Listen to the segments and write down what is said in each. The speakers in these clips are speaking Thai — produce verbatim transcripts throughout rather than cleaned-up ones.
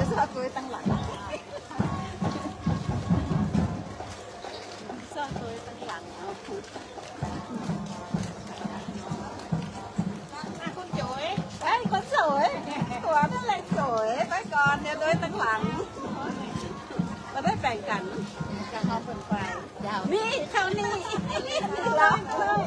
จะชอบตัวตั้งหลังชอบตัวตั้งหลังเอาพุทธคุณจุ๋ยไอ้คนสวยตัวนั่นเลยสวยไปก่อนเดี๋ยวด้วยตั้งหลังเราได้แบ่งกันจะเอาผลไฟนี่เขานี่รับเลย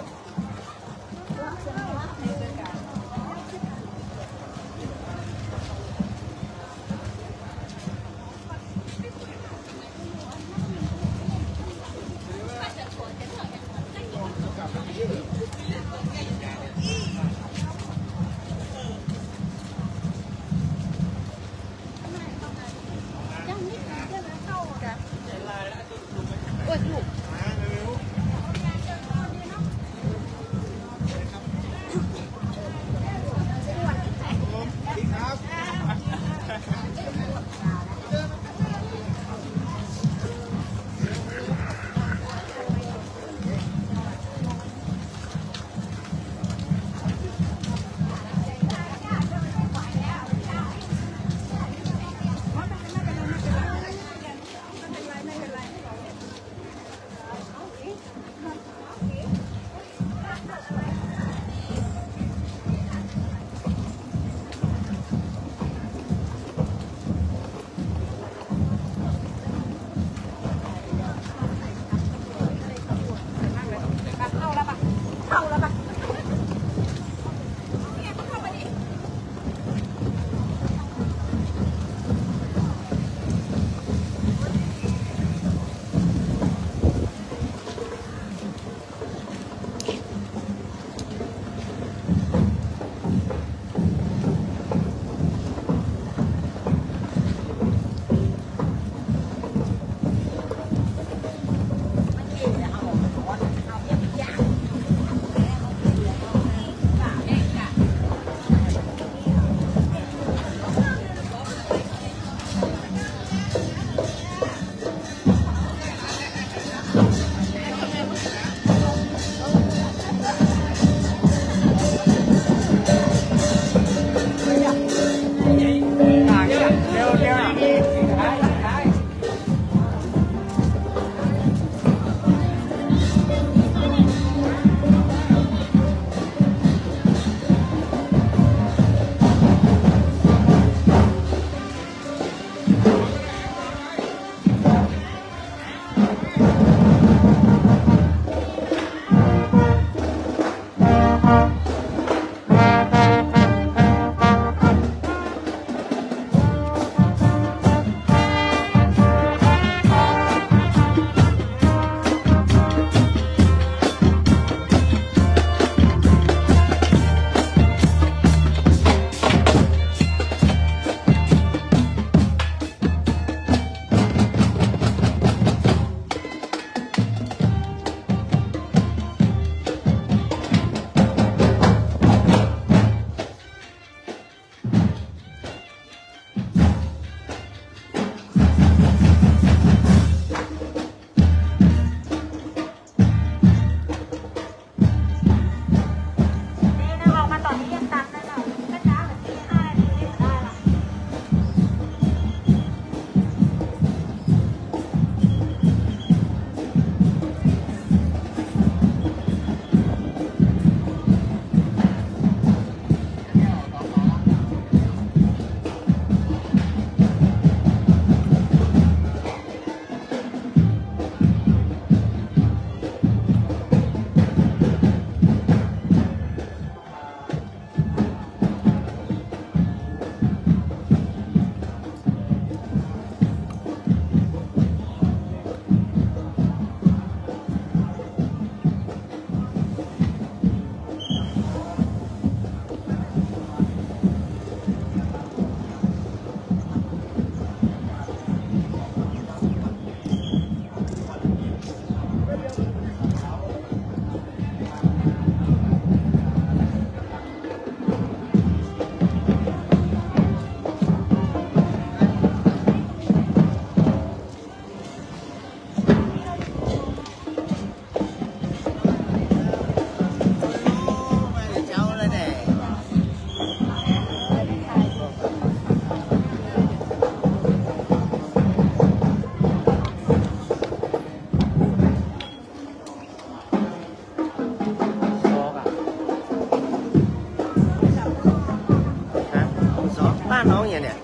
บ้านน้องเนี่ยเนี่ย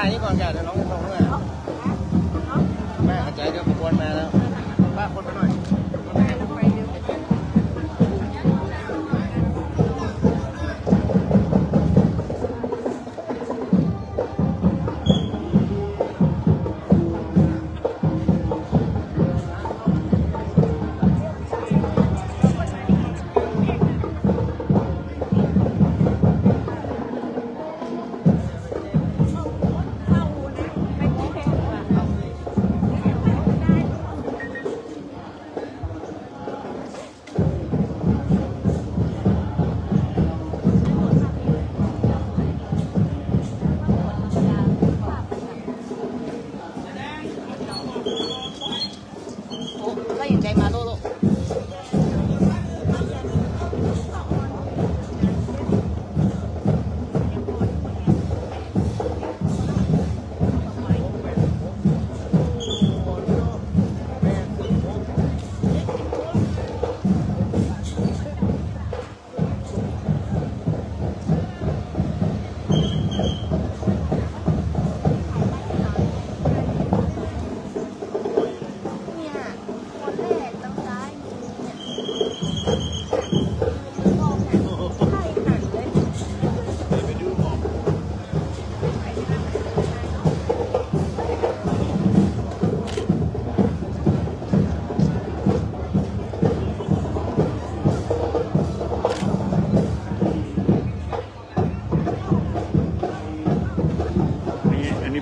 ถ่ายนี่ก่อนแกเดี๋ยวน้องจะลงด้วยแม่หัวใจจะขบวนมาแล้วป้าคนไปหน่อย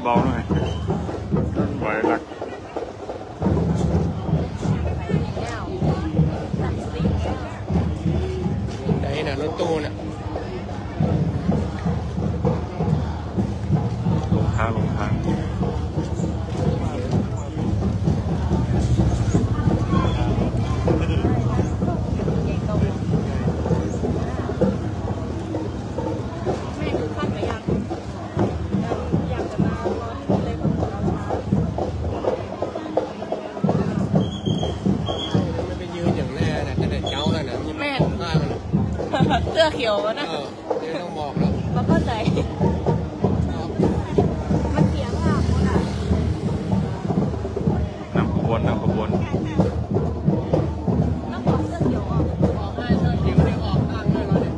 เบาหน่อยไหวหลักไหนน่ะรถตู้น่ะลงทางลงทางเสื้อเขียวนะเดี๋ยวต้องบอกแล้วมันก็ใจมันเสียงอ่ะน้ำขบวนน้ำขบวนน้ำขบวนเสื้อเขียวออกออกได้เสื้อเขียวได้ออกตั้งได้เลย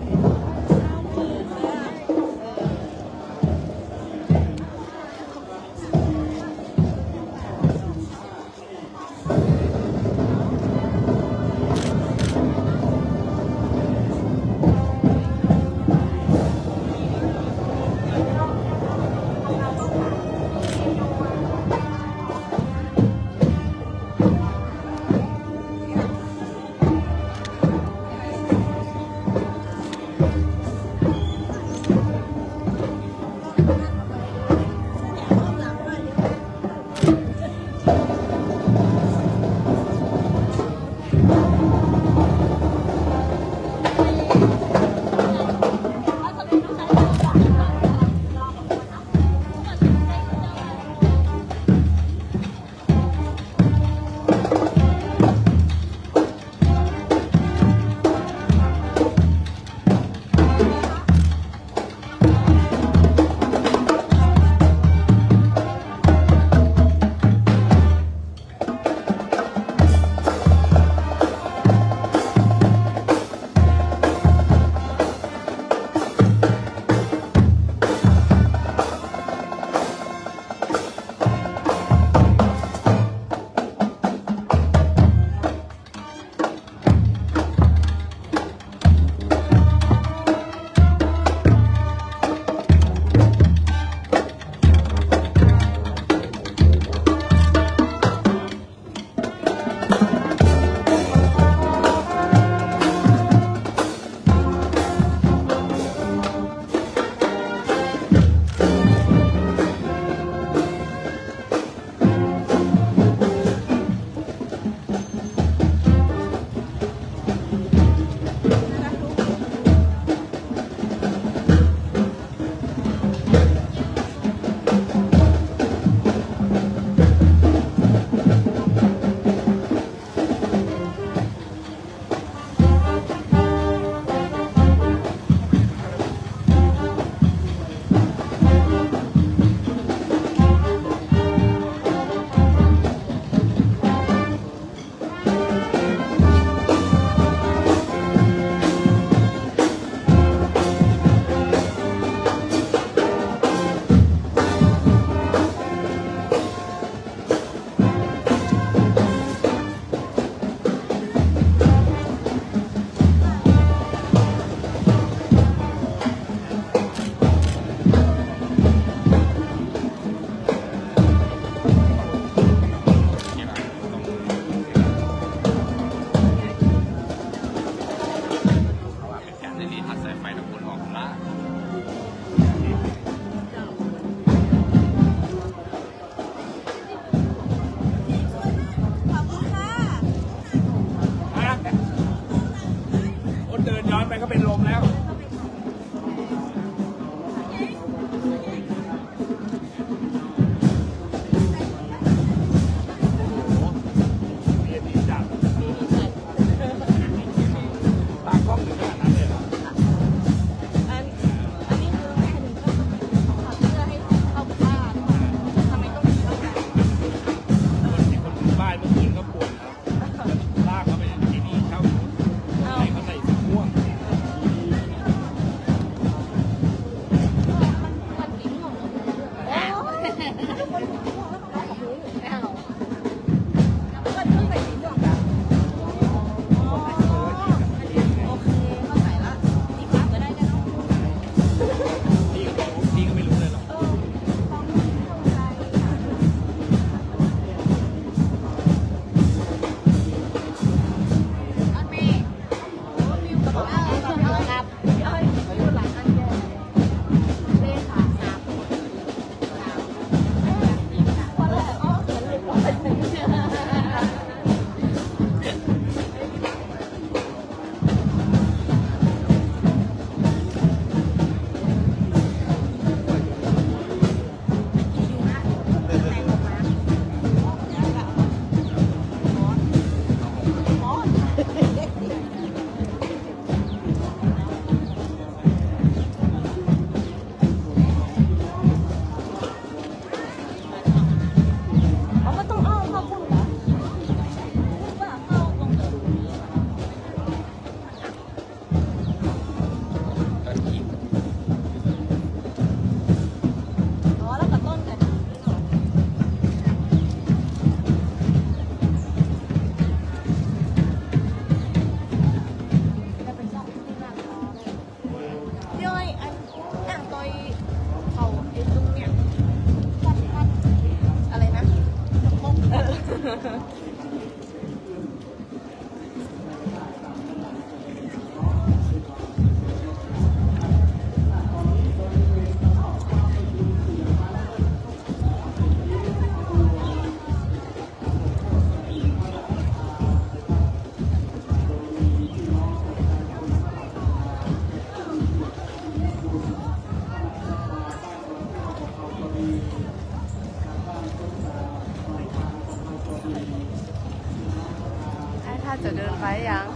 จะเดินไปยัง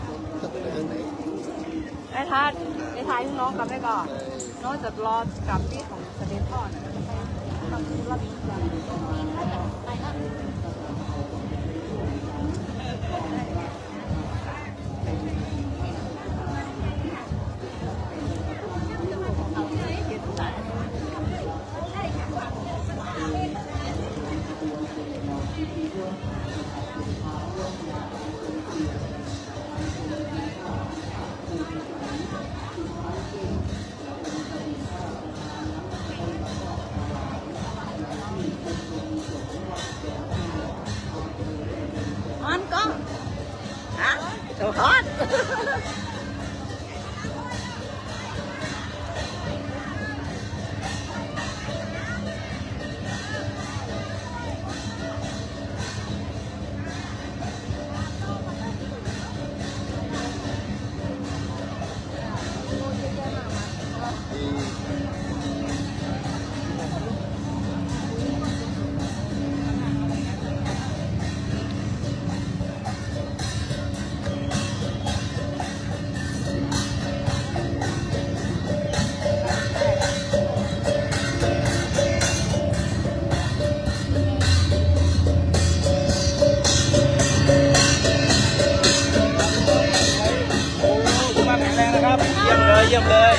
ไอ้ท่านไอ้ท้ายพี่น้องกลับไปก่อนน้องจะรอกลับที่ของเสด็จพ่อนะเยี่ยมเลย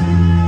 Thank you.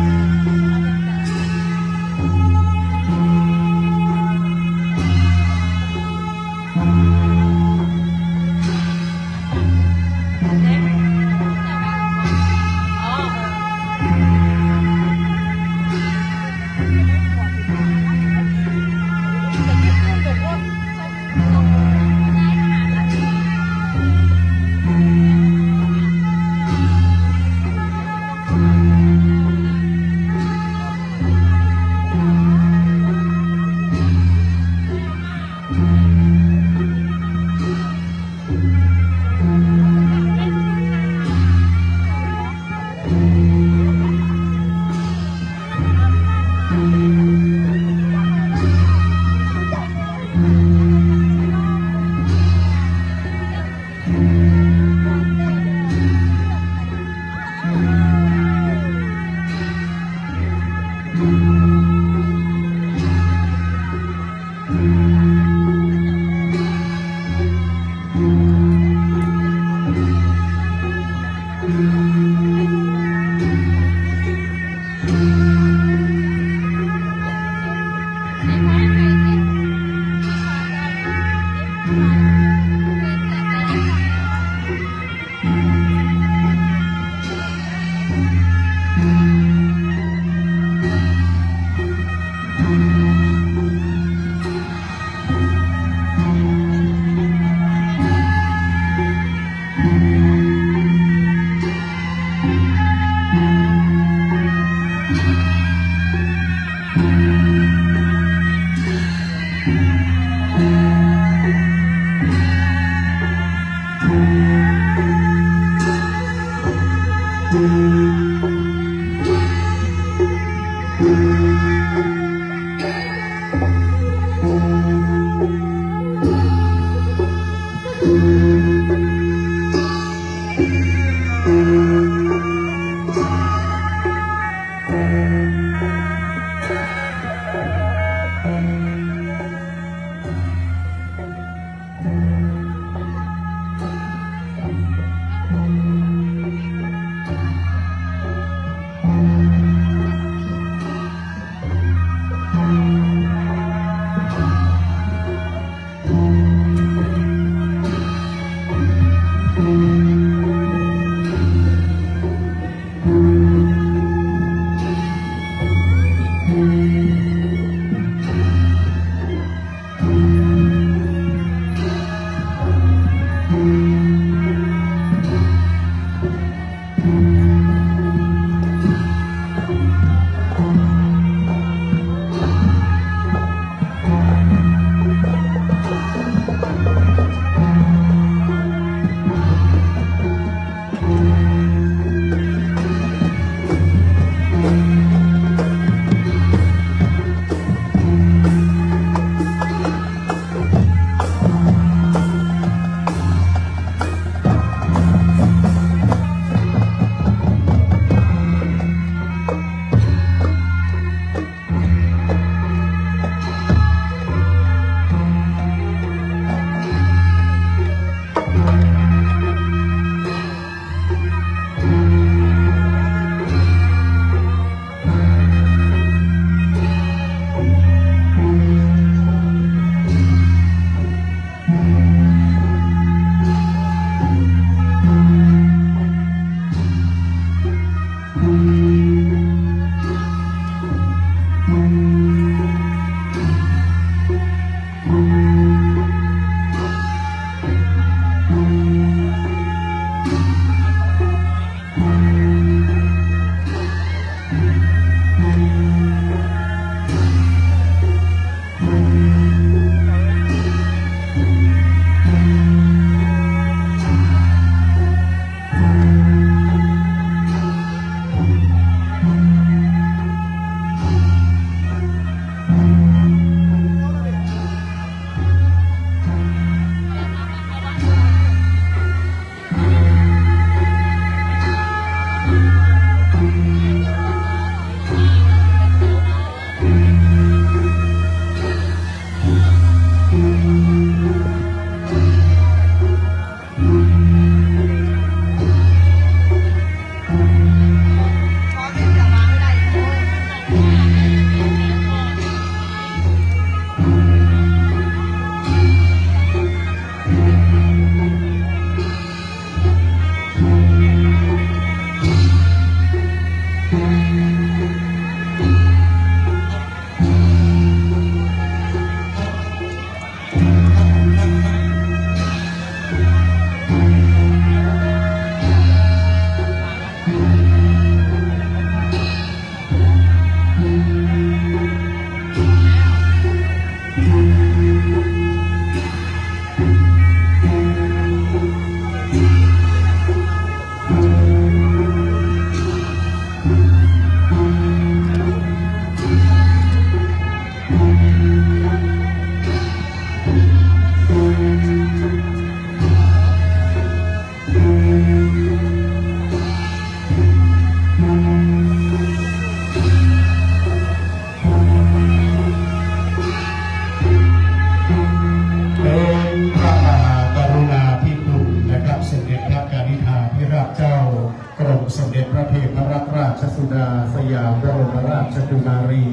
พระบรมราชกุมารี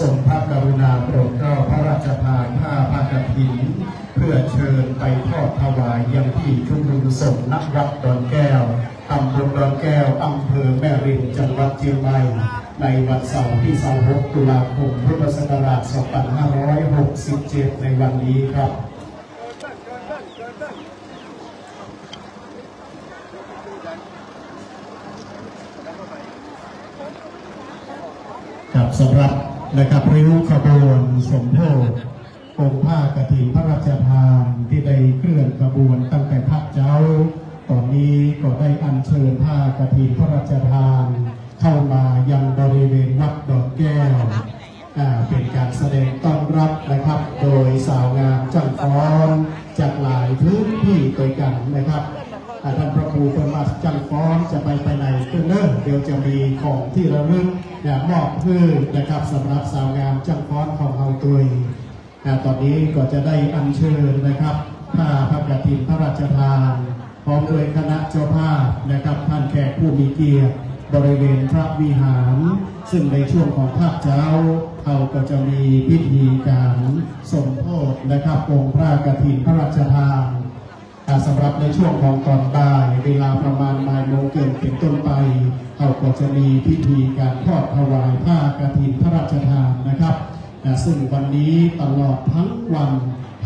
ทรงพระกรุณาโปรดเกล้าพระราชทานผ้าผ้ากฐินเพื่อเชิญไปทอดถวายยังที่ชุมนุมสงฆ์ณ วัดดอนแก้วตำบลดอนแก้วอำเภอแม่ริมจังหวัดเชียงใหม่ในวันเสาร์ที่สามสิบหกตุลาคมพุทธศักราชสองพันห้าร้อยหกสิบเจ็ดในวันนี้ครับกับสำหรับนะครับริ้วขบวนสมโภชองค์ผ้ากฐินพระราชทานที่ได้เคลื่อนขบวนตั้งแต่ภาคเช้าตอนนี้ก็ได้อัญเชิญผ้ากฐินพระราชทานเข้ามายังบริเวณวัดดอกแก้วเป็นการแสดงต้อนรับนะครับโดยสาวงามจังฟ้อนจากหลายพื้นที่ด้วยกันนะครับท่านพระครูประมาทจังฟ้อนจะไปไปไหนก็เนิ่นเดี๋ยวจะมีของที่ระลึกมอบเพื่อนะครับสำหรับสาวงามจังฟ้อนของเราตัวเองตอนนี้ก็จะได้อัญเชิญนะครับผ้าผ้ากฐินพระราชทานพร้อมด้วยคณะเจ้าภาพนะครับท่านแขกผู้มีเกียรติบริเวณพระวิหารซึ่งในช่วงของภาคเช้าเราก็จะมีพิธีการสมโภชนะครับองค์พระกฐินพระราชทานสำหรับในช่วงของตอนบ่ายเวลาประมาณบ่ายโมงเกินเป็นต้นไปเราก็จะมีพิธีการทอดถวายผ้ากฐินพระราชทานนะครับซึ่งวันนี้ตลอดทั้งวัน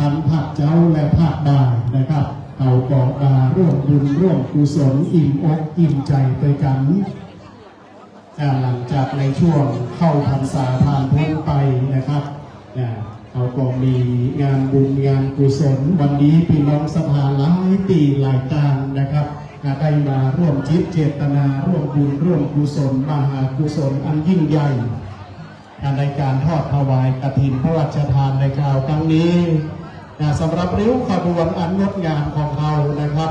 ทั้งภาคเช้าและภาคบ่ายนะครับเราก็ร่วมบุญร่วมกุศลอิ่มอกอิ่มใจไปกันหลังจากในช่วงเข้าพรรษาผ่านพ้นไปนะครับเราก็มีงานบุญงานกุศลวันนี้พี่น้องสภาหลายตีหลายต่างนะครับได้มาร่วมจิตเจตนาร่วมบุญร่วมกุศลมหากุศลอันยิ่งใหญ่ในการทอดถวายกฐินพระราชทานในคราวครั้งนี้สำหรับริ้วขบวนอันงดงามของเรานะครับ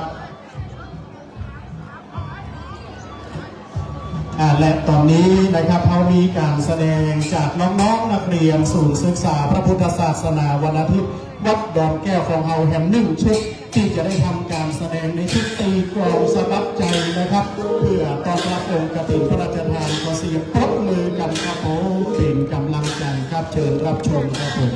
และตอนนี้นะครับเรามีการแสดงจากน้องๆนักเรียนศูนย์ศึกษาพระพุทธศาสนาวันอาทิตย์วัดดอนแก้วของเราแห่งหนึ่งชุดที่จะได้ทำการแสดงในชุดตีกลองสะบัดใจนะครับเพื่อต้อนรับองค์กฐินพระราชทานขอเสียงปรบมือกันครับผมเป็นกำลังใจครับเชิญรับชมครับผม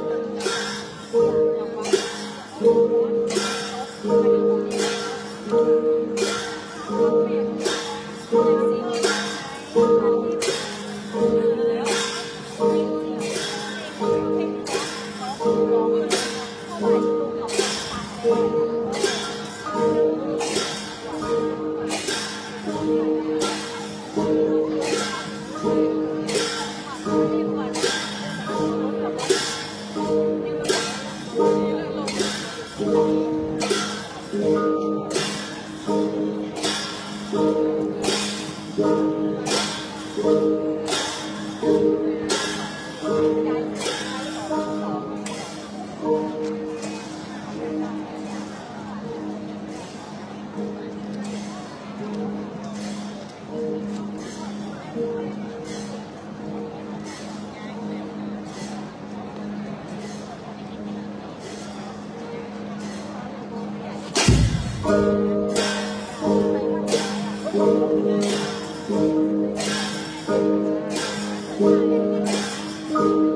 Thank you.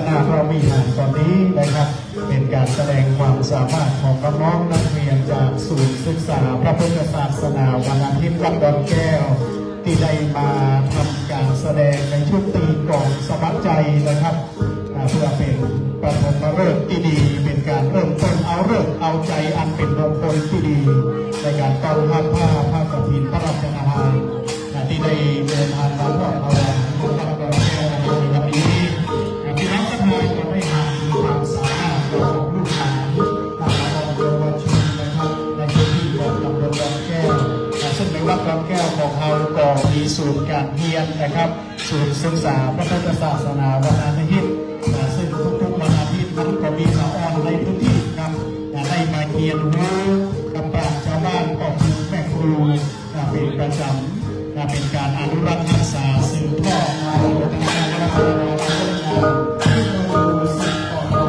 านหน้าพระวิหารตอนนี้นะครับเป็นการแสดงความสามารถของน้องนักเรียนจากศูนย์ศึกษาพระพุทธศาสนาวันอาทิตย์วัดดอนแก้วที่ได้มาทำการแสดงในชุดตีกลองสมัครใจนะครับเพื่อเป็นประพรมฤกษ์ที่ดีเป็นการเริ่มต้นเอาฤกษ์เอาใจอันเป็นมงคลที่ดีในการต้อนรับผ้าผ้ากฐินพระราชทานที่ได้เดินทางมาพร้อมเอาแรงของพระบรมราชาในวันนี้ที่น้องทั้งหลายจะได้หาความสามารถของลูกหลานตามรอยเยาวชนนะครับในพื้นที่ของตำบลดอนแก้วซึ่งในวัดดอนแก้วของเราก็มีศูนย์การเรียนนะครับศูนย์ศึกษาพระพุทธศาสนาวันอาทิตย์ซึ่งทุกๆวันอาทิตย์นั้นก็มีสาวอ่อนในพื้นที่ครับได้มาเรียนรู้กับปราชญ์ชาวบ้านของแม่ครูเป็นประจำเป็นการอนุรักษ์ศึกษาสืบทอดเอาวัฒนธรรมที่เราสืบต่อมาด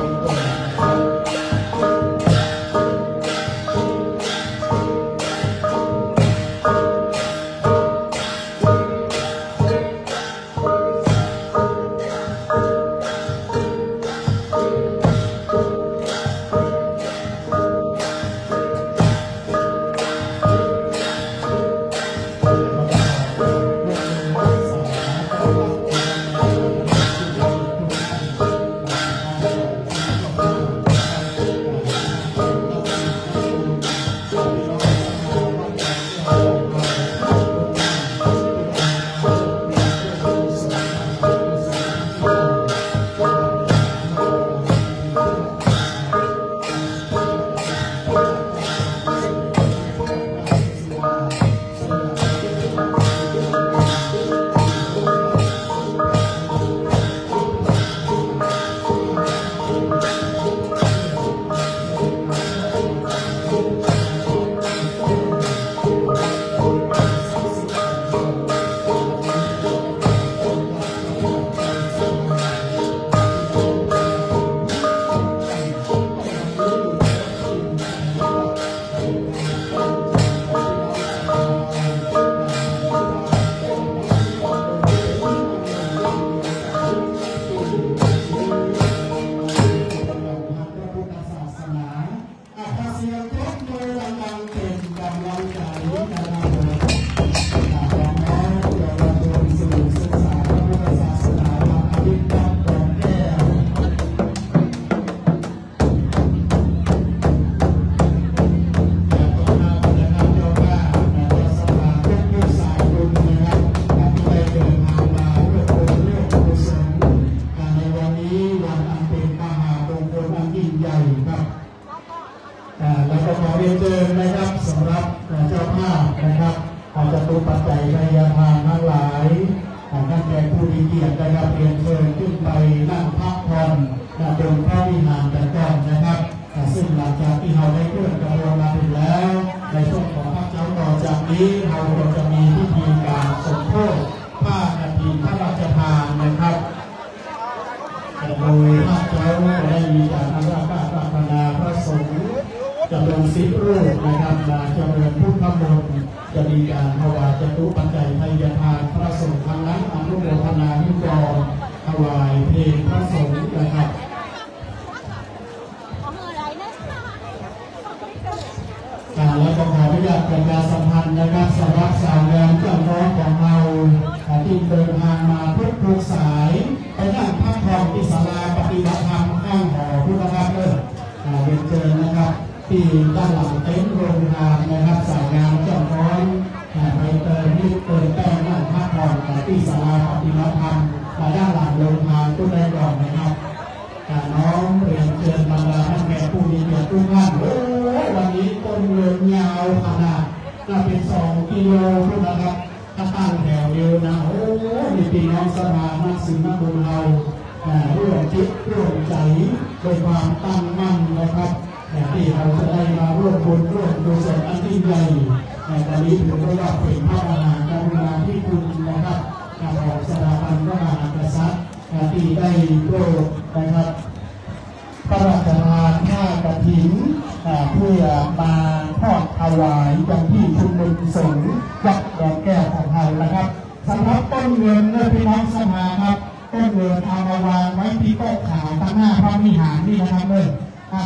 ้วย ต้นเงินเอามาวางไว้ที่โต๊ะขาวตั้งหน้าพระวิหารนี่นะครับเลย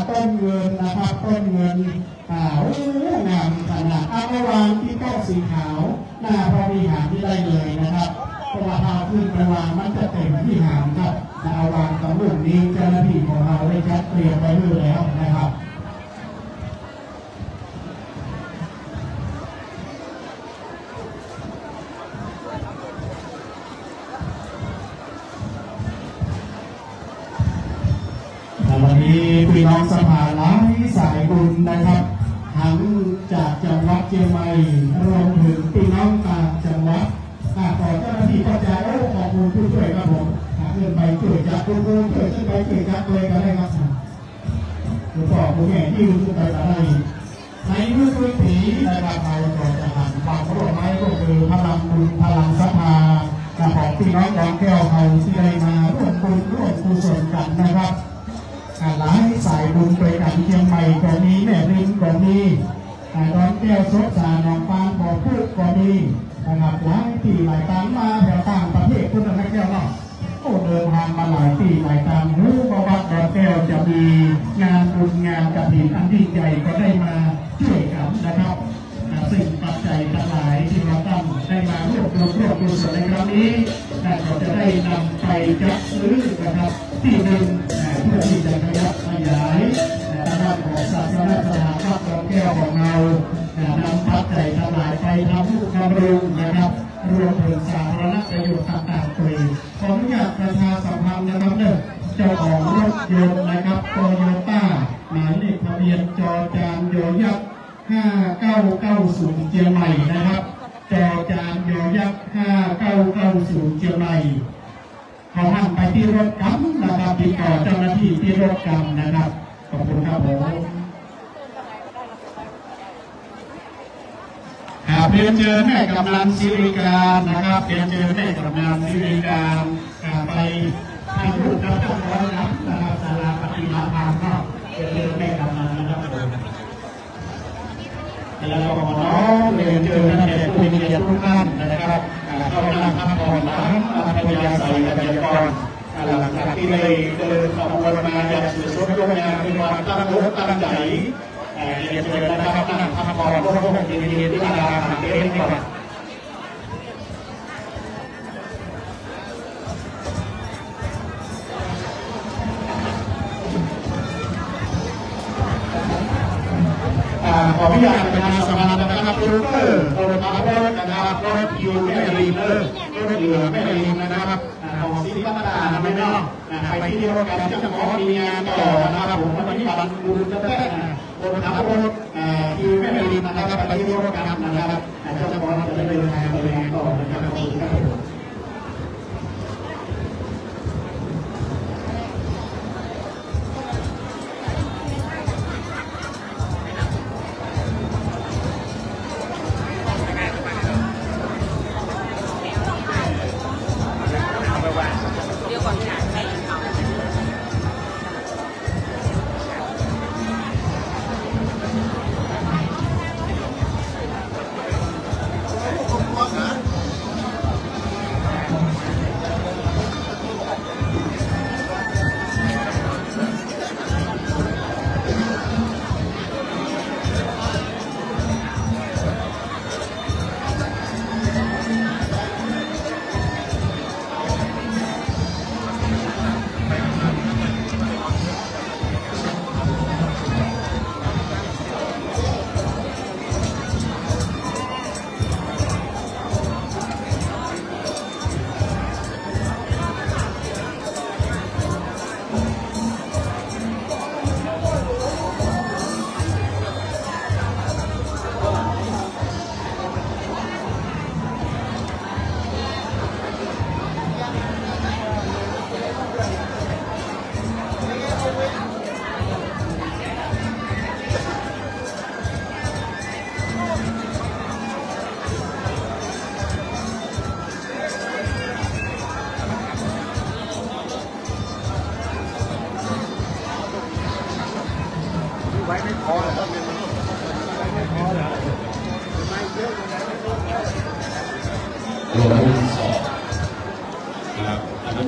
ต้นเงินนะครับต้นเงินอ่าโอ้งามขนาดเอามาวางที่โต๊ะสีขาวหน้าพระวิหารนี่ได้เลยนะครับเพราะว่าเอาขึ้นไปวางมันจะเต็มวิหารครับเอาวางตำรวจนี้เจ้าหน้าที่ของเราได้จัดเตรียมไว้ด้วยแล้วนะครับวันนี้พี่น้องสภาหลายสายบุญนะครับทั้งจากจังหวัดเชียงใหม่รวมถึงพี่น้องต่างจังหวัดต่างต่อเจ้าหน้าที่ก็จะเอาข้อมูลผู้ช่วยครับผมเกิดไปเกิดจากกูกูเกิดขึ้นไปเกิดจากเลยก็ได้ครับหลวงพ่อผมแห่ที่รู้ขึ้นไปอะไรในเรื่องวิถีในบางไทยต่อจากความโกรธไม้ก็คือพลังบุญพลังศรัทธาของพี่น้องของแก้วเขาที่ได้มาร่วมบุญร่วมกุศลกันนะครับหลายสายบุญไปกันเชียงใหม่ก็มีแม่ริมก็มีดอนแก้วสดสารหนองปางบ่อพุกก็มีนะครับหลายที่หลายต่างมาแถวต่างประเทศคุณนักแก้วเนาะเดินทางมาหลายปีหลายครั้งหูประวัติแก้วจะมีงานบุญงานกฐินอันยิ่งใหญ่ก็ได้มาช่วยกันนะครับสิ่งปัจจัยทั้งหลายที่เราตั้งได้มารวบรวมรวบรวมส่วนในครั้งนี้เราจะได้นำไปจัดซื้อนะครับที่หนึ่งเพื่อที่จะขยับขยายทางด้านของศาสนาสถาบันแก้วของเรานำปัจจัยทั้งหลายไปทำบุญบำรุงนะครับรวมถึงสาธารณประโยชน์ต่างๆด้วยขออนุญาตประชาสัมพันธ์นะครับเนี่ยเจ้าของรถยนต์นะครับโตโยต้าหมายเลขทะเบียนจอจานยอยักษ์ห้าเก้าเก้าศูนย์เชียงใหม่นะครับจอจานยอยักษ์ห้าเก้าเก้าศูนย์เชียงใหม่ขอหันไปที่รถกำนะครับติดต่อเจ้าหน้าที่ที่รถกำนะครับขอบคุณครับผมเรียนเจอแม่กำนันศิริการนะครับเรียนเจอแม่กำนันศิริการไปทำบุญรับจ้างร้อยรับนะครับศาลาปฏิบัติธรรมก็เรียนเจอแม่กำนันนะครับแล้วก็น้องเรียนเจอแม่ผู้มีเกียรติทุกท่านนะครับเข้ามาทำบุญล้างพยาศัยกันอย่างก่อนหลังจากที่ได้เดินขบวนมาอย่างสุดสุดยอดงานเป็นวันตั้งรถตั้งใจเรียนเชิญนะครับท่านทำบอลโลกดีดีที่ดาราเด่นก่อนขออนุญาตประธานสภานะครับรถเตอร์รถมาเตอร์นะครับรถยูแม่รีเตอร์รถเรือแม่รีนะครับของศิลปะไม่นอกใครที่เรียนการจัดจังหวะมีงานต่อนะครับผมวันนี้บันดูจะแท้รถนะครับรถยูแม่รีนะครับไปที่โรงการนะครับจัดจังหวะจะได้เดินทางไปงานต่อนะครับ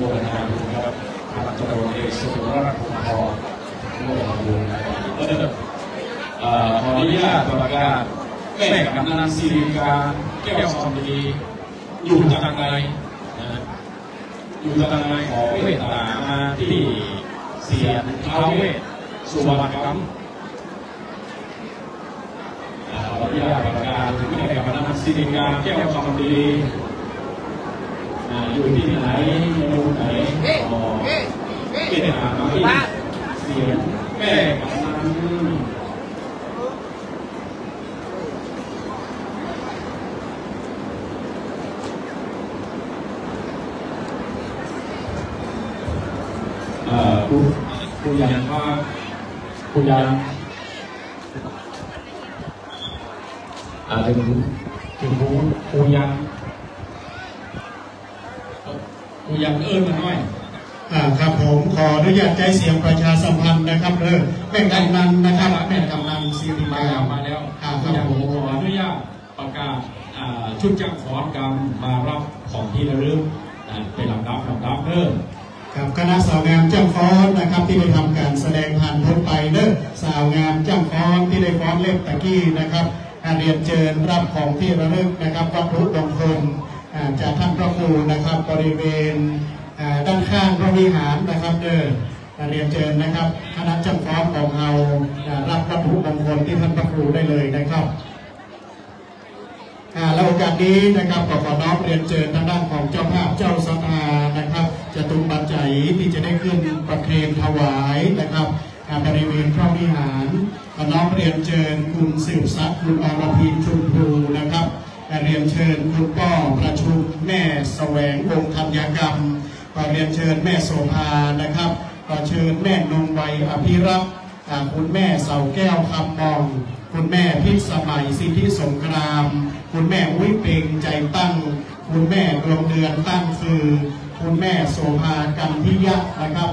โมทนาบุญนะครับพันตำรวจเอกสุรรัตน์พงศ์ทองโมทนาบุญนะครับขออนุญาตประกาศแม่กำนันสิริการแก้วคำดีอยู่จากไหนอยู่จากไหนขอเวทนามาที่เสียนท้าวเวสสุวรรณกรรมขออนุญาตประกาศถึงแม่กำนันสิริการแก้วคำดีอยู่ที่ไหนอยู่ไหนขอเวทนามาที่เสียนแม่กำนันคุณคุณยังว่าคุณยังถึงถึงคุณคุณยังคุณยังเอื้อมาหน่อยครับผมขออนุญาตใช้เสียงประชาสัมพันธ์นะครับเออแม่กำนันนะครับแม่กำนันซีรีส์มาแล้วครับผมขออนุญาตประกาศชุดเจ้าของกรรมมารับของที่ระลึกเป็นลำดับลำดับเออครับคณะสาวงามเจ้าฟ้อนนะครับที่ได้ทำการแสดงผ่านพ้นไปเนอะสาวงามเจ้าฟ้อนที่ได้ฟ้อนเล็บตะกี้นะครับเรียนเชิญรับของที่ระลึกนะครับวัตถุมงคลจากท่านพระครูนะครับบริเวณด้านข้างพระวิหารนะครับเนอะเรียนเชิญนะครับคณะเจ้าฟ้อนของเรารับวัตถุมงคลที่ท่านพระครูได้เลยนะครับและโอกาสนี้นะครับขอขอน้อมเรียนเชิญทางด้านของเจ้าภาพเจ้าศรัทธานะครับจะตุนปัจจัยที่จะได้ขึ้นประเคนถวายนะครับบริเวณพระวิหารขอน้อมเรียนเชิญคุณสืบทรัพย์คุณอรพินชุมพูนะครับเรียนเชิญคุณป้อประชุมแม่แสวงวงธัญกรรมขอเรียนเชิญแม่โสภานะครับขอเชิญแม่นงไวอภิรักษ์คุณแม่เสาแก้วคำมองคุณแม่พิษสมัยสิทธิสงครามคุณแม่อุ้ยเป่งใจตั้งคุณแม่ดวงเดือนตั้งคือคุณแม่โสภากัมพิยะนะครับ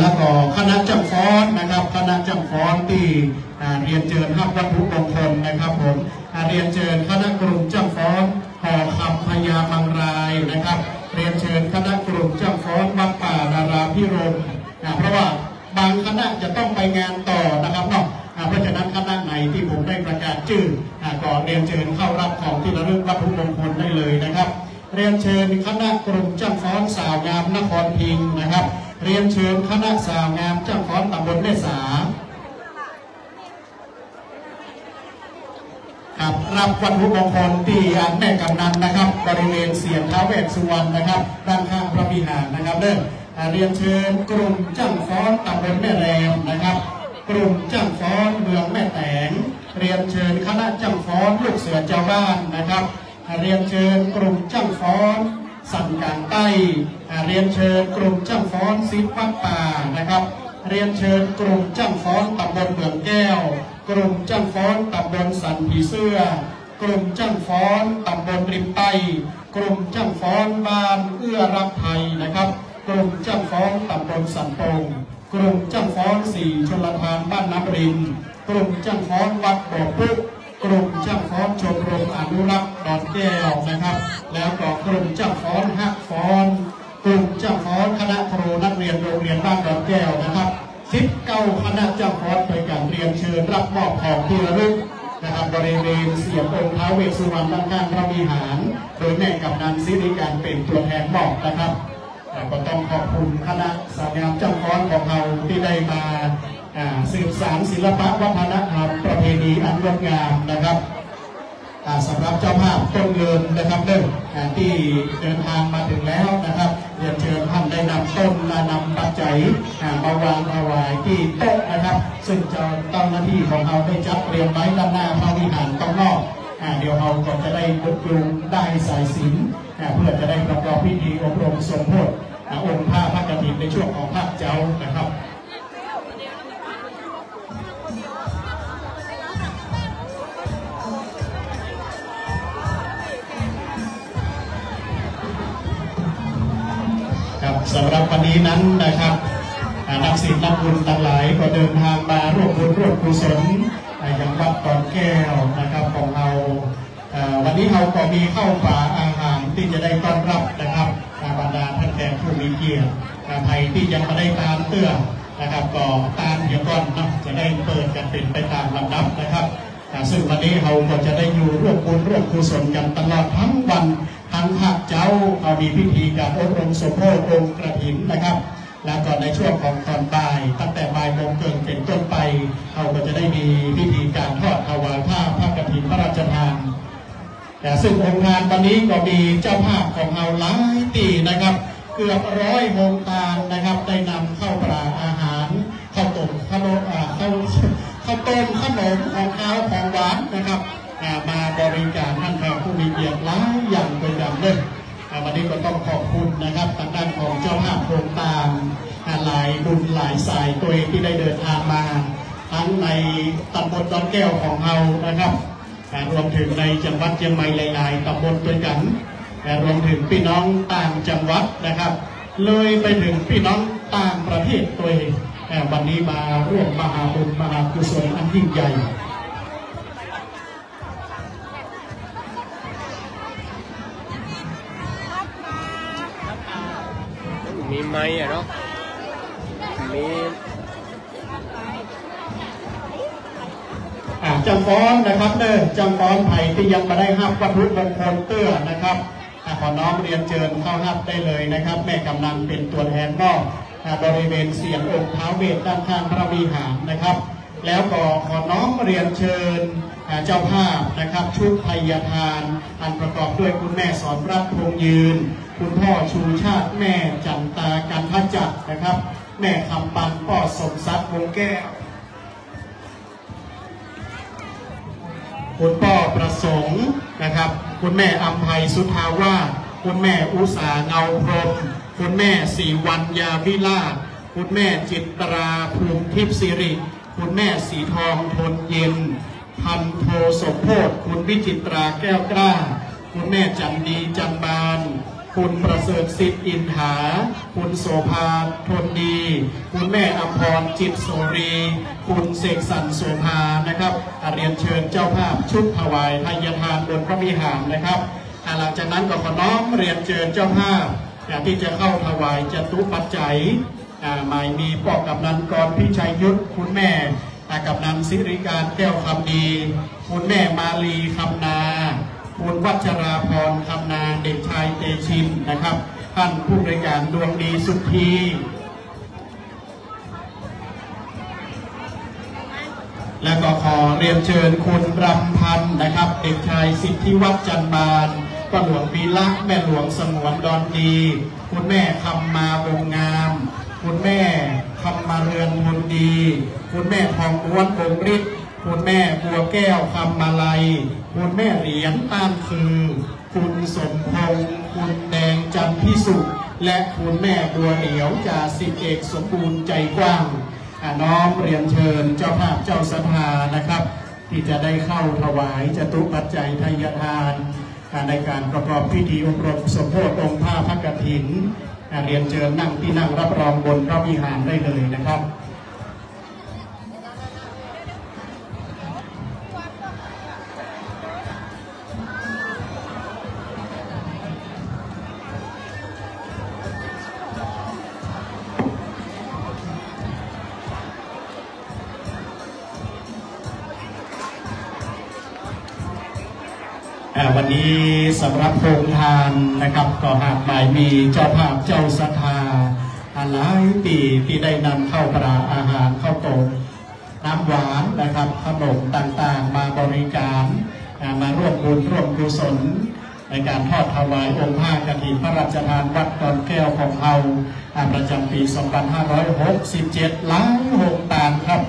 แล้วก็คณะจำฟ้อนนะครับคณะจำฟ้อนที่เรียนเชิญรับวัตถุมงคลนะครับผมเรียนเชิญคณะกลุ่มจำฟ้อนห่อคำพญามังรายนะครับเรียนเชิญคณะกลุ่มจำฟ้อนบางป่าดาราพิรมเพราะว่าบางคณะจะต้องไปงานต่อนะครับเนาะเพราะฉะนั้นคณะไหนที่ผมได้ประกาศชื่อก็เรียนเชิญเข้ารับของที่ระลึกวัตถุมงคลได้เลยนะครับเรียนเชิญคณะกลุ่มจำฟ้อนสาวงามนครพิงค์นะครับเรียนเชิญคณะสาวงามเจ้าฟ้อนตำบลแม่สาครับรับวัตถุมงคลที่แม่กำนันนะครับบริเวณเสียงท้าวเวสสุวรรณนะครับด้านข้างพระวิหารนะครับเด้อเรียนเชิญกลุ่มเจ้าฟ้อนตำบลแม่แรมนะครับกลุ่มเจ้าฟ้อนเมืองแม่แตงเรียนเชิญคณะเจ้าฟ้อนลูกเสือเจ้าบ้านนะครับเรียนเชิญกลุ่มเจ้าฟ้อนสั่งการใต้เรียนเชิญกลุ่มจ้างฟ้อนซิปวัดป่านะครับเรียนเชิญกลุ่มจ้างฟ้อนตำบลเมืองแก้วกลุ่มจ้างฟ้อนตำบลสันผีเสื้อกลุ่มจ้างฟ้อนตำบลริมใต้กลุ่มจ้างฟ้อนบ้านเอื้อรับไทยนะครับกลุ่มจ้างฟ้อนตำบลสันปงกลุ่มจ้างฟ้อนสี่ชลทานบ้านน้ำรินกลุ่มจ้างฟ้อนวัดบ่อปุ๊กกลุ่มเจ้าฟ้อนชมรมอนุรักษ์ดอนแก้วนะครับแล้วก็กลุ่มเจ้าฟ้อนฮักฟ้อนกลุ่มเจ้าฟ้อนคณะครูนักเรียนโรงเรียนบ้านดอนแก้วนะครับสิบเก้าคณะเจ้าฟ้อนไปกันเรียนเชิญรับมอบของที่ระลึกนะครับบริเวณเสียงองค์ท้าวเวสสุวรรณด้านข้างพระวิหารโดยแม่กำนันศิริการเป็นตัวแทนมอบนะครับก็ต้องขอบคุณคณะสาวงามเจ้าฟ้อนของเราที่ได้มาสืบสานศิลปะวัฒนธรรมประเพณีอันงดงามนะครับสำหรับเจ้าภาพต้นเงินนะครับเดินที่เดินทางมาถึงแล้วนะครับเรียนเชิญท่านได้นำต้นและนำปัจจัยมาวางถวายที่โต๊ะนะครับซึ่งเจ้าเจ้าหน้าที่ของเราได้จัดเตรียมไว้ด้านหน้าพระวิหารข้างนอกเดี๋ยวเราก็จะได้ปลุกปลุกได้สายสิญจน์เพื่อจะได้ประกอบพิธีอบรมสมโภชองค์พระพระกฐินในช่วงของพระเจ้านะครับสำหรับวันนี้นั้นนะครับ นักศิลป์นักบุญต่างหลายก็เดินทางมาร่วมบุญร่วมกุศลอย่างวัดตอนแก้วนะครับของเราวันนี้เราก็มีเข้าป่าอาหารที่จะได้ต้อนรับนะครับบรรดาท่านแขกผู้มีเกียรติใครที่ยังไม่ได้ตามเตื้อนะครับก็ตามเดี๋ยวก่อนนะจะได้เปิดกันเป็นไปตามลำดับนะครับซึ่งวันนี้เราก็จะได้อยู่ร่วมบุญร่วมกุศลกันตลอดทั้งวันทั้งภาคเจ้าเรามีพิธีการอบรมสมโภชองค์กระถินนะครับและก่อนในช่วงของตอนบ่ายตั้งแต่บ่ายโมงเกินเป็นต้นไปเราก็จะได้มีพิธีการทอดถวายผ้าพระกฐินพระราชทานแต่ซึ่งองค์งานวันนี้ก็มีเจ้าภาพของเราหลายตีนะครับเกือบร้อยโรงทานนะครับได้นำเข้าปลาอาหารข้าวต้มข้าวโรอ่าข้าวข้าวต้มขนมของข้าวของหวานนะครับมาบริการท่านแขกผู้มีเกียรติหลายอย่างเป็นอย่างเลิศวันนี้ก็ต้องขอบคุณนะครับทางด้านของเจ้าภาพโครงการหลายบุญหลายสายตัวเองที่ได้เดินทางมาทั้งในตำบลดอนแก้วของเรานะครับรวมถึงในจังหวัดเชียงใหม่หลายๆตำบลด้วยกันรวมถึงพี่น้องต่างจังหวัดนะครับเลยไปถึงพี่น้องต่างประเทศตัวเองวันนี้มาร่วมมหาบุญมหากุศลอันยิ่งใหญ่มีไม้อะเนาะมีจำป้อนนะครับเนอจำป้อนไผ่ที่ยังมาได้ห้าวัตถุมงคลเตื้อนะครับขอน้องเรียนเชิญเข้ารับได้เลยนะครับแม่กำนันเป็นตัวแทนนอกบริเวณเสียงองค์ท้าวเวทด้านข้างพระวิหารนะครับแล้วก็ขอน้องเรียนเชิญเจ้าภาพนะครับชุดไพยทานอันประกอบด้วยคุณแม่สอนรักคงยืนคุณพ่อชูชาติแม่จันตากันพระจักรนะครับแม่คำปันพ่อสมศักดิ์วงแก้วคุณพ่อประสงค์นะครับคุณแม่อัมไพสุทาวาสคุณแม่อุษาเงาพรมคุณแม่ศรีวรรณยาวิลาศคุณแม่จิตราภูมิทิพย์สิริคุณแม่สีทองทนเย็นพันโทสมโภชคุณวิจิตราแก้วกล้าคุณแม่จันดีจันบานคุณประเสริฐสิทธิ์อินหาคุณโสภาทนดีคุณแม่อภรจิตโสรีคุณเสกสรรโสภานะครับเรียนเชิญเจ้าภาพชุดถวายไพยทานบนพระวิหารนะครับหลังจากนั้นก็ขอน้อมเรียนเชิญเจ้าภาพที่จะเข้าถวายจตุปัจจัยหมายมีพ่อกับนันกรพิชัยยุทธคุณแม่กับนันศิริการแก้วคำดีคุณแม่มาลีคำนาคุณวัชราพรคำนาเด็กชายเตชินนะครับท่านผู้บริการดวงดีสุธีและก็ขอเรียนเชิญคุณรำพันธ์นะครับเด็กชายสิทธิวัฒน์จันบานพ่อหลวงวีระแม่หลวงสงวนดอนดีคุณแม่คำมาวงงามคุณแม่คำมาเรือนบุญดีคุณแม่ทองอ้วนคงฤทธิ์คุณแม่บัวแก้วคำมาลัยคุณแม่เหรียญต้านคือคุณสมพงษ์คุณแดงจันพิสุขและคุณแม่บัวเหนียวจ่าสิบเอกสมบูรณ์ใจกว้างน้อมเรียนเชิญเจ้าภาพเจ้าสภานะครับที่จะได้เข้าถวายจตุปัจจัยไทยทานในการประกอบพิธีอบรมสมโภชองค์ผ้าพระกฐินเรียนเชิญนั่งที่นั่งรับรองบนพระวิหารได้เลยนะครับวันนี้สำหรับโครงทานนะครับก็หากหมายมีเจ้าภาพเจ้าศรัทธาหลายปีที่ได้นำเข้าปลาอาหารเข้าโต๊ะน้ำหวานนะครับขนมต่างๆมาบริการมาร่วมบุญร่วมกุศลในการทอดถวายองค์ผ้ากฐินพระราชทานวัดตอนแก้วของเราประจำปี สองพันห้าร้อยหกสิบเจ็ด หลังโรงทานครับ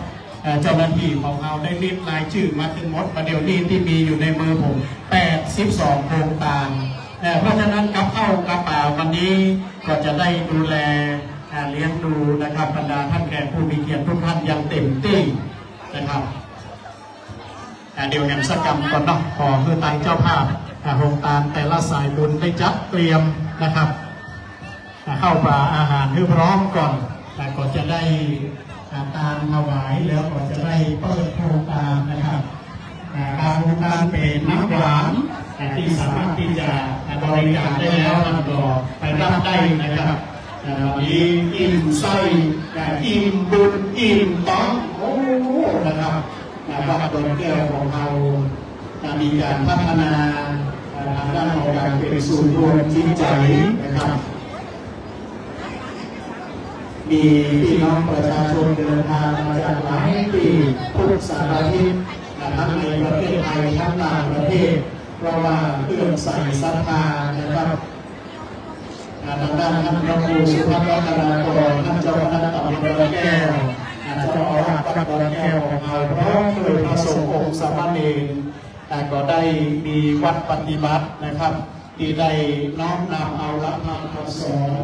เจ้าหน้าที่ของเราได้รีบรายชื่อมาถึงหมดประเดี๋ยวนี้ที่มีอยู่ในมือผมแปดสิบสองโครงการเพราะฉะนั้นกระเป๋ากระเป๋าวันนี้ก็จะได้ดูแลเลี้ยงดูนะครับบรรดาท่านแขกผู้มีเกียรติทุกท่านอย่างเต็มที่นะครับเดี๋ยวแหมสักกรรมก่อนเนาะขอคือทางเจ้าภาพโครงการแต่ละสายบุญได้จัดเตรียมนะครับเข้าปลาอาหารให้พร้อมก่อน แต่ก็จะได้ตามถวายแล้วก็จะได้เปิดโครงการนะครับการโครงการเป็นน้ำหวานที่สามารถที่จะบริการได้แล้วมันก็ไปรับได้นะครับมีอิ่มไส้อิ่มบุญอิ่มท้องโอ้นะครับวัดดอนแก้วของเรามีการพัฒนาทางด้านของการเป็นศูนย์รวมจิตใจนะครับมีพี่น้องประชาชนเดินทางมาจากหลายที่ทุกสารทิศทั้งในประเทศไทยทั้งต่างประเทศเพราะว่าเพื่อใส่ศรัทธานะครับทางด้านท่านพระครูสุภัทรธนากรท่านเจ้าคณะตำบลดอนแก้วเจ้าอาวาสวัดดอนแก้วของเราพร้อมด้วยพระสงฆ์องค์สามเณรแต่ก็ได้มีวัดปฏิบัตินะครับที่ได้น้อมนำเอาหลักธรรมคำสอน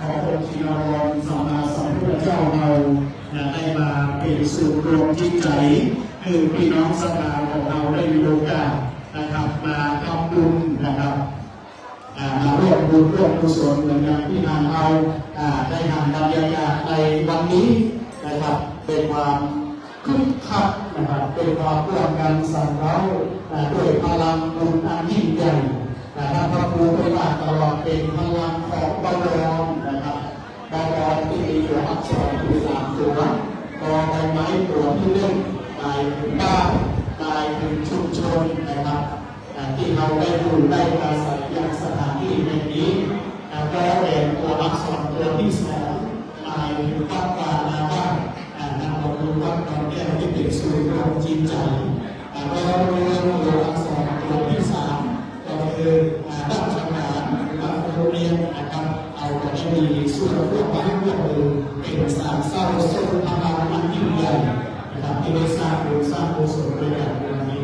ขององค์ชินวรสัมมาสัมพุทธเจ้าเราได้มาเป็นศูนย์รวมจิตใจคือพี่น้องศรัทธาของเราได้มีโอกาสนะครับมาทำบุญนะครับมาร่วมบุญร่วมกุศลเหมือนอย่างที่นำเอาได้นำบรรยากาศในวันนี้นะครับเป็นความคึกคักนะครับเป็นความร่วมกันสั่งเราด้วยพลังบุญอันยิ่งใหญ่นะครับพระครูปฏิบัติตลอดเป็นพลังของบารมีนะครับบารมีที่มีอยู่อักษรที่สามตัวกอใบไม้ตัวที่หนึ่งตายถึงบ้านตายถึงชุมชนนะครับที่เราได้ดูได้อาศัยยังสถานที่แห่งนี้ก็เป็นตัวอักษรตัวที่สองตายถึงบ้านตานาบ้านนำมาดูว่าตอนนี้เราที่เป็นศูนย์รวมจิตใจก็เรื่องตัวอักษรตัวที่สามก็คือตั้งจังหวัดตั้งโรงเรียนนะครับเอาแต่จะมีส่วนร่วมไปด้วยเป็นสารเศร้าโศกพลังอันยิ่งใหญ่นะครับที่ได้สร้างบุญสร้างกุศลด้วยกันวันนี้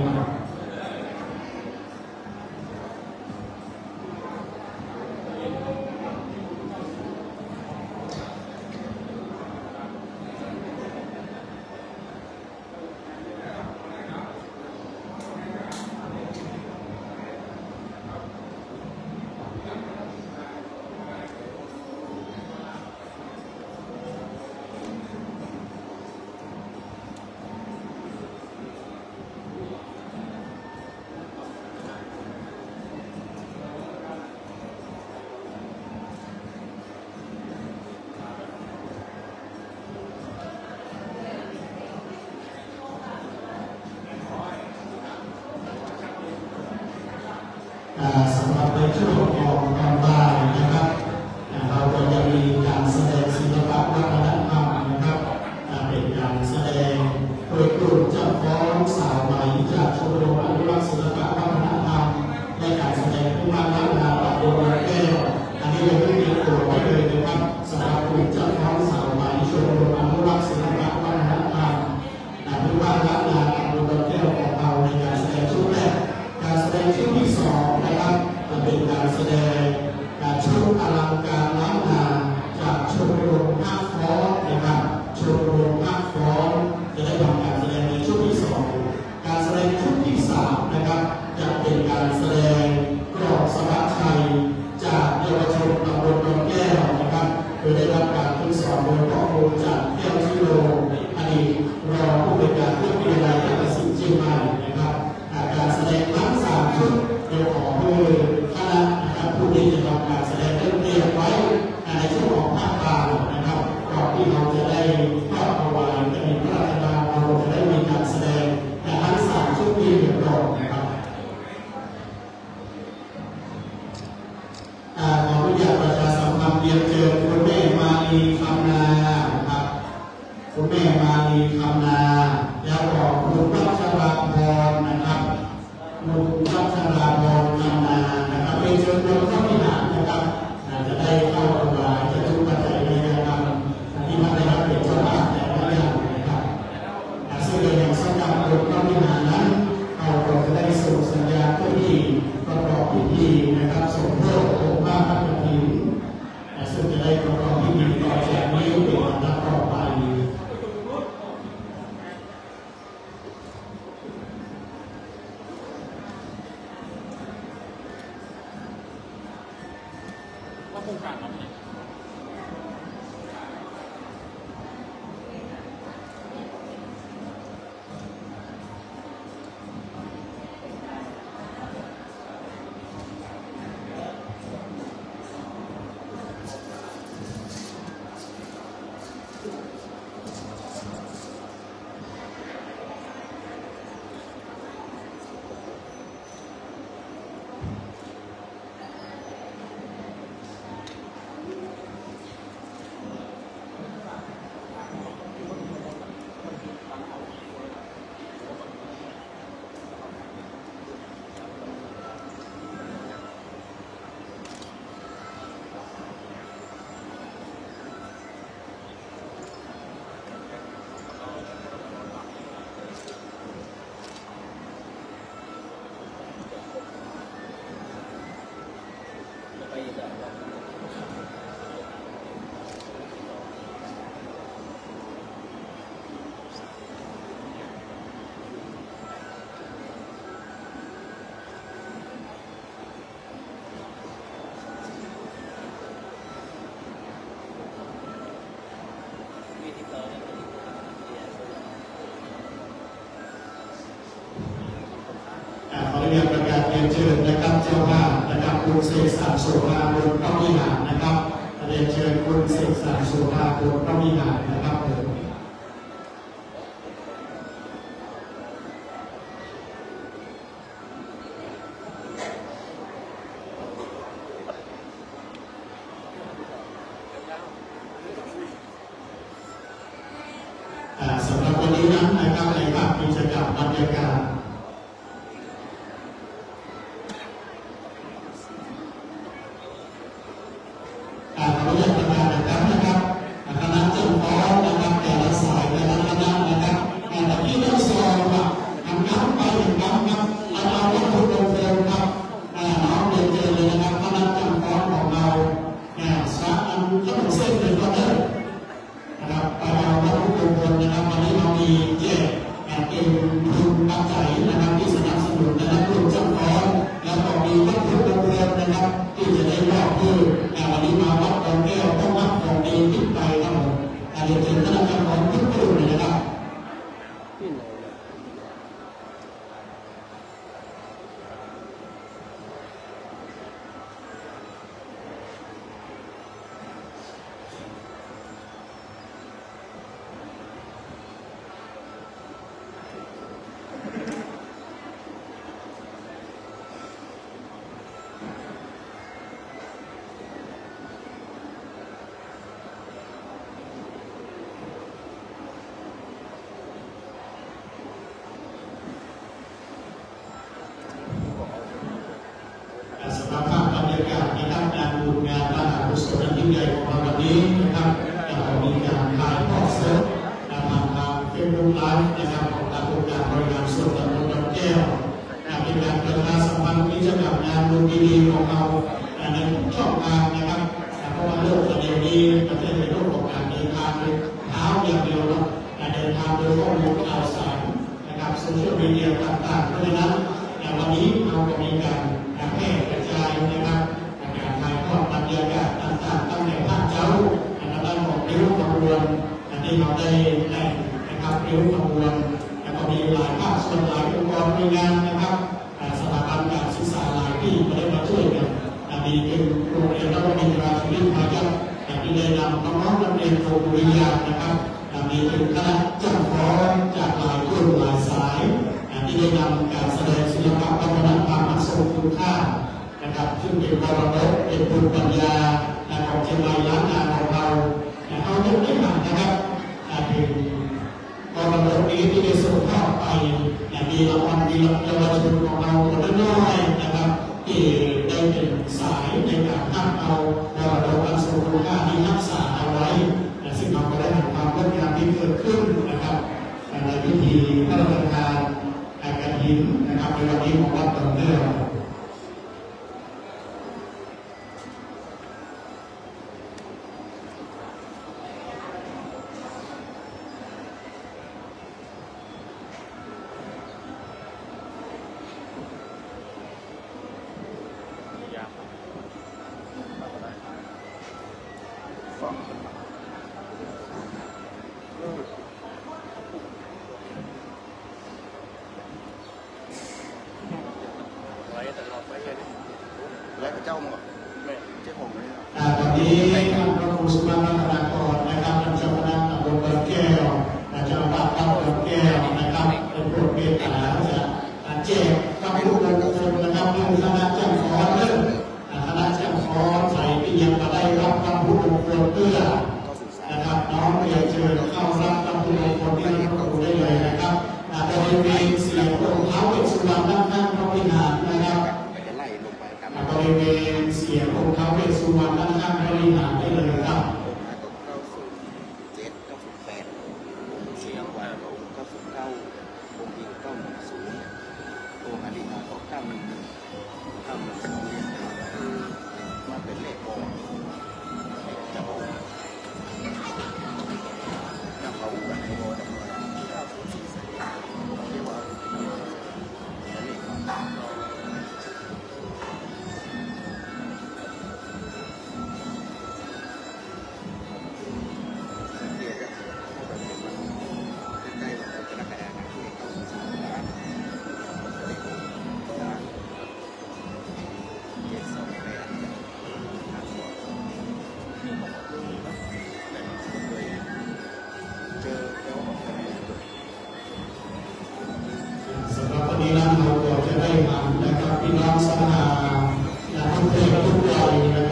สำหรับในช่วงของทางบ้านนะครับเราก็จะมีการแสดงศิลปะวัฒนธรรมนะครับเป็นการแสดงโดยกลุ่มเจ้าฟ้องสาวใหม่จากชมรมอนุรักษ์ศิลปะวัฒนธรรมและการแสดงผู้มาล้านนาบัดดงแก้วอันนี้เราไม่มีกลุ่มไว้เลยนะครับสำหรับกลุ่มเจ้าฟ้องสาวใหม่ชมรมอนุรักษ์ศิลปะวัฒนธรรมผู้มาล้านนาบัดดงแก้วของเราในการแสดงชุดแรกการแสดงชุดที่สองนะครับเป็นการแสดงการชุดอลังการล้านนาจากชมรมภาคฟ้อนนะครับชมรมภาคฟ้อนจะได้ทำการแสดงในชุดที่สองการแสดงชุดที่สามนะครับจะเป็นการแสดงกรอบสวัสดิ์ชัยจากเยาวชนตำบลดอนแก้วนะครับโดยได้รับการฝึกสอนโดยพ่อครูจากแก้วชิโรอดีตรองผู้เป็นการผู้พิจารณาการตัดสินเชียงใหม่นะครับการแสดงทั้งสามชุดโดยขอโดยคณะนะครับผู้ที่จะทำการแสดงเรื่องเรียนไว้ในช่วงของภาคกลางนะครับก่อนที่เราจะได้ทอดถวายจะมีพระราชทานเราจะได้มีการแสดงทั้งสามชุดนี้เรียบร้อยนะครับขออนุญาตประชาสัมพันธ์เรียนเชิญคุณแม่มาลีคำนาครับคุณแม่มาลีคำนาแล้วก็คุณรัชราพรนะครับคุณรัชราพรคำนานะครับเป็นเชิญชวนเข้าพิธีนะครับจะได้เข้าถวายจะทุกปัจจัยในการทำที่มาได้รับเกียรติจากแต่ละอย่างนะครับซึ่งในอย่างสำคัญของเข้าพิธีนั้นเราก็จะได้ส่งสัญญาณพิธีประกอบพิธีนะครับส่งเพื่อองค์พระพัฒนีซึ่งจะได้ประกอบพิธีต่อจากนี้เป็นอันดับต่อไป เจ้าภาพนะครับคุณเสกสรร โสภาบุญพระวิหารนะครับเรียนเชิญคุณเสกสรร โสภาบุญพระวิหารนะครับสำหรับวันนี้นั้นนะครับในภาพกิจกรรมบรรยากาศ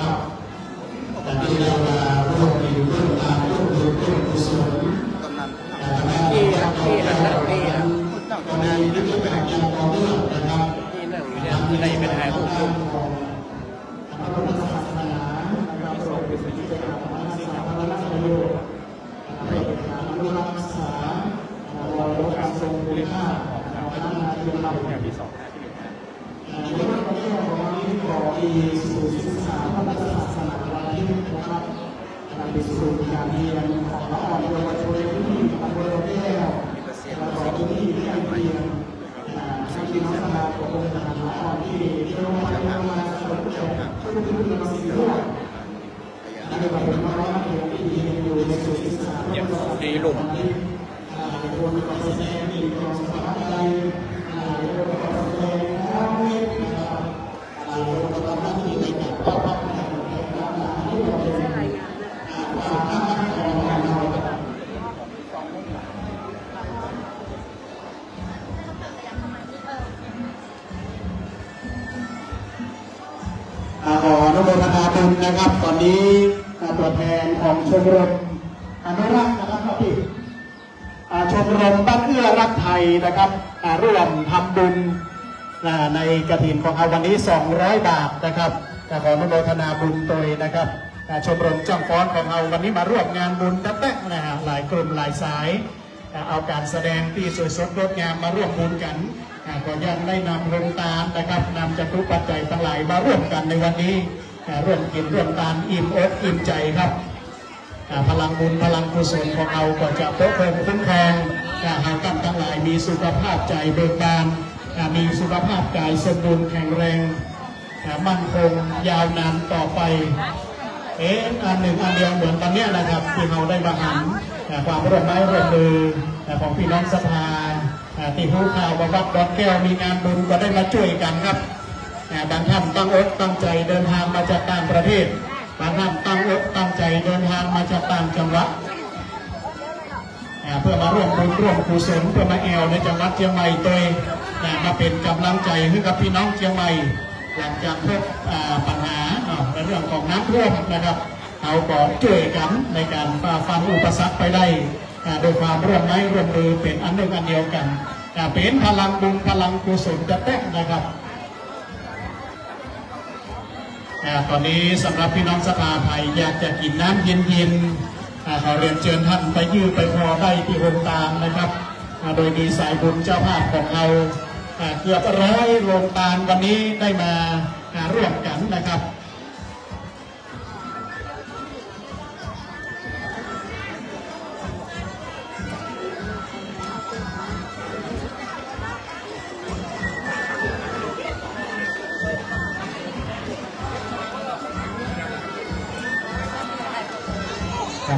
นะครับแต่ที่เรามาร่วมมือร่วมงานร่วมมือร่วมกุศลแต่ทำให้เราต้องการต้องมีนิติแพทย์อย่างต่อเนื่องนะครับที่ได้เป็นไฮโซมีศูนย์ศึกษาพระพุทธศาสนาไว้นะครับมีศูนย์การเรียนของนักเรียนวัยชนที่ตำบลแก้วและต่อที่นี่การเรียนการศึกษาขององค์การนักเรียนที่โรงเรียนมาสอนผู้ชมผู้ที่มีความรู้และเป็นผู้มาร่วมที่อยู่ในศูนย์ศึกษาพระพุทธศาสนาที่ควรมีความรู้มีความสามารถในนะครับตอนนี้ตัวแทนของชมรมอนุรักษ์นะครับพี่ชมรมบ้านเอื้อรักไทยนะครับร่วมทำบุญในกฐินของเราวันนี้สองร้อยบาทนะครับขออนุโมทนาบุญตัวนะครับชมรมจ้องฟ้อนของเราวันนี้มาร่วมงานบุญตั้งแต่หลายกลุ่มหลายสายเอาการแสดงที่สวยสดงดงามมาร่วมบุญกันก็ยังได้นำโรงทานนะครับนำจัตุปัจจัยทั้งหลายมาร่วมกันในวันนี้ร่วมกินร่วมทานอิ่มอกอิ่มใจครับพลังบุญพลังกุศลของเราก็จะปกป้องคุ้มครองให้ท่านทั้งหลายมีสุขภาพใจเบิกบานมีสุขภาพกายสมบูรณ์แข็งแรงมั่นคงยาวนานต่อไปเอ๊ะอันหนึ่งอันเดียวเหมือนตอนนี้นะครับที่เราได้มาหันความร่วมไม้ร่วมมือของพี่น้องสภาที่ผู้ข่าววัดดอนแก้วมีงานบุญก็ได้มาช่วยกันครับบางท่านตั้งอกตั้งใจเดินทางมาจากต่างประเทศบางท่านตั้งอกตั้งใจเดินทางมาจากต่างจังหวัดเพื่อมาร่วมบุญร่วมกุศลเพื่อมาแอวในจังหวัดเชียงใหม่โดยมาเป็นกำลังใจให้กับพี่น้องเชียงใหม่หลังจากพบปัญหาในเรื่องของน้ำท่วมนะครับเอาก่อนช่วยกันในการฝ่าฟันอุปสรรคไปได้โดยความร่วมไม้ร่วมมือเป็นอันหนึ่งอันเดียวกันเป็นพลังบุญพลังกุศลจะแตกนะครับตอนนี้สำหรับพี่น้องสภาไทยอยากจะกินน้ำเย็นๆขอเรียนเชิญท่านไปยืดไปพอได้ที่โรงทานนะครับโดยมีสายบุญเจ้าภาพของเราเกือบร้อยโรงทานวันนี้ได้มาร่วมกันนะครับ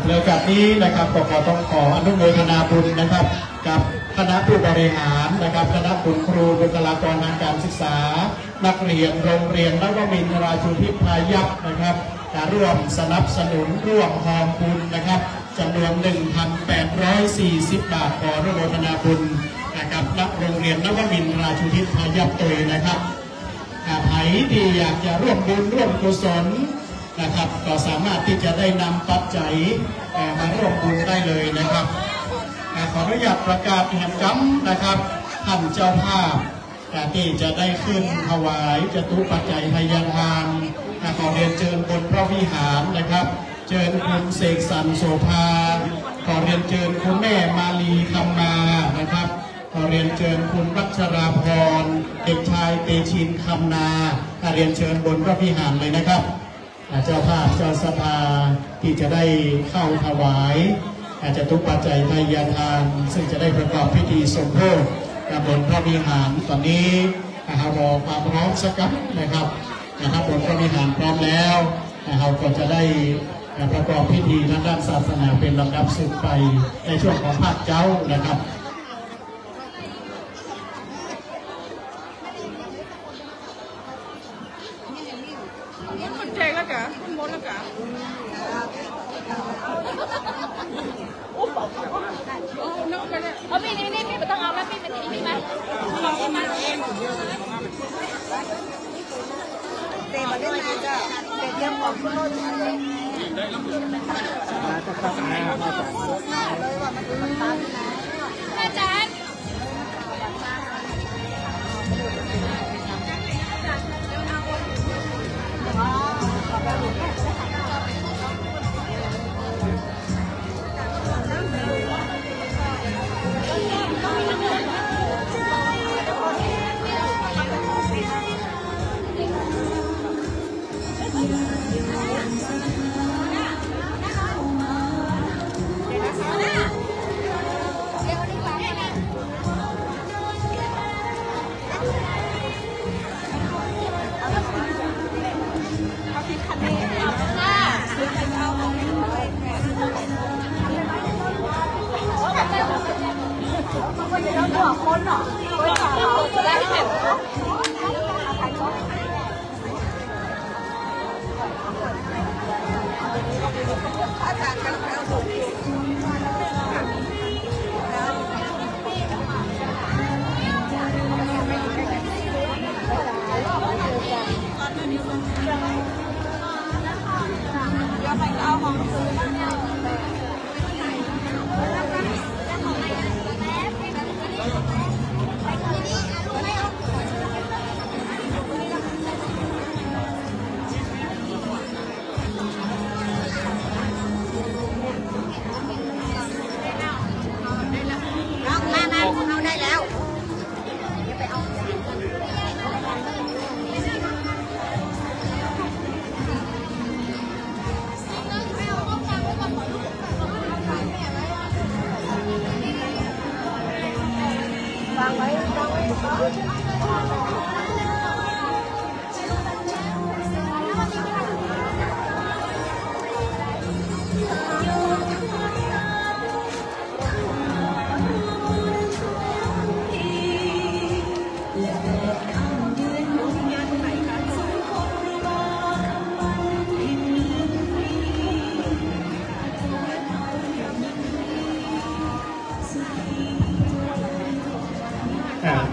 ในโอกาสนี้นะครับก็ขอต้องขออนุโมทนาบุญนะครับกับคณะผู้บริหารนะครับคณะคุณครูบุคลากรทางการศึกษานักเรียนโรงเรียนนวมินทราชูทิพายัพนะครับร่วมสนับสนุนร่วมทำบุญนะครับจำนวน หนึ่งพันแปดร้อยสี่สิบ บาทขออนุโมทนาบุญนะครับนักโรงเรียนนวมินทราชูทิพายัพเตยนะครับใครที่อยากจะร่วมบุญร่วมกุศลนะครับก็สามารถที่จะได้นำปัจจัยมาร่วมบุญได้เลยนะครับขออนุญาตประกาศแห่งกรรมนะครับท่านเจ้าภาพที่จะได้ขึ้นถวายจตุปัจจัยพยาทานขอเรียนเชิญบนพระวิหารนะครับเชิญคุณเสกสรรโสภาขอเรียนเชิญคุณแม่มาลีคำมานะครับขอเรียนเชิญคุณรัชราพรเด็กชายเตชินคำนาเรียนเชิญบนพระวิหารเลยนะครับเจ้าภาพเจ้าสภาที่จะได้เข้าถวายอาจจะทุกปัจจัยพยาทานซึ่งจะได้ประกอบพิธีสมโภชบนพระวิหารตอนนี้เรารอความพร้อมสักครับนะครับนะครับบนพระวิหารพร้อมแล้วเราก็จะได้ประกอบพิธีด้านศาสนาเป็นลำดับสืบไปในช่วงของภาคเจ้านะครับเ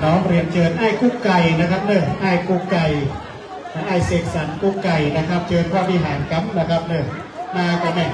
น้องเรียนเชิญไอ้กุ๊กไก่นะครับเนอะไอ้กุ๊กไก่ไอ้เสกสรรกุ๊กไก่นะครับเชิญพระวิหารกั๊มนะครับเนอะมากันเนี่ย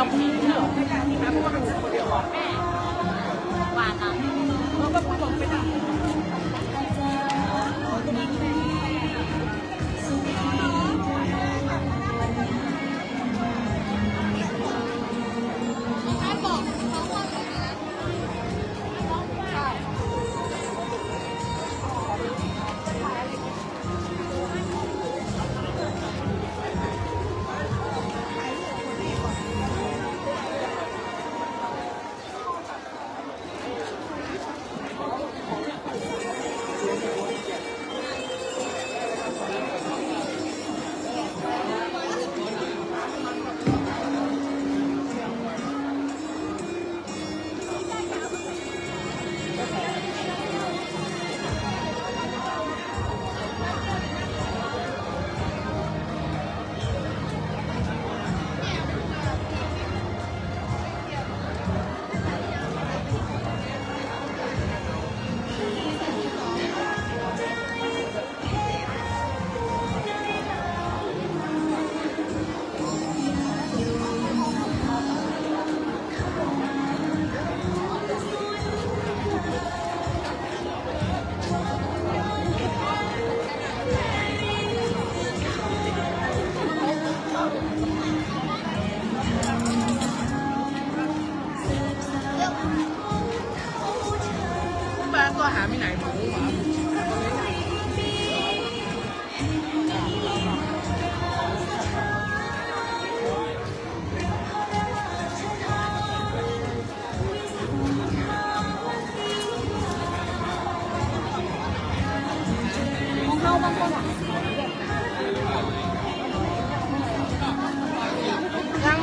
นั่ง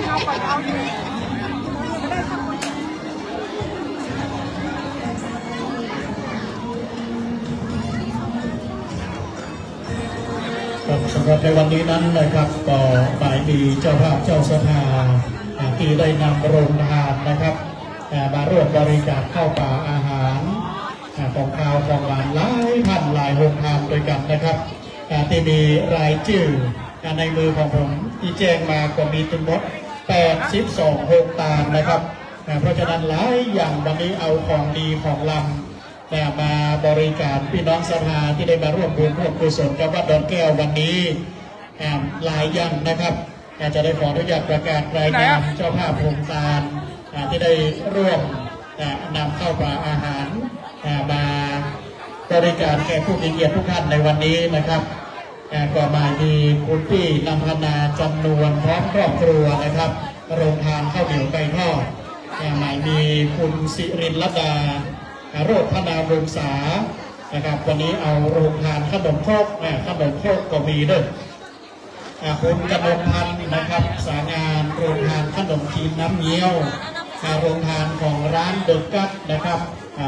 เข้าไปเอาดีไม่ได้ทำคนเดียว ครับสำหรับในวันนี้นั้นนะครับก็ฝ่ายมีเจ้าภาพเจ้าสถาที่ได้นำโรงทานนะครับมาร่วมบริจาคข้าวปลาอาหารของข้าวของหวานหลายพันหลายโรงทานด้วยกันนะครับที่มีรายชื่อในมือของผมที่แจ้งมาก็มีทั้งหมดแปดสิบสองโรงทานนะครับเพราะฉะนั้นหลายอย่างวันนี้เอาของดีของลำแต่มาบริการพี่น้องสภาที่ได้มาร่วมบุญร่วมกุศลกับวัดดอนแก้ววันนี้หลายอย่างนะครับจะได้ขออนุญาตประกาศรายนามเจ้าภาพโครงการที่ได้ร่วมนำข้าวปลาอาหารมาบริการแก่ผู้มีเกียรติทุกท่านในวันนี้นะครับก็มาดีคุณพี่นำพนาจำนวนพร้อมครอบครัวนะครับโรงทานข้าวเหนียวไก่ทอดหมายมีคุณสิรินลดาโรดพนาบุญษานะครับวันนี้เอาโรงทานขนมโคกนะขนมโคกก็มีด้วยคุณกนกพันธ์นะครับสายงานโรงทานขนมจีนน้ำเงี้ยวโรงทานของร้านเดินกัดนะครับ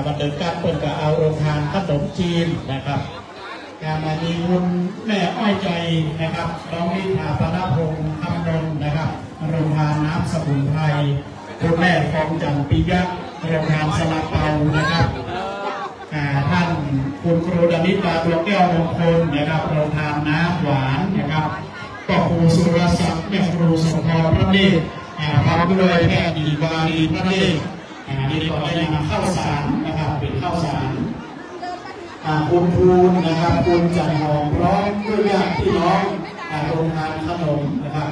บัตรเดินกัดเปิดกับเอาโรงทานขนมจีนนะครับมาดีคุณแม่อ้อยใจนะครับน้องนิธาพนาพงษ์คำนนท์นะครับโรงทานน้ำสมุนไพรคุณแม่ฟองจันทร์ปิยะโรงทานสลาเปานะครับท่านคุณครูดนิตาดวงแก้วมงคลนะครับโรงทานน้ำหวานนะครับก็ครูสุรศักดิ์แม่ครูสมพรพระเนตรพร้อมด้วยแพทย์หญิงวารีพระเนตรนี่ก็ได้นำข้าวสารนะครับเป็นข้าวสารคุณครูนะครับคุณจันทร์หอมร้องด้วยญาติพี่น้องโรงทานขนมนะครับ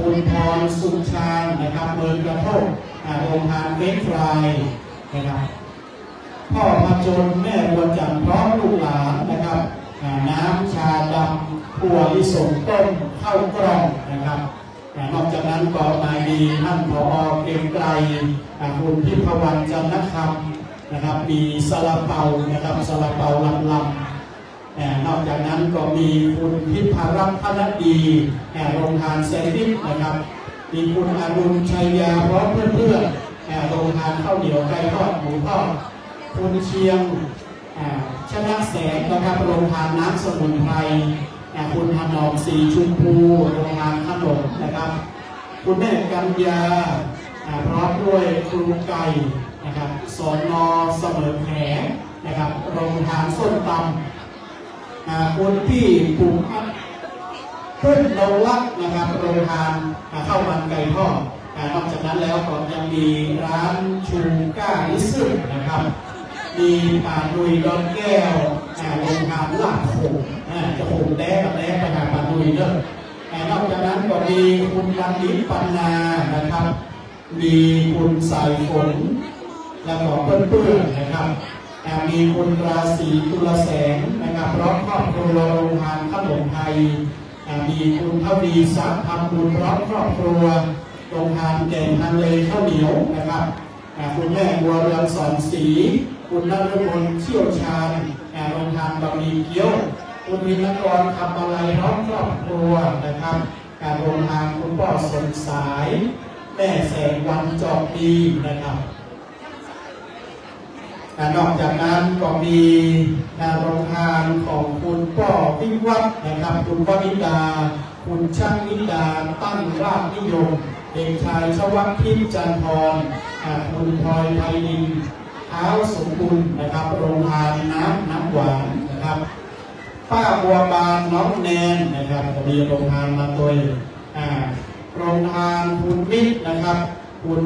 คุณพรสุขชาญนะครับเมินกระโทกโรงทานเล็กลายนะครับพ่อพจนแม่บัวจันทร์พร้อมลูกหลานนะครับน้ำชาดำถั่วลิสงต้มข้าวกล่องนะครับนอกจากนั้นก็นายดีท่านผอเกรียงไกรคุณพิพวันจันทคำนะครับมีซาลาเปานะครับซาลาเปาลำลำนอกจากนั้นก็มีคุณพิพรัตน์พนัดดีโรงทานแซนดิสนะครับมีคุณอารุณชัยยาพร้อมเพื่อนๆโรงทานข้าวเหนียวไก่ทอดหมูทอดคุณเชียงชนะแสงนะครับโรงทานน้ำสมุนไพรคุณถนอมสีชุมพูโรงทานขนมนะครับคุณแม่กัญญาพร้อมด้วยครูไก่นะครับสอนนอเสมอแผลนะครับโรงทานส้นตำคุณพี่ปุ่มขึ้นเราลักนะครับโรงทานข้าวมันไก่ทอดนอกจากนั้นแล้วก็ยังมีร้านชูก้าลิซึนะครับมีป่าดุยร้อนแก้วโรงทานหลักโขงจะโขงแด้กับแด้ประกาศป่าดุยเนอะนอกจากนั้นก็มีคุณลันดิปันนานะครับมีคุณสายฝนและก็เพื่อนๆนะครับมีคุณราศีตุลแสงนะครับพร้อมครอบครัวโรงทานขนมไทยมีคุณทวีสักทำบุญร้อมครอบครัวโรงทานแกงทะเลข้าวเหนียวนะครับคุณแม่บัวเรืองสอนสีคุณนฤมลเชี่ยวชาญโรงทานบะหมี่เกี๊ยวคุณวินกรคำมาลัยร้อมครอบครัวนะครับโรงทานคุณพ่อสมสายแม่แสงวันจอมดีนะครับนอกจากนั้นก็มีโรงทานของคุณพ่อพิวัฒน์นะครับคุณพ่อวิดาคุณช่างวิดาตั้งราชนิยมเด็กชายชวัฒน์ทิพย์จันทรคุณพลอยไพลินเท้าสมบูรณ์นะครับโรงทานน้ำน้ำหวานนะครับป้าบัวบานน้องแนนนะครับก็มีโรงทานมาโดยโรงทานคุณมิตรนะครับคุณ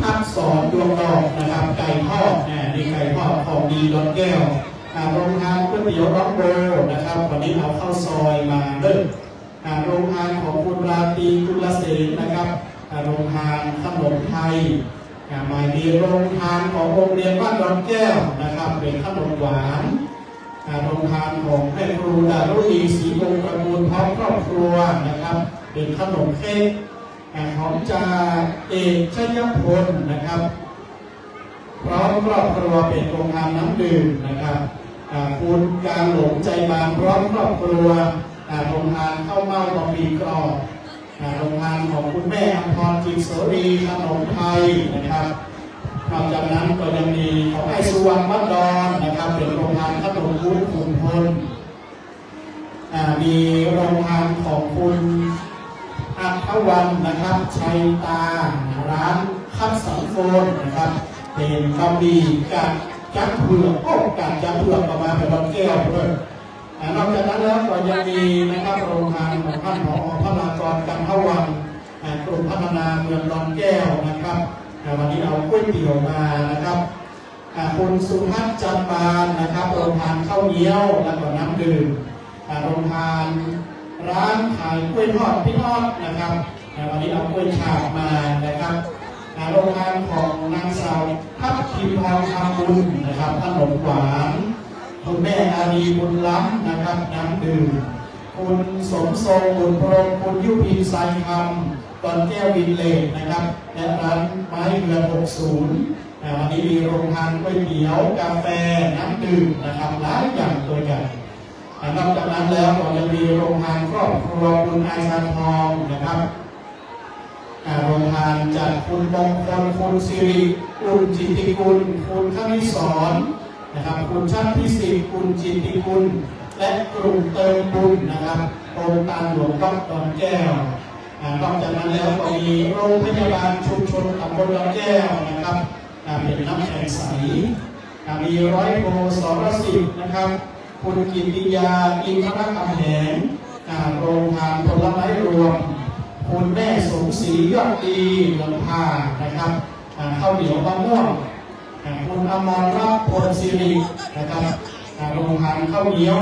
พักสอนดวงดอกนะครับไก่ทอดนี่ไก่ทอดของดีร้อนแก้วโรงทานก๋วยเตี๋ยวร้อนโบนะครับวันนี้เอาข้าวซอยมาเลิกโรงทานของคุณราตรีกุลเสนนะครับโรงทานขนมไทยมาดีโรงทานของโรงเรียนบ้านร้อนแก้วนะครับเป็นขนมหวานโรงทานของแม่ครูดารุณีศรีวงศ์ประมูลพร้อมครอบครัวนะครับเป็นขนมเค้กของจ่าเอกชัยพลนะครับพร้อมครอบครัวเป็นโรงทานน้ำดื่มนะครับคุณการหลงใจบางพร้อมครอบครัวโรงทานข้าวเม่าบะหมี่กรอบโรงทานของคุณแม่อภรณ์จิตโสรีขนมไทยนะครับนอกจากนั้นก็ยังมีของไอ้สุวรรณวัดดอนนะครับเป็นโรงทานขนมวุ้นขุนพล มีโรงงานของคุณอัครวันนะครับชัยตาร้านคัดสังโฟนนะครับเป็นบะหมี่กับจั๊กเผือกโอ้กับจั๊กเผือกออกมาเป็นบะแก้วด้วยนอกจากนั้นแล้วก็ยังมีนะครับโรงงานของท่านผอ.พลากรกันทวังกลุ่มพัฒนาเมืองดอนแก้วนะครับวันนี้เอาก๋วยเตี๋ยวมานะครับคุณสุภัทรจันบานนะครับโรงทานข้าวเหนียวและก็น้ำดื่มโรงทานร้านขายกล้วยทอดพี่ทอดนะครับวันนี้เอากล้วยฉาบมานะครับโรงทานของนางสาวทัพทิมทองคำบุญนะครับขนมหวานคุณแม่อารีบุญล้ำนะครับน้ำดื่มคุณสมทรงบุญพรหมคุณยุพินสายคำตอนแก้ววินเลนนะครับและร้านไม้เรือนหกสิบวันนี้มีโรงทานก๋วยเตี๋ยวกาแฟน้ำดื่มนะครับหลายอย่างตัวกันนอกจากนั้นแล้วก็จะมีโรงทานครอบครัวคุณอาชาทองนะครับโรงทานจากคุณมงคลคุณสิริคุณจิตติคุณคุณขณิศรนะครับคุณชาติพิสิทธิ์คุณจิตติคุณและกลุ่มเติมบุญนะครับโรงทานหลวงวัดดอนแก้วนอกจากนั้นแล้วก็มีโรงพยาบาลชุมชนตำบลดอนแก้วนะครับเป็นน้ำแข็งใสมีร้อยโพสองร้อยสิบนะครับคุณกิติยาอินทรคำแหงโรงทานผลไม้รวมคุณแม่สมศรียอดดีลำพานะครับข้าวเหนียวมะม่วงคุณอมรรัตน์พลศิรินะครับโรงทานข้าวเหนียว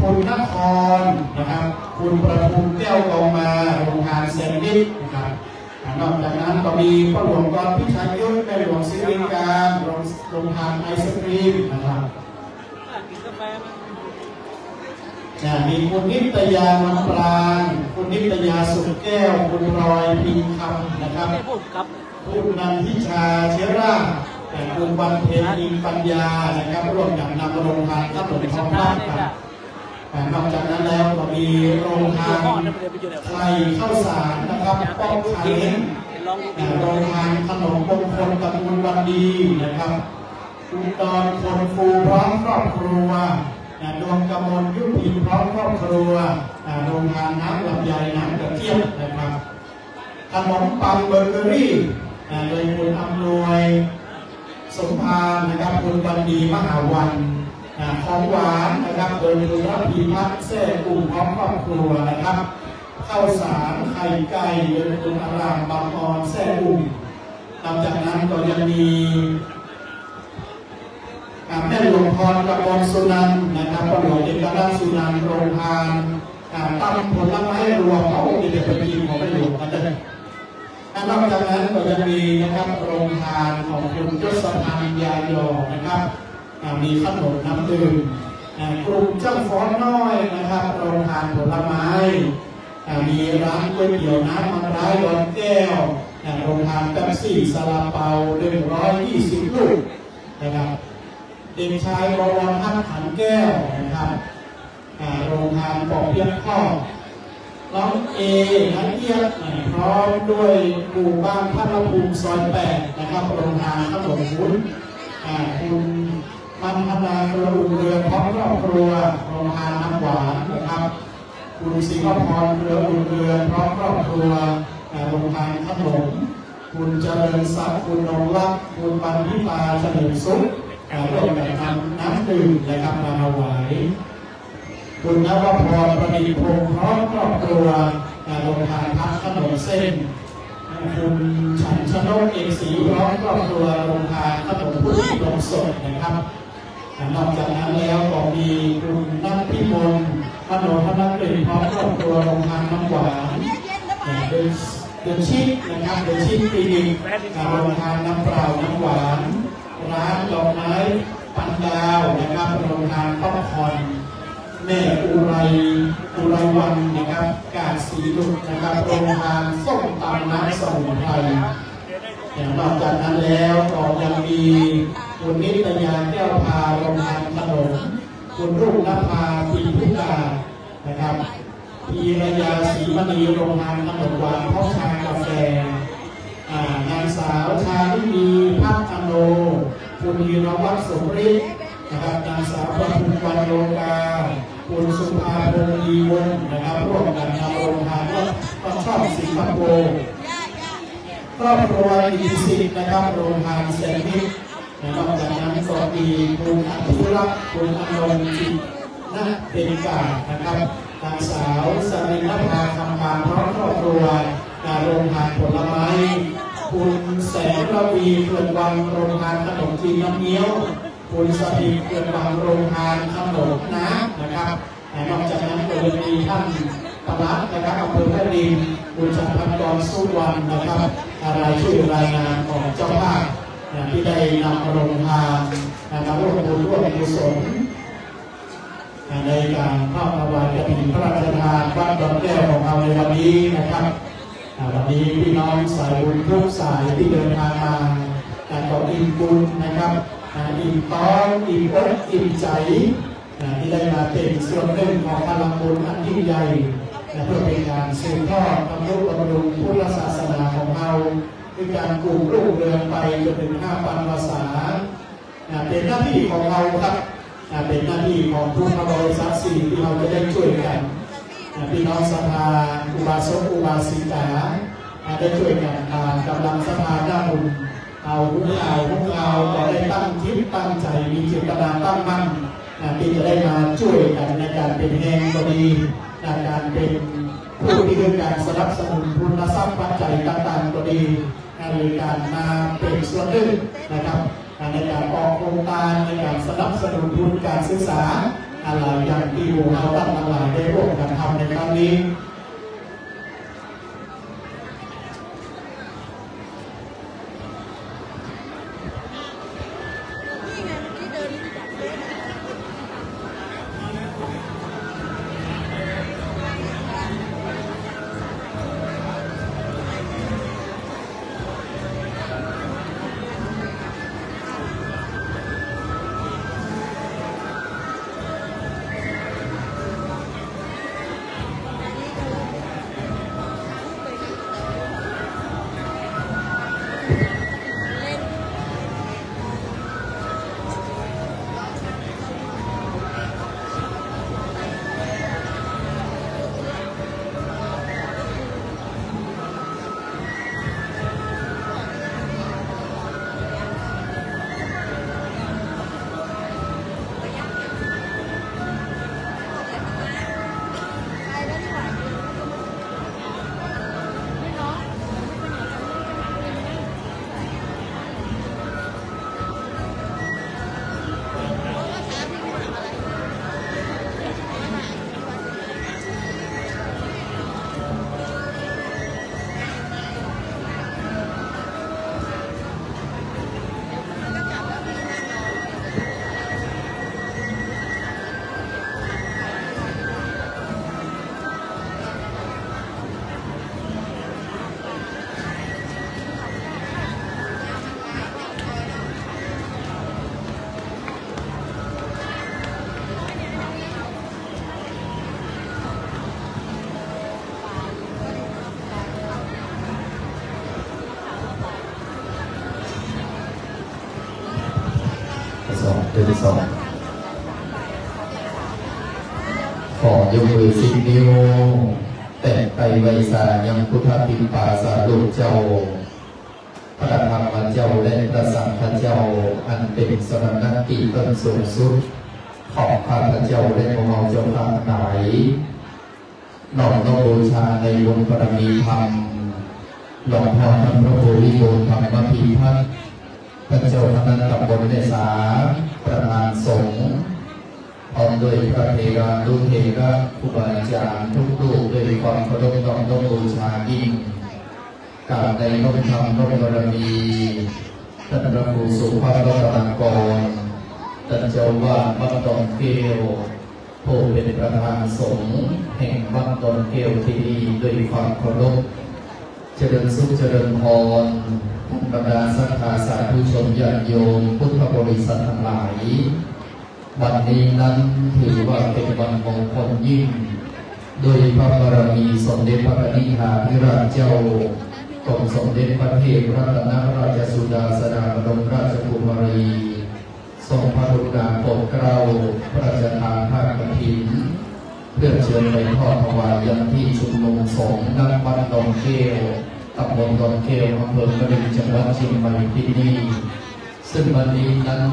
คุณนครนะครับคุณประภูมิแก้วกองมาโรงทานแซนด์วิชนะครับนอกจากนั้นก็มีพระหลวงกรพิชัยยุทธในหลวงศิริการโรงทานไอศครีมนะครับมีคุณนิตยามันปรางคุณนิตยาสุขแก้วคุณรอยพิมพ์คำนะครับคุณนันทิชาเชื้อราแต่คุณวันเพ็ญอินปัญญานะครับร่วมกันนำโรงทานข้าวเหนียวทองบ้านกันนอกจากนั้นแล้วก็มีโรงทานไข่ข้าวสารนะครับป้องไข่เล้งโรงทานขนมมงคลตระกูลวันดีนะครับคุณตอนคนฟูพร้อมครอบครัวดวงกมลยุพินพร้อมครอบครัวโรงทานน้ำลำไยน้ำกระเทียมนะครับขนมปังเบเกอรี่โดยคุณอำนวยสมภารนะครับคุณวันดีมหาวันของหวานนะครับโดยคุณรัตพีพัฒน์แท้กลุ่มพร้อมครอบครัวนะครับข้าวสารไข่ไก่โดยคุณอารามบางออนแท้กลุ่มหลังจากนั้นก็ยังมีแม่หลวงพรกระบองสุนันท์นะครับประโยชน์เอกราชสุนันท์โรงทานตั้งผลไม้รวมเขาองค์เด็กเป็นทีมของแม่หลวงกันเลยนอกจากนั้นก็ยังมีนะครับโรงทานของคุณยศพันธ์ยาหยอนะครับมีขนมน้ำดื่มกลุ่มเจ้าฟ้อนน้อยนะครับโรงทานผลไม้มีร้านก๋วยเตี๋ยวน้ำมันร้ายร้อนแก้วโรงทานแป๊บซี่ซาลาเปาหนึ่งร้อยยี่สิบลูกนะครับเด็กชายบวรพัฒน์ขันแก้วนะครับโรงทานปอกเปี๊ยะข้าวน้องเอน้องเอียดพร้อมด้วยกลุ่มบ้านพระภูมิซอยแปดนะครับโรงทานขนมวุ้นคุณมันธนาเรืออุ่นเรือพร้อมครอบครัวโรงทานน้ำหวานนะครับคุณสิงห์พรเรืออุ่นเรือพร้อมครอบครัวโรงทานขนมคุณเจริญทรัพย์คุณนงรักคุณปันธิตาเฉลิมสุขร่วมกันนำน้ำดื่มนะครับมาถวายคุณนวพรประดิษฐ์พงศ์พร้อมครอบครัวโรงทานพักขนมเส้นคุณฉันชนกเอกศรีพร้อมครอบครัวโรงทานขนมพุทธิลงสดนะครับนอกจากนั้นแล้วก็มีคุณนัทพิมลขนมพนักเรียนพร้อมครอบครัวโรงทานน้ำหวานเดินเดินชิดนะครับเดินชิดปีนิโรงทานน้ำเปล่าน้ำหวานร้านดอกไม้ปันดาวนะครับโรงทานป๊อปคอร์นแม่อุไรอุไรวันนะครับกาดสีดุกนะครับโรงทานส้มตำน้ำสมุนไพรนอกจากนั้นแล้วก็ยังมีคุณนิตยาแก้วพาโรงทานขนมคุณรุ่งนภาพิมพิกานะครับพีรยาศรีมณีโรงทานขนมหวานข้าวชากาแฟนางสาวชาลินีพัฒโนคุณวีรวัฒน์สมฤทธิ์นะครับนางสาวประภูมิวันโลกา คุณสุภาพงศ์ดีวงศ์นะครับร่วมกันนำองค์การวัดตะช่องสิงคโปร์ครอบครัวอีสิกนะครับโรงงานเซรามิกนะครับจากนั้นสวัสดีคุณอภิรักษ์คุณอนุจิตนักเตลิกานะครับนางสาวสรินทร์ภาคำปาพร้อมครอบครัวการโรงงานผลไม้คุณแสงระวีเพื่อนวังโรงงานขนมจีนน้ำเงี้ยวคุณสถิตเพื่อนวังโรงงานขนมน้ำนะครับนอกจากนั้นก็ยังมีท่านปลัดนะครับอำเภอแม่ริมคุณจันทร์กรสุวรรณนะครับอะไรชื่อรายงานของเจ้าภาพที่ได้นำโรงงานนะครับร่วมบุญร่วมกุศลในการทอดถวายกฐินพระราชทานวัดดอนแก้วของเราในวันนี้นะครับวันนี้พี่น้องสายบุญทุกสายที่เดินทางมาการต่ออิ่มบุญนะครับอิ่มท้องอิ่มอกอิ่มใจที่ได้มาเป็นส่วนหนึ่งของพลังบุญอันยิ่งใหญ่เพื่อเป็นการสืบทอดทำรูปบำรุงพุทธศาสนาของเราคือการกลุ่มลูกเรือนไปจนถึงห้าพันภาษาเป็นหน้าที่ของเราครับเป็นหน้าที่ของผู้ทำบริษัทสี่ที่เราจะได้ช่วยกันพี่น้องสภาอุบาสกอุบาสิกาได้ช่วยกันกำลังสภาหน้าบุญเอาพวกเราพวกเราก็ได้ตั้งทิศตั้งใจมีเจตนาตั้งมั่นที่จะได้มาช่วยกันในการเป็นแห่งก็ดีในการเป็นผู้ที่เป็นการสนับสนุนทุนทรัพย์ปัจจัยต่างๆก็ดีในการมาเป็นส่วนหนึ่งนะครับในการออกโครงการในการสนับสนุนทุนการศึกษาอะไรอย่างที่พวกเราตั้งหลายได้ร่วมกันทำในครั้งนี้เดือนที่สองขอยกมือสิบนิ้วแต่ไปไวสายังพุทธปิณปาสาโลกเจ้าพระธรรมเจ้าและพระสังฆเจ้าอันเป็นสรณติต้นสูงสุดของข้าพเจ้าและของเราเจ้าทั้งหลายน้อมบูชาในบุญบารมีธรรมหลวงพ่อท่านพระโพธิโยธรรมภิพัฒน์พระเจ้าคณะตำบลเนสาประธานสงฆ์พร้อมด้วยพระเทระลูกเทระผู้บริจาคทุกรูปด้วยความเคารพน้อมบูชายิ่งกราบในพระธรรมพระบารมีท่านพระครูสุภาพรัตนากรท่านเจ้าวาดวัดดอนแก้วผู้เป็นประธานสงฆ์แห่งวัดดอนแก้วที่ดีด้วยความเคารพเจริญสุขเจริญพรบรรดาศรัทธาสาธุชนญาติโยมพุทธบริษัททั้งหลายวันนี้นั้นถือว่าเป็นวันมงคลยิ่งโดยพระบารมีสมเด็จพระนิธิาธิราชเจ้ากรมสมเด็จพระเทพรัตนราชสุดาสดาบรมราชกุมารีทรงพระกรุณาโปรดเกล้าพระราชทานผ้ากฐิน เพื่อเชิญไปทอดถวายยังที่ชุมนุมสงฆ์ณ บ้านดอนเกลตำบลดอนเกลอำเภอกระดิ่งจังหวัดเชียงใหม่ที่นี่ซึ่งวันนี้นั้น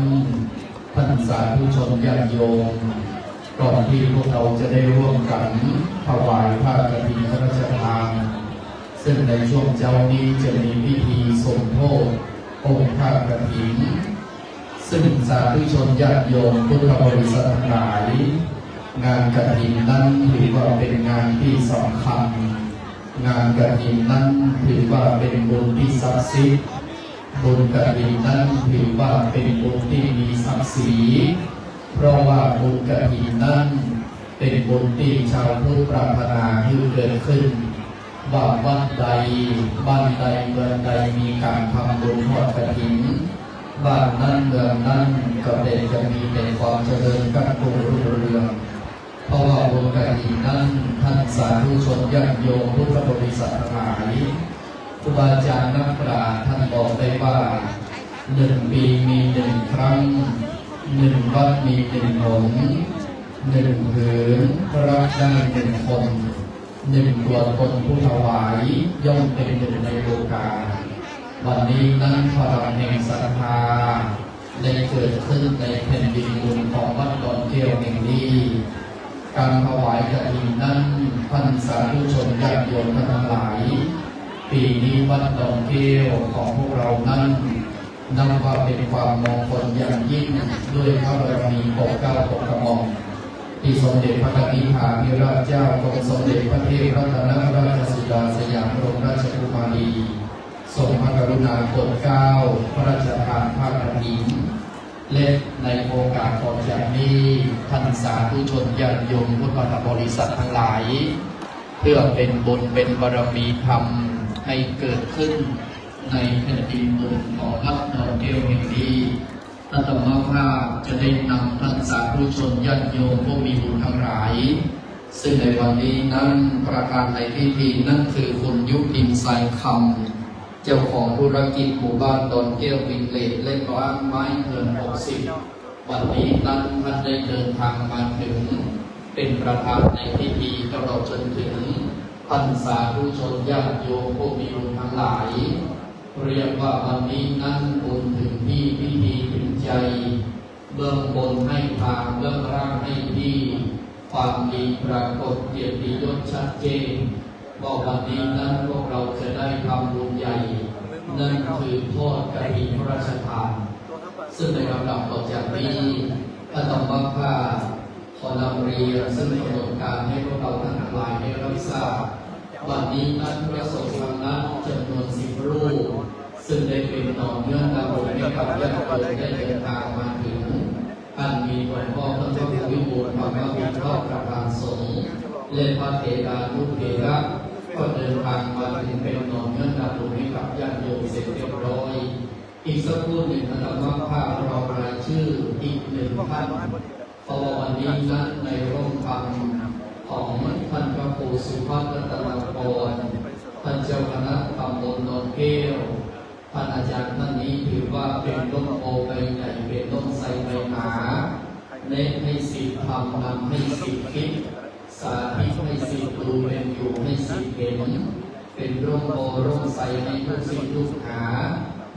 ท่านสาธุชนญาติโยมก่อนที่พวกเราจะได้ร่วมกันถวายผ้ากฐินพระราชทานซึ่งในช่วงเช้านี้จะมีพิธีสมโภชองค์พระกฐินซึ่งสาธุชนญาติโยมพุทธบริษัททั้งหลายงานกฐินนั้นถือว่าเป็นงานที่สำคัญงานกฐินนั้นถือว่าเป็นบุญที่ศักดิ์สิทธิ์บุญกฐินนั้นถือว่าเป็นบุญที่มีศักดิ์ศรีเพราะว่าบุญกฐินนั้นเป็นบุญที่ชาวพุทธปรารถนาที่เกิดขึ้นว่าบ้านใดบ้านใดเมืองใดมีการทำบุญทอดกฐินบ้านนั้นเมืองนั้นก็ได้จะมีแต่ความเจริญก้าวหน้ารุ่งเรืองเพราะว่าบุญกฐินนั้นท่านสาธุชนญาติโยมพุทธบริษัททั้งหลายครูบาอาจารย์นักปราชญ์ท่านบอกได้ว่าหนึ่งปีมีหนึ่งครั้งหนึ่งวัดมีหนึ่งหนหนึ่งผืนพระได้หนึ่งคนหนึ่งตัวคนผู้ถวายย่อมเป็นหนึ่งในโลกาวันนี้นั้นพลังแห่งศรัทธาได้เกิดขึ้นในแผ่นดินบุญของวัดดอนเกลแห่งนี้การถวายกฐินนั้นท่านสาธุชนญาติโยมทั้งหลายปีนี้วัดดอนเกลของพวกเรานั้นนับว่าเป็นความมงคลอย่างยิ่งด้วยพระบารมีปกเกล้าปกกระหม่อมที่สมเด็จพระกนิษฐาธิราชเจ้ากรมสมเด็จพระเทพรัตนราชสุดาสยามบรมราชกุมารีทรงพระกรุณาโปรดเกล้าพระราชทานผ้ากฐินและในโอกาสต่อจากนี้ท่านสาธุชนญาติโยมพุทธบริษัททั้งหลายเพื่อเป็นบุญเป็นบารมีธรรมให้เกิดขึ้นในแผ่นดินบุญของวัดดอนเกลแห่งนี้พระธรรมภาพจะได้นำท่านสาธุชนญาติโยมผู้มีบุญทั้งหลายซึ่งในวันนี้นั้นประธานในพิธีนั่นคือคุณยุพินทรายคำเจ้าของธุรกิจหมู่บ้านดอนเกลวิลเลจเล่นร้านไม้เงินหกสิบวันนี้นั้นท่านได้เดินทางมาถึงเป็นประธานในพิธีตลอดจนถึงท่านสาธุชนญาติโยมผู้มีบุญทั้งหลายเรียกว่าวันนี้นั้นบุญถึงที่พิธีถึงใจเบื้องบนให้ทางเบื้องล่างให้ที่ความดีปรากฏเกียรติยศชัดเจนว่าวันนี้นั้นพวกเราจะได้ทำบุญใหญ่นั่นคือทอดกฐินพระราชทานซึ่งในลำดับต่อจากนี้พระธรรมภาพขอนำเรียนซึ่งกำหนดการให้พวกเราทั้งหลายได้รับทราบวันนี้นั้นพระสงฆ์ทั้งนั้นจำนวนสิบรูปซึ่งได้เป็นต่อเนื่องตามในคำและคำได้เดินทางมาถึงท่านมีหลวงพ่อพระเจ้าวิบูลย์พระมหาวิโรจน์ประธานสงฆ์และพระเถรานุเถระก็เดินทางมาถึงเป็นต่อเนื่องตามในคำญาติโยมเสร็จเรียบร้อยอีกสักครู่หนึ่งธรรมภาพรอรายชื่ออีกหนึ่งท่านเพราะวันนี้นั้นในร่มธรรมของท่านพระครูสุภัทรรัตนากรท่านเจ้าคณะตำบลดอนเกลท่านอาจารย์ท่านนี้ถือว่าเป็นต้นโอใบใหญ่เป็นต้นไทรใบหนาเน้นให้สิทธิ์ทำนำให้สิทธิ์คิดสาธิตให้สิทธิ์ดูเป็นอยู่ให้สิทธิ์เห็นเป็นร่มโอร่มไทรให้ทุกสิทธิ์ทุกหา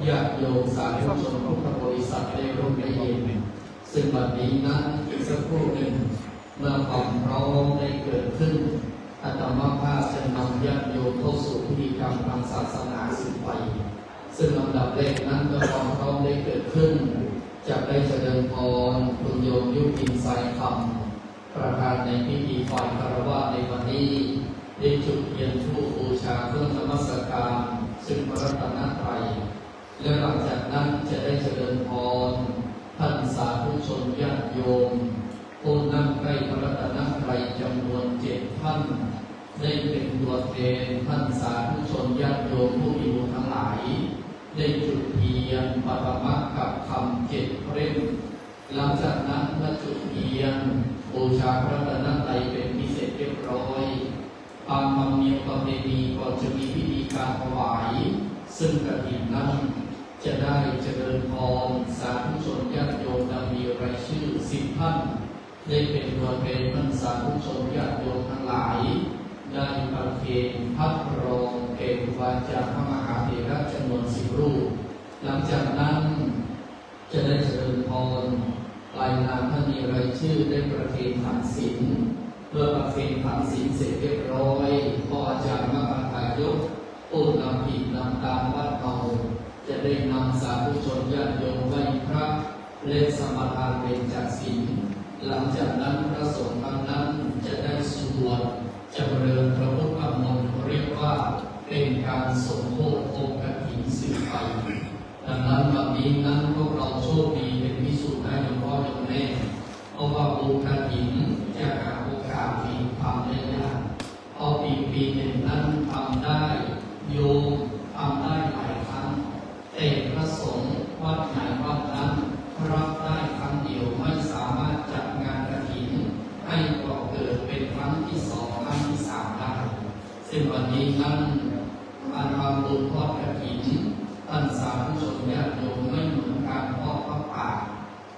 ญาติโยมสาธุชนพุทธบริษัทได้ร่วมได้เย็นซึ่งวันนี้นั้นอีกสักครู่หนึ่งเมื่อความพร้อมได้เกิดขึ้นอาตมาภาพจะนำญาติโยมเข้าสู่พิธีกรรมทางศาสนาสืบไปซึ่งลำดับแรกนั้นเมื่อความพร้อมได้เกิดขึ้นจะได้เจริญพรคุณโยมยุพินทรายคำประธานในพิธีฝ่ายคารวะในวันนี้ได้จุดเทียนธูปบูชาเครื่องนมัสการซึ่งพระรัตนตรัยและหลังจากนั้นจะได้เจริญพรท่านสาธุชนญาติโยมผู้นั่งใกล้พระรัตนตรัยจำนวนเจ็ดท่านได้เป็นตัวแทนท่านสาธุชนญาติโยมผู้มีบุญทั้งหลายได้จุดเทียนปฐมกับคำเจ็ดเล่มหลังจากนั้นพระจุดเทียนบูชาพระรัตนตรัยเป็นพิเศษเรียบร้อยตามธรรมเนียมประเพณีก็จะมีพิธีการถวายซึ่งกฐินนั้นจะได้เจริญพรสาธุชนญาติโยมมีรายชื่อสิบท่าน ได้เป็นตัวเป็นมนุษย์สาธุชนญาติโยมทั้งหลายได้บำเพ็ญพัฒรองเอกวาจาพระมหาเถระจำนวนสิบรูปหลังจากนั้นจะได้เจริญพรรายนามท่านมีรายชื่อได้ประเคนขันศีลเพื่อประเคนขันศีลเสร็จเรียบร้อยพออาจารย์มาประทายยกอุปนำผิดนำตามวัดเอาจะได้นำสาธุชนญาติโยมไหว้พระเล่นสมาทานเป็นจักศีลหลังจากนั้นพระสงฆ์ทั้งนั้นจะได้สวดเจริญพระพุทธมนต์เรียกว่าเป็นการสมโภชองค์กฐินสืบไปดังนั้นวันนี้นั้นพวกเราโชคดีเป็นพิสูจน์ได้อย่างพ่ออย่างแม่เพราะว่าองค์กฐินจะหาโอกาสที่ทำได้ยากเอาปีปีหนึ่งนั้นทำได้โยมทำได้หลายครั้งแต่พระสงฆ์วัดไหนวัดนั้นรับได้ครั้งเดียวไม่สามารถจัดงานกฐินให้ก่อเกิดเป็นครั้งที่สองครั้งที่สามได้ซึ่งวันนี้นั้นการทำบุญทอดกฐินท่านสาธุชนญาติโยมไม่เหมือนการทอดพระป่า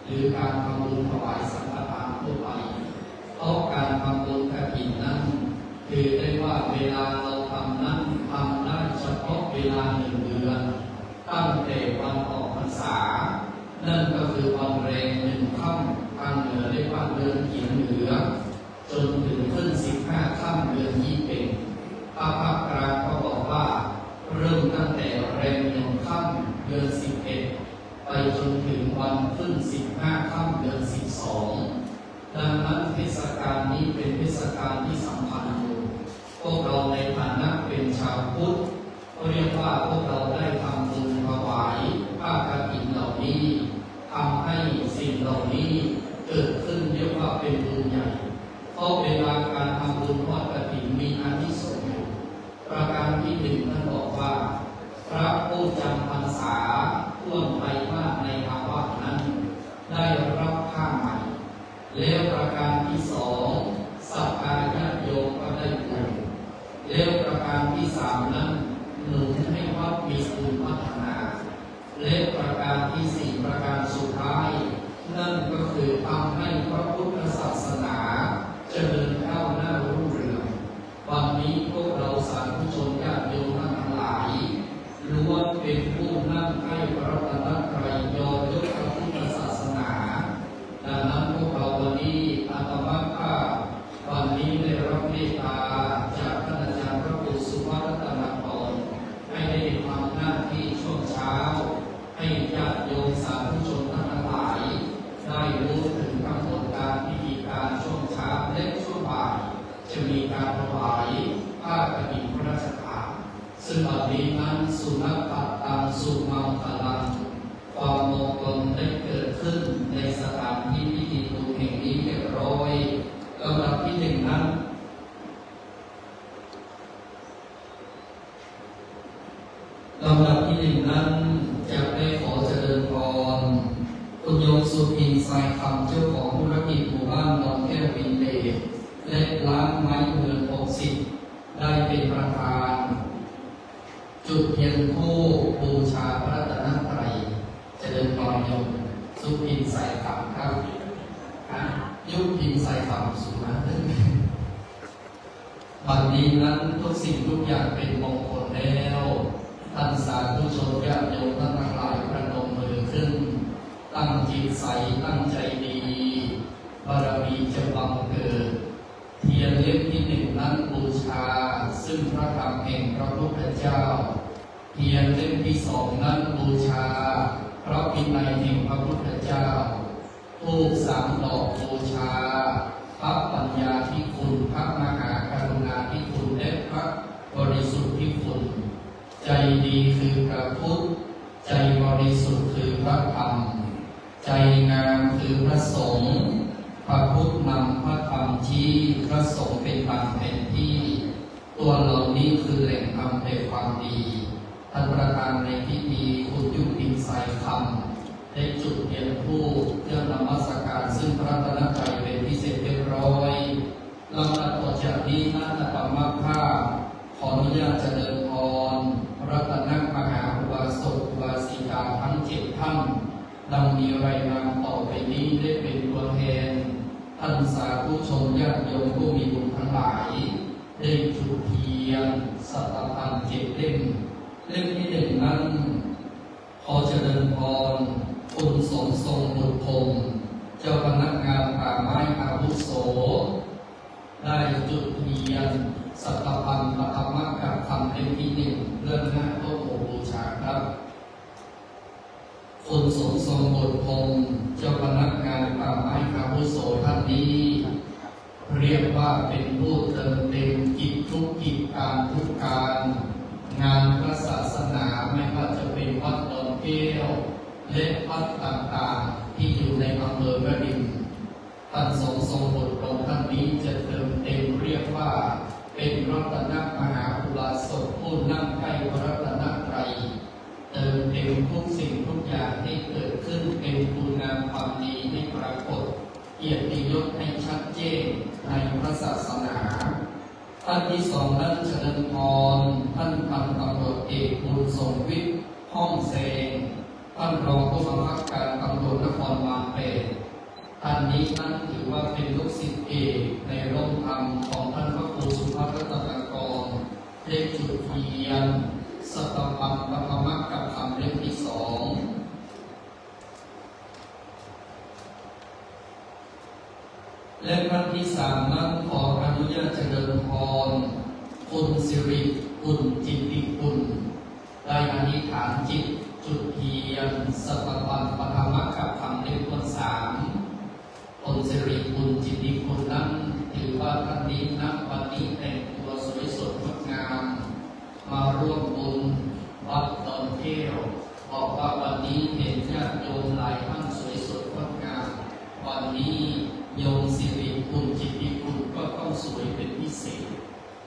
หรือการทำบุญถวายสังฆทานทั่วไปเพราะการทำบุญกฐินนั้นคือได้ว่าเวลาเราทำนั้นทำได้เฉพาะเวลาหนึ่งเดือนตั้งแต่วันออกพรรษานั่นก็คือวันแรงหนึ่งค่ำทางเหนือเรียกว่าเดือนเขียนเหนือจนถึงขึ้นสิบห้าค่ำเดือนยี่เป็งพระภาคกลางก็บอกว่าเริ่มตั้งแต่แรงหนึ่งค่ำเดือนสิบเอ็ดไปจนถึงวันขึ้นสิบห้าค่ำเดือนสิบสองดังนั้นเทศกาลนี้เป็นเทศกาลที่สำคัญอยู่พวกเราในฐานะเป็นชาวพุทธเรียกว่าพวกเราได้ทำบุญถวายผ้ากฐินเหล่านี้ทำให้สิ่งเหล่านี้เกิดขึ้นเรียกว่าเป็นบุญใหญ่เพราะเวลาการทำบุญทอดกฐินมีอานิสงส์อยู่ประการที่หนึ่งท่านบอกว่าพระผู้จำพรรษาท่วมไปมากในภาวะนั้นได้รับผ้าใหม่แล้วประการที่สองสักการะโยมก็ได้บุญแล้วประการที่สามนั้นหนุนให้วัดมีบุญพัฒนาและประการที่สี่ประการสุดท้ายนั่นก็คือทำให้พระพุทธศาสนาเจริญก้าวหน้ารุ่งเรืองวันนี้พวกเราสาธุชนญาติโยมทั้งหลายล้วนเป็นผู้นั่งใกล้พระรัตนตรัยยอมยกพระพุทธศาสนาดังนั้นพวกเราวันนี้อาตมาภาพวันนี้ได้รับเมตตาจากท่านอาจารย์พระครูสุวัฒน์รัตนพรให้ได้ทำหน้าที่ช่วงเช้าให้ญาติโยมสาธุชนทั้งหลายได้รู้ถึงกำหนดการพิธีการช่วงเช้าและช่วงบ่ายจะมีการถวายผ้ากฐินพระราชทานซึ่งบัดนี้นั้นสุนัขปัตตังสุมังคลังความมงคลได้เกิดขึ้นในสถานที่พิธีตุแห่งนี้เรียบร้อยลำดับที่หนึ่งนั้นลำดับที่หนึ่งนั้นจะได้ขอเจริญพรคุณโยมสุพินทรายคำเจ้าของธุรกิจหมู่บ้านนนท์แก้ววินเลดและร้านไม้เมืองหกสิบได้เป็นประธานจุดเทียนโคบูชาพระรัตนตรัยเจริญพรโยมสุพินทรายคำครับยุพินทรายคำสุนันท์บัดนี้นั้นทุกสิ่งทุกอย่างเป็นมงคลแล้วท่านสาธุชนญาติโยมทั้งหลายประนมมือขึ้นตั้งจิตใสตั้งใจดีบารมีจะบังเกิดเทียนเล่มที่หนึ่งนั้นบูชาซึ่งพระธรรมแห่งพระพุทธเจ้าเทียนเล่มที่สองนั้นบูชาพระวินัยแห่งพระพุทธเจ้าธูปสามดอกบูชาพระปัญญาที่คุณพระมหากรุณาที่คุณและพระบริสุทธิ์ที่คุณใจดีคือพระพุทธใจบริสุทธิ์คือพระธรรมใจงามคือพระสงฆ์พระพุทธนำพระธรรมที่พระสงฆ์เป็นปัจจัยที่ตัวเหล่านี้คือแหล่งธรรมในความดีท่านประธานในพิธีคุณยุพินทรายคำได้จุดเทียนธูปเพื่อนมัสการซึ่งพระรัตนตรัยเป็นพิเศษเรียบร้อยลำดับต่อจากนี้นั้นอาตมาภาพขออนุญาตเจริญพรรัตนมหาอุบาสกอุบาสิกาทั้งเจ็ดท่านดังมีรายงานต่อไปนี้ได้เป็นตัวแทน ท่านสาธุชนญาติโยมผู้มีบุญทั้งหลายเล่มจุดเทียนสัตพันธ์เจ็ดเล่มเล่มที่หนึ่งนั้นขอเจริญพรคุณสมทรงบุตรพงศ์เจ้าพนักงานป่าไม้อาวุโสได้จุดเทียนสัตพันธ์ปฐมกถาเล่มที่หนึ่งเรื่องหน้าโต๊ะบูชาครับคุณสมทรงบุตรพงศ์เจ้าพนักงานป่าไม้อาวุโสท่านนี้เรียกว่าเป็นผู้เติมเต็มกิจทุกกิจการทุกการงานพระศาสนาไม่ว่าจะเป็นวัดดอนแก้วและวัดต่างๆที่อยู่ในอำเภอกระดิ่งท่านสมทรงบุตรพงศ์ท่านนี้จะเติมเต็มเรียกว่าเป็นรัตนมหาอุบาสกผู้นั่งใกล้พระรัตนตรัยเติมเต็มทุกสิ่งทุกอย่างที่เกิดขึ้นเป็นคุณงามความดีให้ปรากฏเกียรติยศให้ชัดเจนในพระศาสนาท่านที่สองนั้นเจริญพรท่านพันตำรวจเอกบุญสมวิทย์ห้องเซนท่านรองผู้บังคับการตำรวจนครบาลแปดท่านนี้นั้นถือว่าเป็นลูกศิษย์เอกในร่มธรรมของท่านพระครูสุภัทรตระกรได้จุดเทียนสัตพันธ์ปฐมกถาเล่มที่สองและเล่มที่สามนั้นขออนุญาตเจริญพรคุณสิริคุณจิตติคุณได้อธิษฐานจิตจุดเทียนสัตพันธ์ปฐมกถาเล่มที่สามคุณสิริคุณจิตติคุณนั้นถือว่าท่านนี้นับวันนี้แต่งตัวสวยสดงดงามมาร่วมบุญวัดดอนแก้วบอกว่าวันนี้เห็นญาติโยมหลายท่านสวยสดงดงามวันนี้โยมสิริคุณจิตติคุณก็ต้องสวยเป็นพิเศษ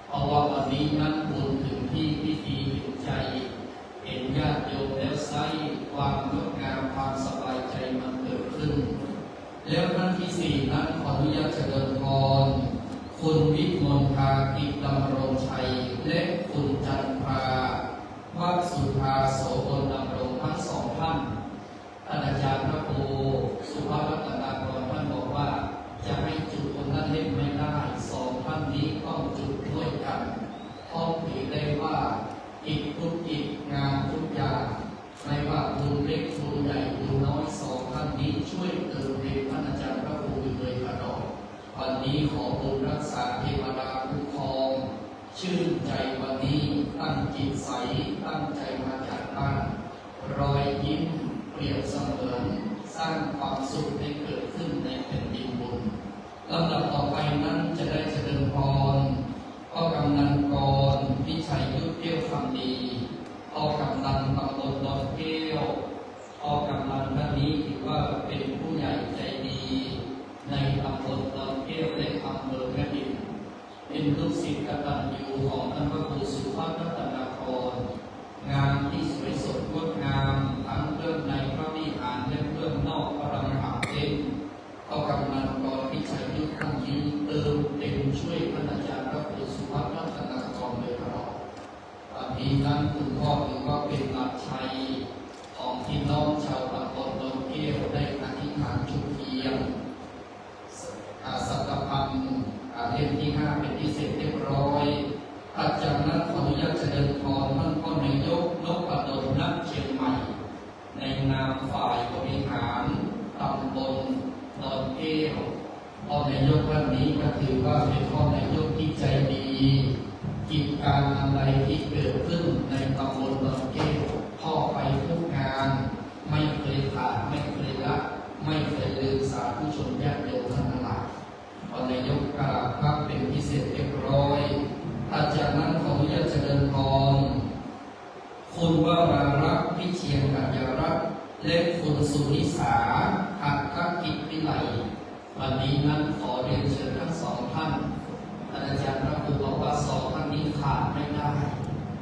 เพราะว่าวันนี้นักบุญถึงที่พิธีถึงใจเห็นญาติโยมแล้วไซความงดงามความสบายใจมันเกิดขึ้นแล้วท่านที่สี่นั้นขออนุญาตเจริญพรคุณวิมลภากิจดำรงชัยและคุณจันทราวัชสุภาโสพลดำรงทั้งสองท่านอาจารย์พระครูสุภัทรตระกรท่านบอกว่าจะให้จุดคนนั้นเล่นไม่ได้สองท่านนี้ต้องจุดด้วยกันท่องถือได้ว่าอีกทุกอีกงานทุกอย่างไม่ว่าบุญเล็กบุญใหญ่บุญน้อยสองท่านนี้ช่วยเติมเต็มท่านอาจารย์พระครูอยู่เลยกระดองวันนี้ขอบุญรักษาเทวดาคุ้มครองชื่นใจวันนี้ตั้งจิตใสตั้งใจมาจากบ้านรอยยิ้มเปรียบเสมือนสร้างความสุขให้เกิดขึ้นในแผ่นดินบุญลำดับต่อไปนั้นจะได้เจริญพรพ่อกำนันกรพิชัยยุทธเที่ยวคำดีพ่อกำนันตำบลดอนแก้วพ่อกำนันท่านนี้ถือว่าเป็นผู้ใหญ่ใจดีในตำบลดอนแก้วและอำเภอกระดิ่งเป็นลูกศิษย์กตัญญูของท่านพระครูสุภัทรตระกรงานที่สวยสดงดงามทั้งเรื่องในพระวิหารและเรื่องนอกพระราชวังเองก็กำลังรอพิชัยยุทธท่านนี้เติมเต็มช่วยพระอาจารย์พระครูสุภัทรรัตนกรเลยครับ ตอนนี้นั้นคุณพ่อถือว่าเป็นหลักชัยของพี่น้องชาวตำบลดอนแก้วได้อธิษฐานจุดเทียนสัตพันธ์เล่มที่ห้าเป็นที่เสร็จเรียบร้อยอาจารย์นั้นขออนุญาตเจริญพรท่านพ่อนายกนพดลณเชียงใหม่ในนามฝ่ายบริหารตำบลดอนแก้วพ่อนายกท่านนี้ก็ถือว่าเป็นพ่อนายกที่ใจดีกิจการอะไรที่เกิดขึ้นในตำบลดอนแก้วพ่อไปทุกงานไม่เคยขาดไม่เคยละไม่เคยลืมสาธุชนญาติโยมทั้งหลายพ่อนายกกราบพักเป็นพิเศษเรียบร้อยอาจารย์นั้นขออนุญาตเจริญพรคุณวรารักษ์วิเชียรกัญญารัตน์และคุณสุนิสาหัตถกิจวิไลวันนี้นั้นขอเรียนเชิญทั้งสองท่านอาจารย์พระครูบอกว่าสองท่านนี้ขาดไม่ได้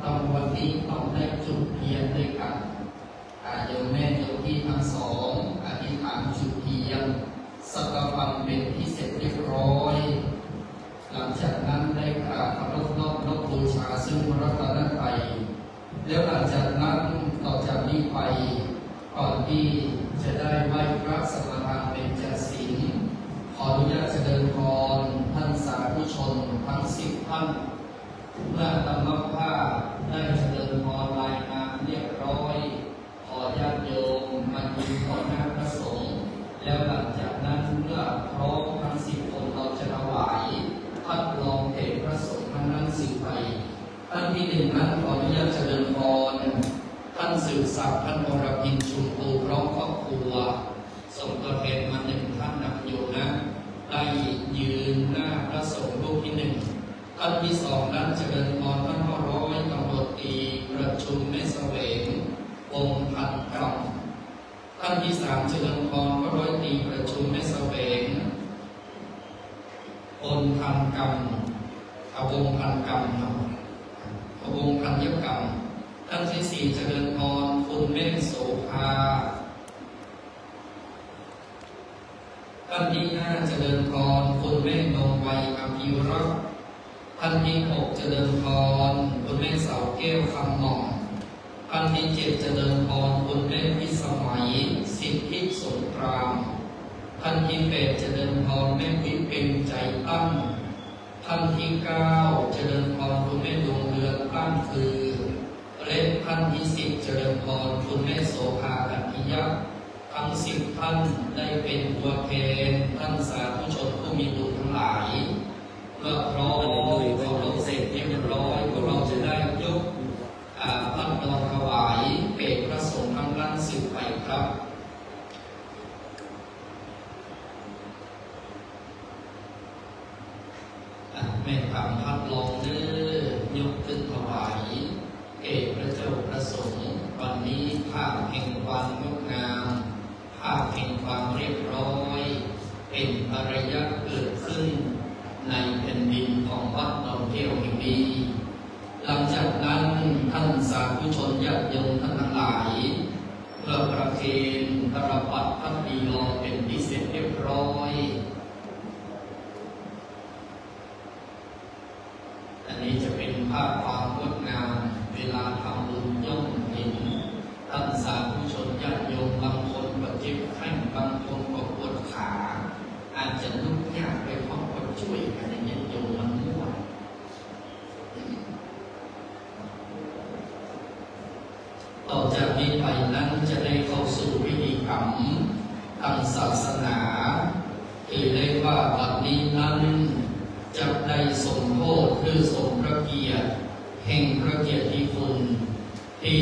ต้องวันนี้ต้องได้จุดเทียนด้วยกันอาโยมแม่โยมพี่ทั้งสองอธิษฐานจุดเทียนสักการะเป็นที่เสร็จเรียบร้อยหลังจากนั้นได้กราบพระรดน้อมน้อมบูชาซึ่งพระรัตนตรัยแล้วหลังจากนั้นต่อจากนี้ไปก่อนที่จะได้ไหว้พระสมทานเบญจศีลขออนุญาต เจริญพรท่านสาธุชนทั้งสิบท่านเมื่อธรรมภาพได้เจริญพรรายงานเรียบร้อยขอญาติโยมมายืนต่อหน้าพระสงฆ์แล้วหลังจากนั้นเมื่อพร้อมทั้งสิบคนเราจะถวายพัดลองเทพระสงฆ์นั้นสิบไปท่านที่หนึ่งนั้นขอญาติเจริญพรท่านสืบศักดิ์ท่านอรพินชุมภูพร้อมครอบครัวส่งตัวแทนมาหนึ่งท่านนักโยมนะได้ยืนหน้าพระสงฆ์รูปที่หนึ่งท่านที่สองนั้นเจริญพรท่านพ่อร้อยตำรวจตรีประชุมแม่เสวงวงพันกำท่านที่สามเจริญพรพ่อร้อยตรีประชุมแม่เสวงวงพันกำวงพันกำวงพันยกำท่านที่สี่เจริญพรคุณแม่โสภาท่านที่ห้าเจริญพรคุณแม่นงไวอภิรักษ์ท่านที่หกเจริญพรคุณแม่เสาแก้วคำหม่อมท่านที่เจ็ดเจริญพรคุณแม่พิสมัยสิทธิสงครามท่านที่แปดเจริญพรแม่วิเป็นใจตั้งท่านที่เก้าเจริญพรคุณแม่ดวงเรืองตั้งคือและท่านที่สิบเจริญพรคุณแม่โสภากัณฑิยะทั้งสิบท่านได้เป็นตัวแทนท่านสาธุชนผู้มีบุญทั้งหลายเมื่อพร้อมของเราเสร็จเรียบร้อยพวกเราจะได้ยกพัดลองถวายเป็นพระสงฆ์ทั้งนั้นสิบไปครับแม่ทำพัดลองเนื้อยกขึ้นถวายเอกพระเจ้าประสงค์วันนี้ภาพแห่งความงดงามภาพแห่งความเรียบร้อยเป็นอารยะเกิดขึ้นในแผ่นดินของวัดหนองเที่ยวแห่งนี้หลังจากนั้นท่านสาธุชนญาติโยมท่านทั้งหลายเพื่อประเคนตรปัตรพัดดีรอเป็นพิเศษเรียบร้อยอันนี้จะเป็นภาพความงดงามเวลาทำบุญย่อมเห็นท่านสาธุชนญาติโยมบางคนปฏิบัติแข่งบางคนก็ปวดขาอาจจะลุกยากไปเพราะคนช่วยกันอย่างนี้โยมมันมั่วต่อจากนี้ไปนั้นจะได้เข้าสู่พิธีกรรมทางศาสนาคือเรียกว่าบัดนี้นั้นจะได้สมโภชคือสมพระเกียรติแห่งพระเกียรติคุณที่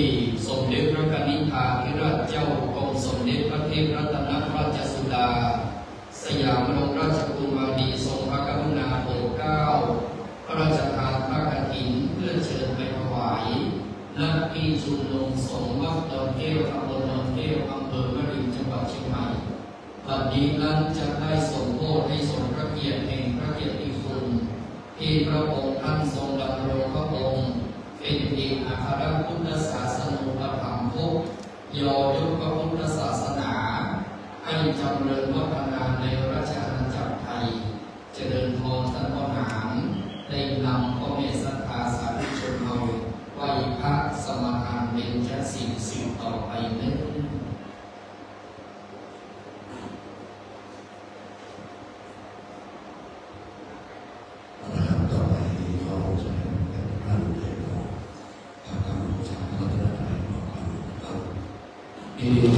สมเด็จพระนิธิาธิราชเจ้ากรมสมเด็จพระเทพรัตนราชสุดาสยามบรมราชกุมารีทรงพระกรุณาโปรดเกล้าพระราชทานพระกฐินเพื่อเชิญไปถวายณ ที่ชุมนุมสงฆ์วัดดอนแก้วตำบลดอนแก้วอำเภอมะรินจังหวัดเชียงใหม่บัดนี้นั้นจะได้สมโภชให้สมพระเกียรติแห่งพระเกียรติคุณที่พระองค์ท่านทรงดำรงพระองค์เป็นเอกอัครพุทธศาสนูปถัมภกย่อยุคพระพุทธศาสนาให้จำเริญวัฒนาในราชอาณาจักรไทยเจริญพรท่านพ่อหามได้นำพ่อเมตศรัทธาสาธุชนเราไหว้พระสมาทานเป็นจะสิ่งสิ่งต่อไปเนื่อง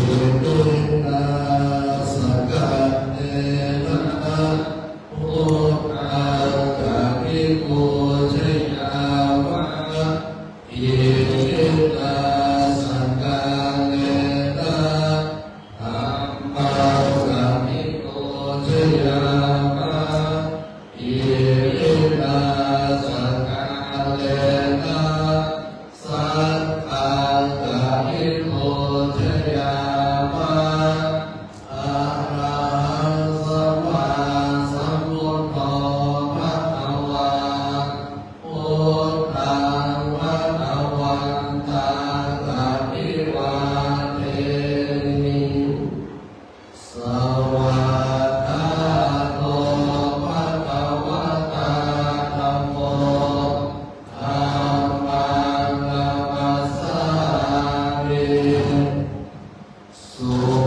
สุ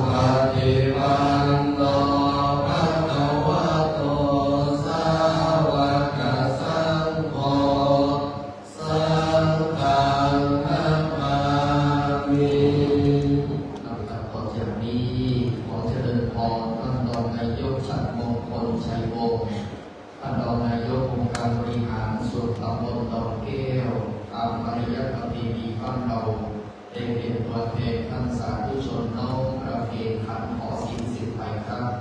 ขเทวันโตภะคะวะโต ยศชัดมงคลชัยวงศ์ท่านรองนายกองค์การบริหารส่วนตำบลดอนแก้วตามมารยาทประเพณีบ้านเราเด็กเด็กประเพณีท่านสาธุชนน้องประเพณีขันขอสิ่งสิบไปครับ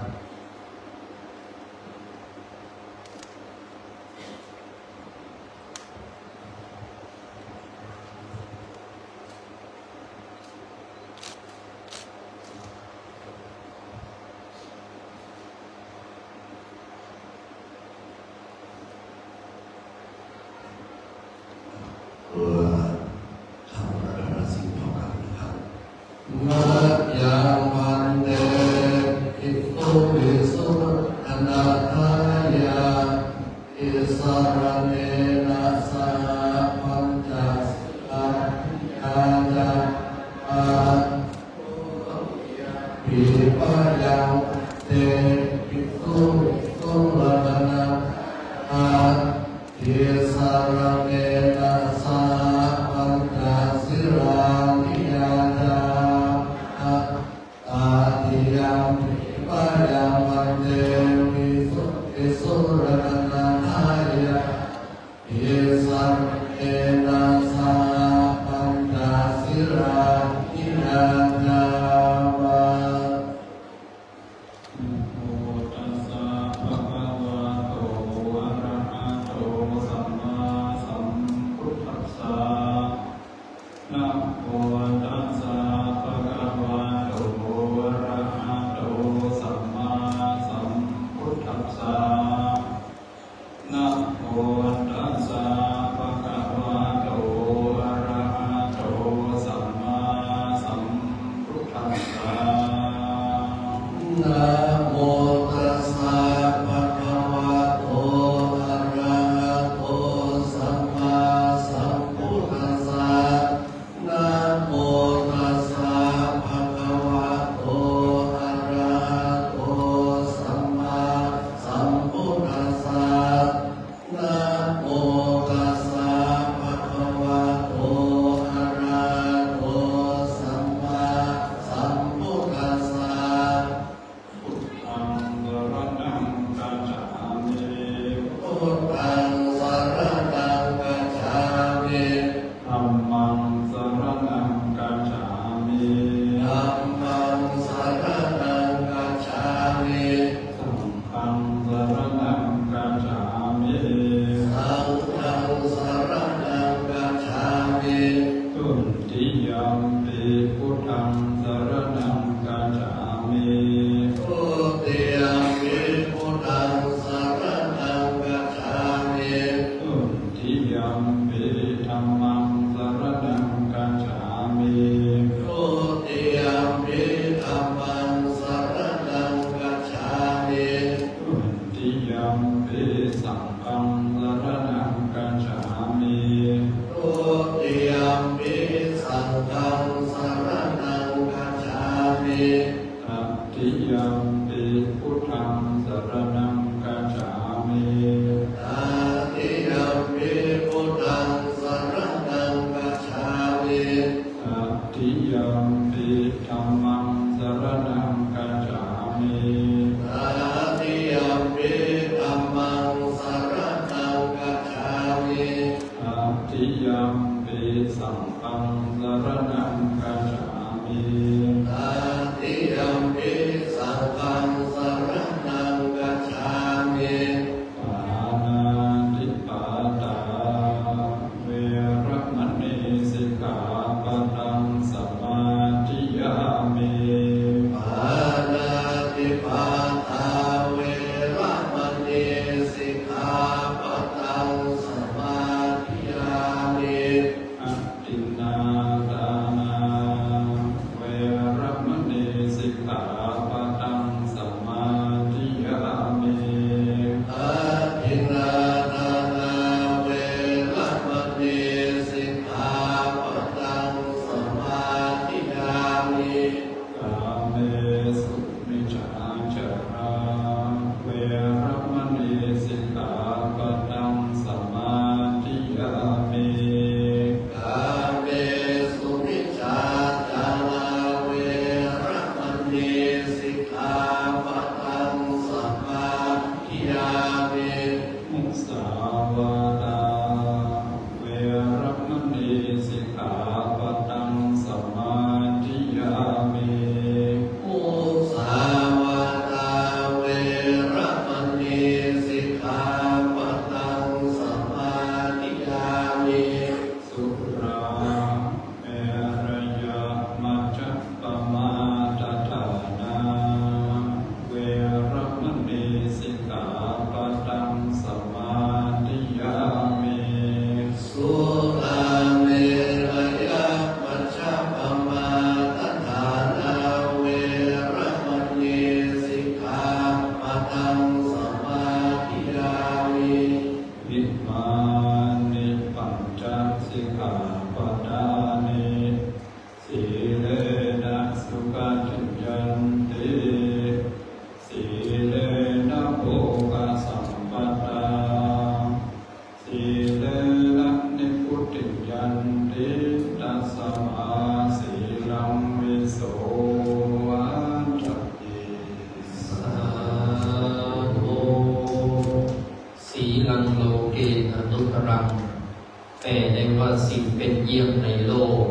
แต่ในว่าสิ่งเป็นเยี่ยมในโลก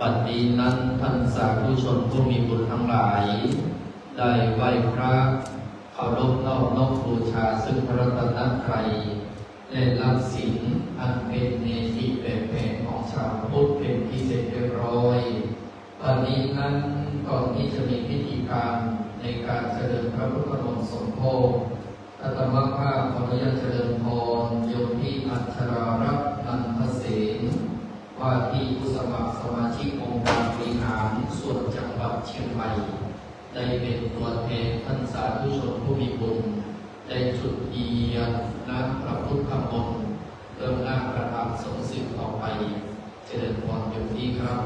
บัดนี้นั้นท่านสาธุชนผู้มีบุญทั้งหลายได้ไหว้พระเคารพนอบน้อมบูชาซึ่งพระรัตนตรัยได้รับศีลอันเป็นเนติเป็นแผนของชาวพุทธเป็นพิเศษเรียบร้อยบัดนี้นั้นก่อนที่จะมีพิธีการในการเจริญพระพุทธมนต์สมโภชอาตมาภาพขออนุญาตเจริญพรโยมที่อัชรารัตน์นันทเสนว่าที่ผู้สมัครสมาชิกองค์การบริหารส่วนจังหวัดเชียงใหม่ได้เป็นตัวแทนท่านสาธุชนผู้มีบุญได้จุดเทียนน้ำพระพุทธมนต์เริ่มหน้าประทับสงสิบต่อไปเจริญพรโยมที่ครับ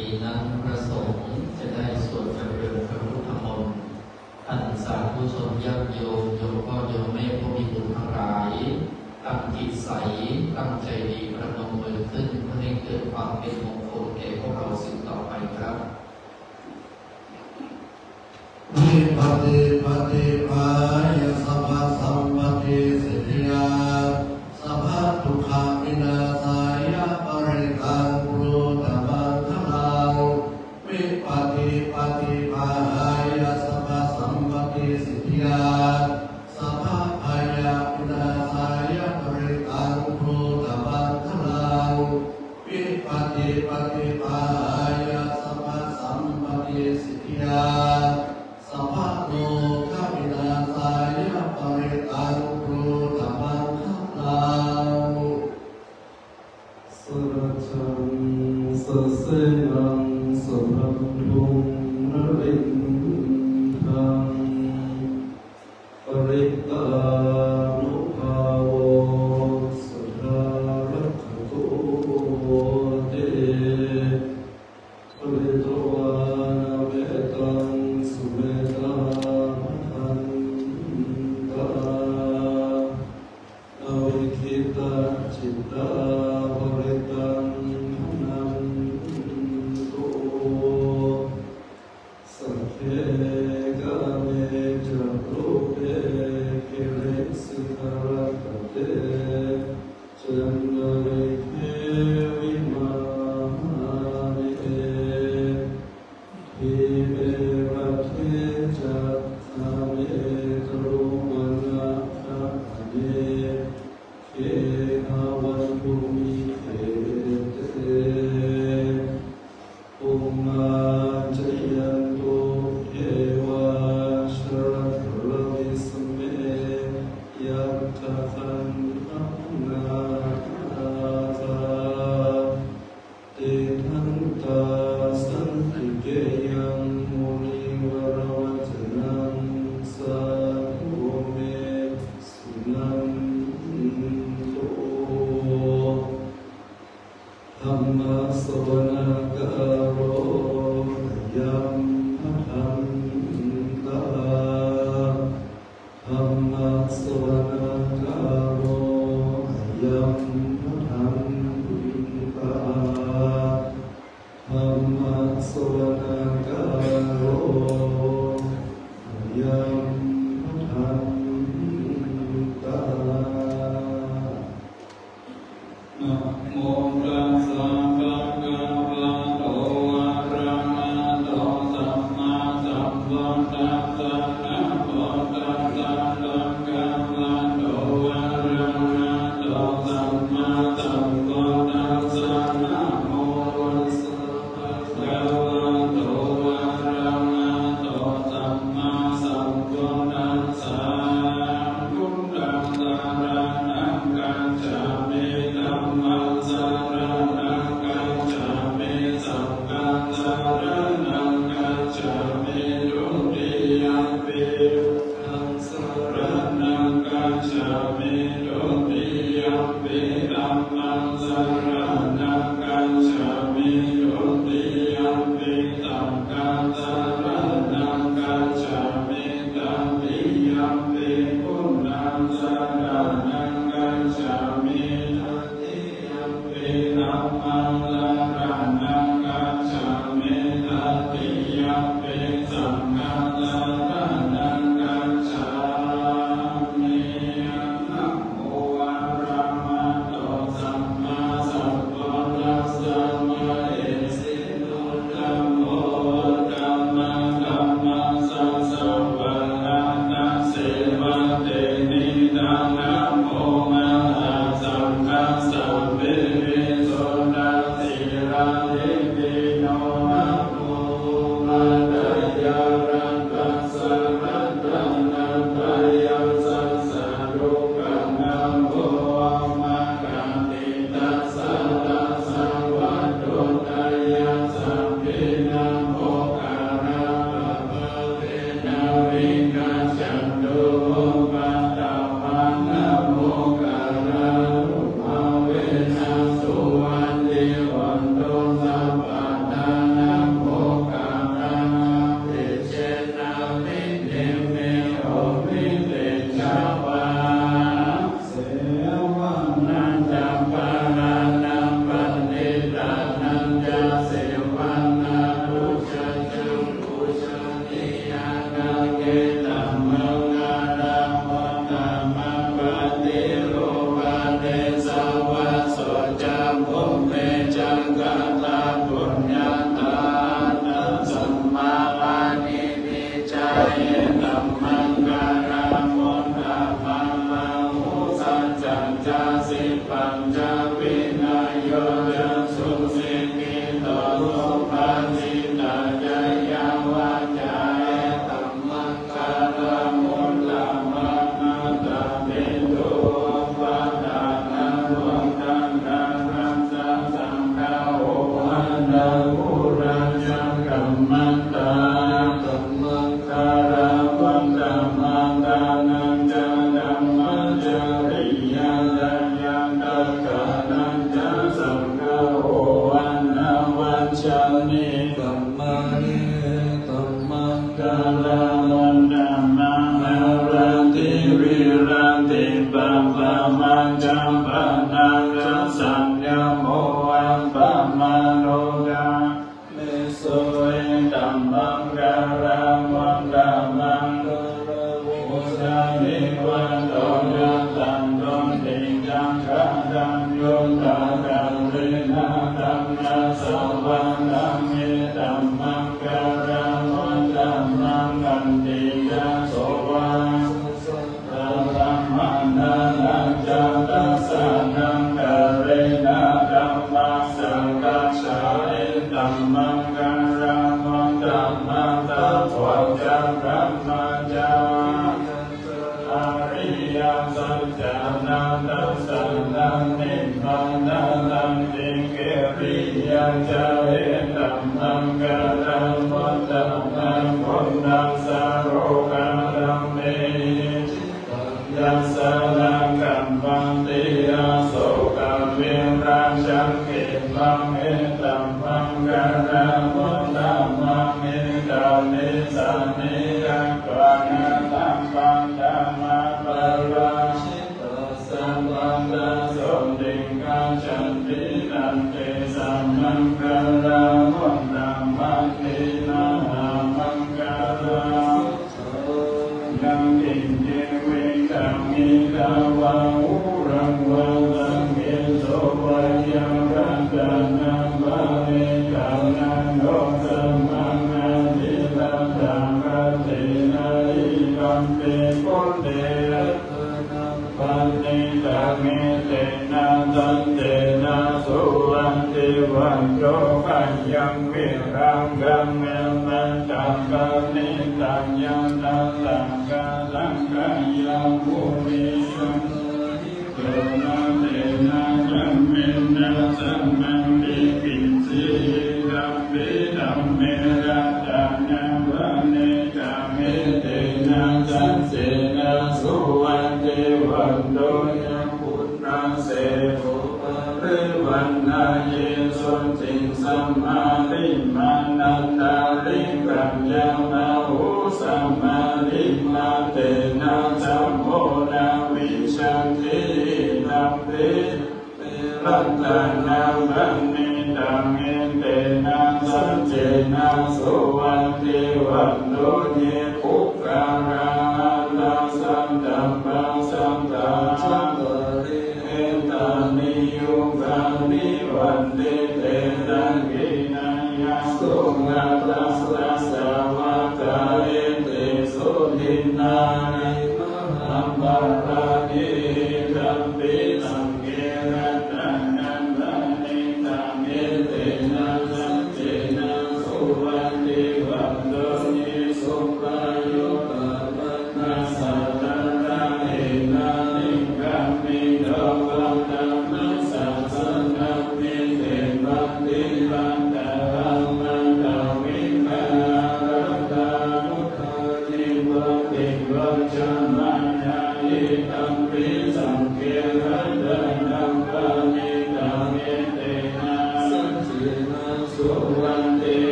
ดีนั้นประสงค์จะได้สวดเจริญพระพุทธมนต์ท่านสาธุชนญาติโยมโยมพ่อโยมแม่ผู้มีบุญทั้งหลายตั้งจิตใสตั้งใจดีประนมมือขึ้นเพื่อให้เกิดความเป็นมงคลแก่พวกเราสืบต่อไปครับนิพพติปฏิปายะสัพพสัมปติสิทธิยาสัพพทุกขามินาศายะปริตัง วันโตยัสสันโตติจังกะจังโยตาตาเรนะตัมนะสวันตัมเมตัมมังกะระวันตัมมังกันติยะโสวะตัมตัมมะนะนะจังตัสสะนังกะเรนะตัมมังสังกัจฉาเอตัมมังกะระวันตัมมังตัพพะจังกัมมะจังสัจจานันตสันนันติปันนันตันติเกริยังเจริญตัมมังกะตัมมัตตัมมังพุทธัสสะโรกะตัมเมยัสสะนังกัมปันติอาโสกะเวรังจังเกตัมเมตัมมังกะตัมมัตตัมมังเมตานิสันนิรังกะนะตัมปังธรรมะ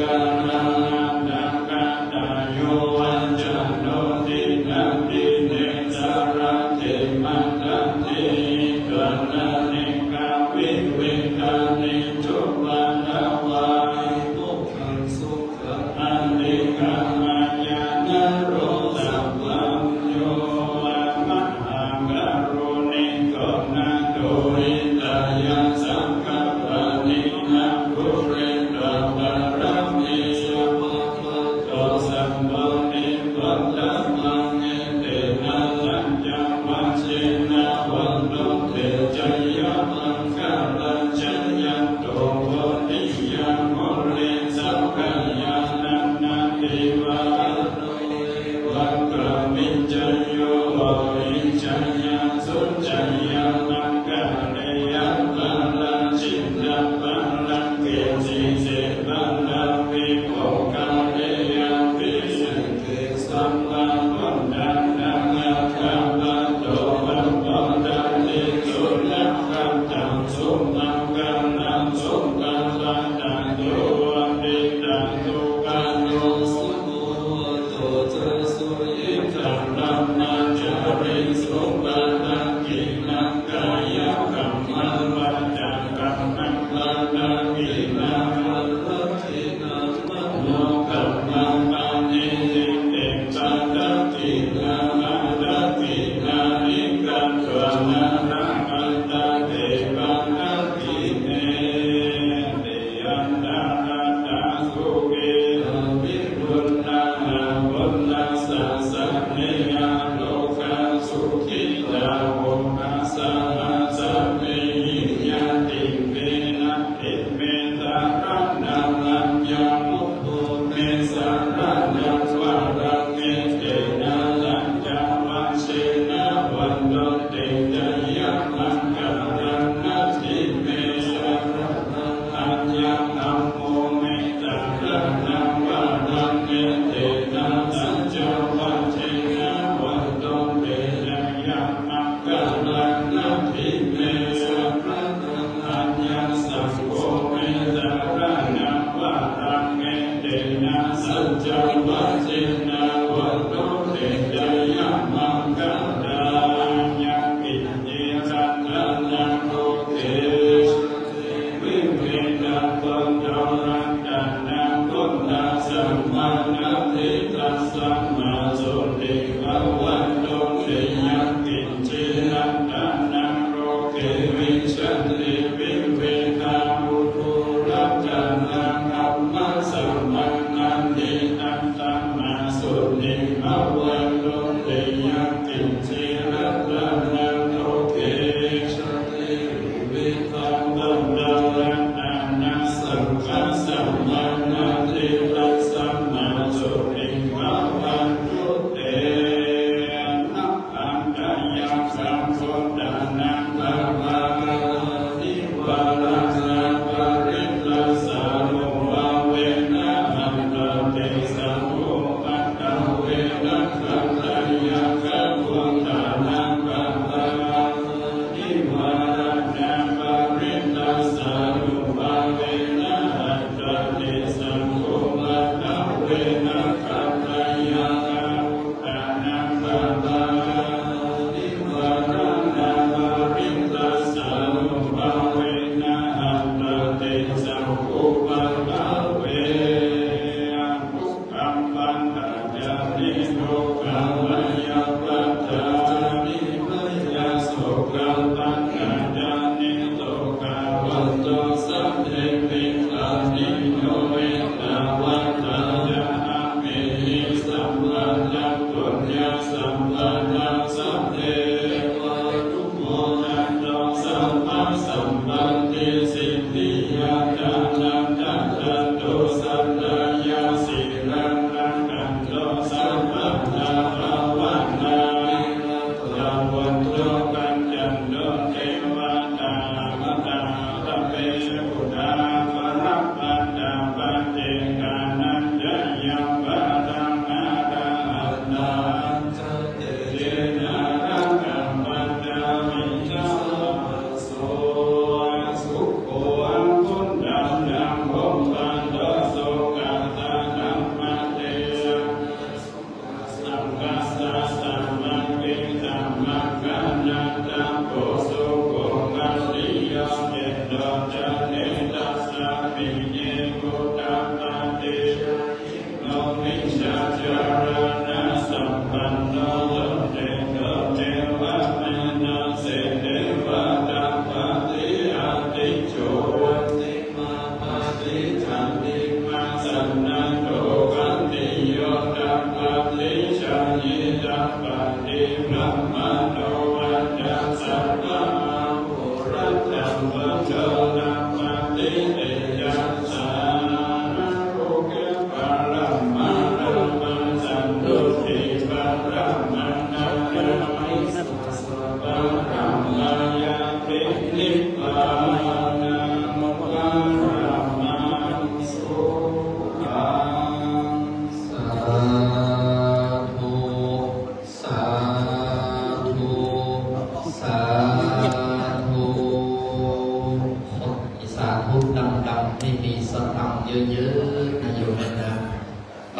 God. สามคน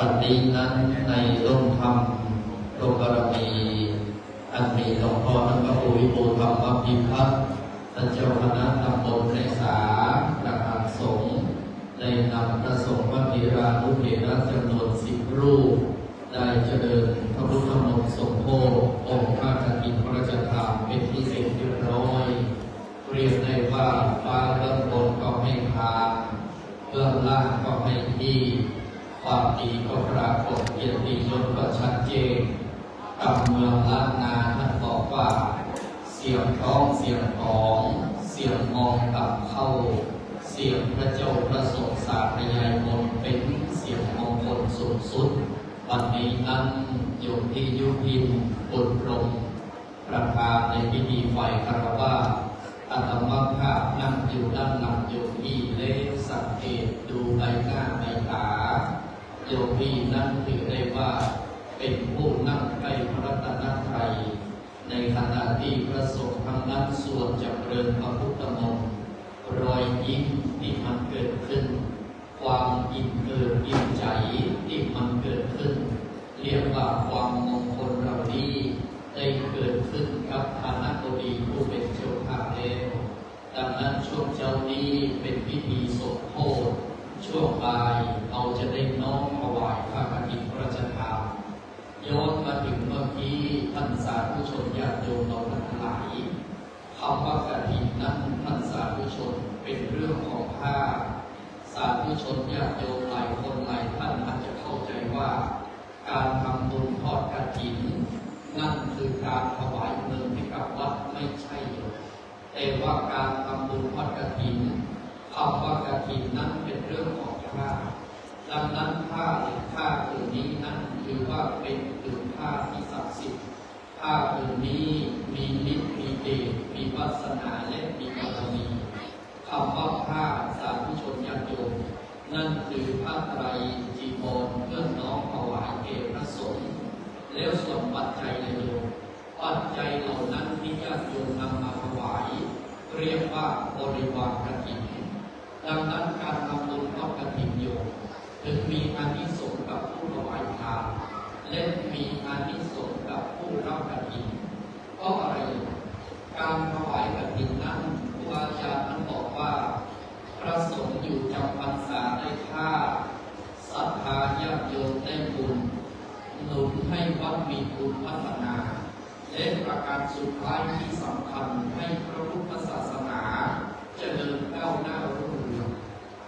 ปฏินั้นในร่มธรรมร่มบารมีอันมีหลวงพ่อท่านพระครูวิบูลย์ธรรมพิพัฒน์ท่านเจ้าคณะตำบลไกรสาหลักฐานสงฆ์ได้นำพระสงฆ์วัดธีรานุเถระจำนวนสิบรูปได้เจริญพระพุทธมนต์สมโภชองค์พระจักรินทร์พระราชธรรมเป็นที่เสร็จเรียบร้อยเรียกได้ว่าฟ้าเบื้องบนก็ให้พาเบื้องล่างก็ให้ที่ความดีก็ปรากฏเกียรติยศก็ชัดเจนกับเมืองล้านนาท่านบอกว่าเสียงท้องเสียงของเสียงมองตับเข้าเสียงพระเจ้าประสงค์สาธยายมนต์เป็นเสียงมงคลสูงสุดวันนี้นั้นโยมที่ยุพินบุตรพรหมประธานในพิธีไฟคารวะอาตมาภาพนั่งอยู่ด้านหลังโยมพี่เล็กสังเกตดูใบหน้าใบตาโยมพี่นั้นถือได้ว่าเป็นผู้นั่งใกล้พระรัตนตรัยในขณะที่พระสงฆ์ทางนั้นสวดจำเริญพระพุทธมนต์รอยยิ้มที่มันเกิดขึ้นความอิ่มเอิบอิ่มใจที่มันเกิดขึ้นเรียกว่าความมงคลเหล่านี้ได้เกิดขึ้นกับฐานะตัวดีผู้เป็นเจ้าภาพแล้วดังนั้นช่วงเช้านี้เป็นพิธีสมโภชช่วงบ่ายเราจะได้น้อมถวายพระกฐินพระราชทานย้อนมาถึงเมื่อกี้ท่านสาธุชนญาติโยมเราทั้งหลายคำว่ากฐินนั้นท่านสาธุชนเป็นเรื่องของผ้าสาธุชนญาติโยมหลายคนหลายท่านอาจจะเข้าใจว่าการทำบุญทอดกฐินนั่นคือการถวายเงินให้กับวัดไม่ใช่แต่ว่าการทำบุญทอดกฐินคำว่ากฐินนั้นเป็นเรื่องของผ้าดังนั้นผ้าหรือผ้าผืนนี้นั้นถือว่าเป็นผืนผ้าที่ศักดิ์สิทธิ์ผ้าผืนนี้มีฤทธิ์มีเดชมีวาสนาและมีบารมีคำว่าผ้าสาธุชนญาติโยมนั่นคือผ้าไตรจีวรเพื่อน้อมถวายแด่พระสงฆ์แล้วส่วนปัจจัยในโยมปัจจัยเหล่านั้นที่ญาติโยมนำมาถวายเรียกว่าบริวารกฐินดังนั้นการทำบุญทอดกฐินโยมถึงมีอานิสงส์กับผู้ถวายทานและมีอานิสงส์กับผู้รับกฐินเพราะอะไรการถวายกฐินนั้นครูอาจารย์ท่านบอกว่าพระสงฆ์อยู่จำพรรษาได้ค่าศรัทธาญาติโยมได้บุญหนุนให้วัดมีบุญพัฒนาและประการสุดท้ายที่สำคัญให้พระพุทธศาสนาเจริญก้าวหน้ารุ่งเรือง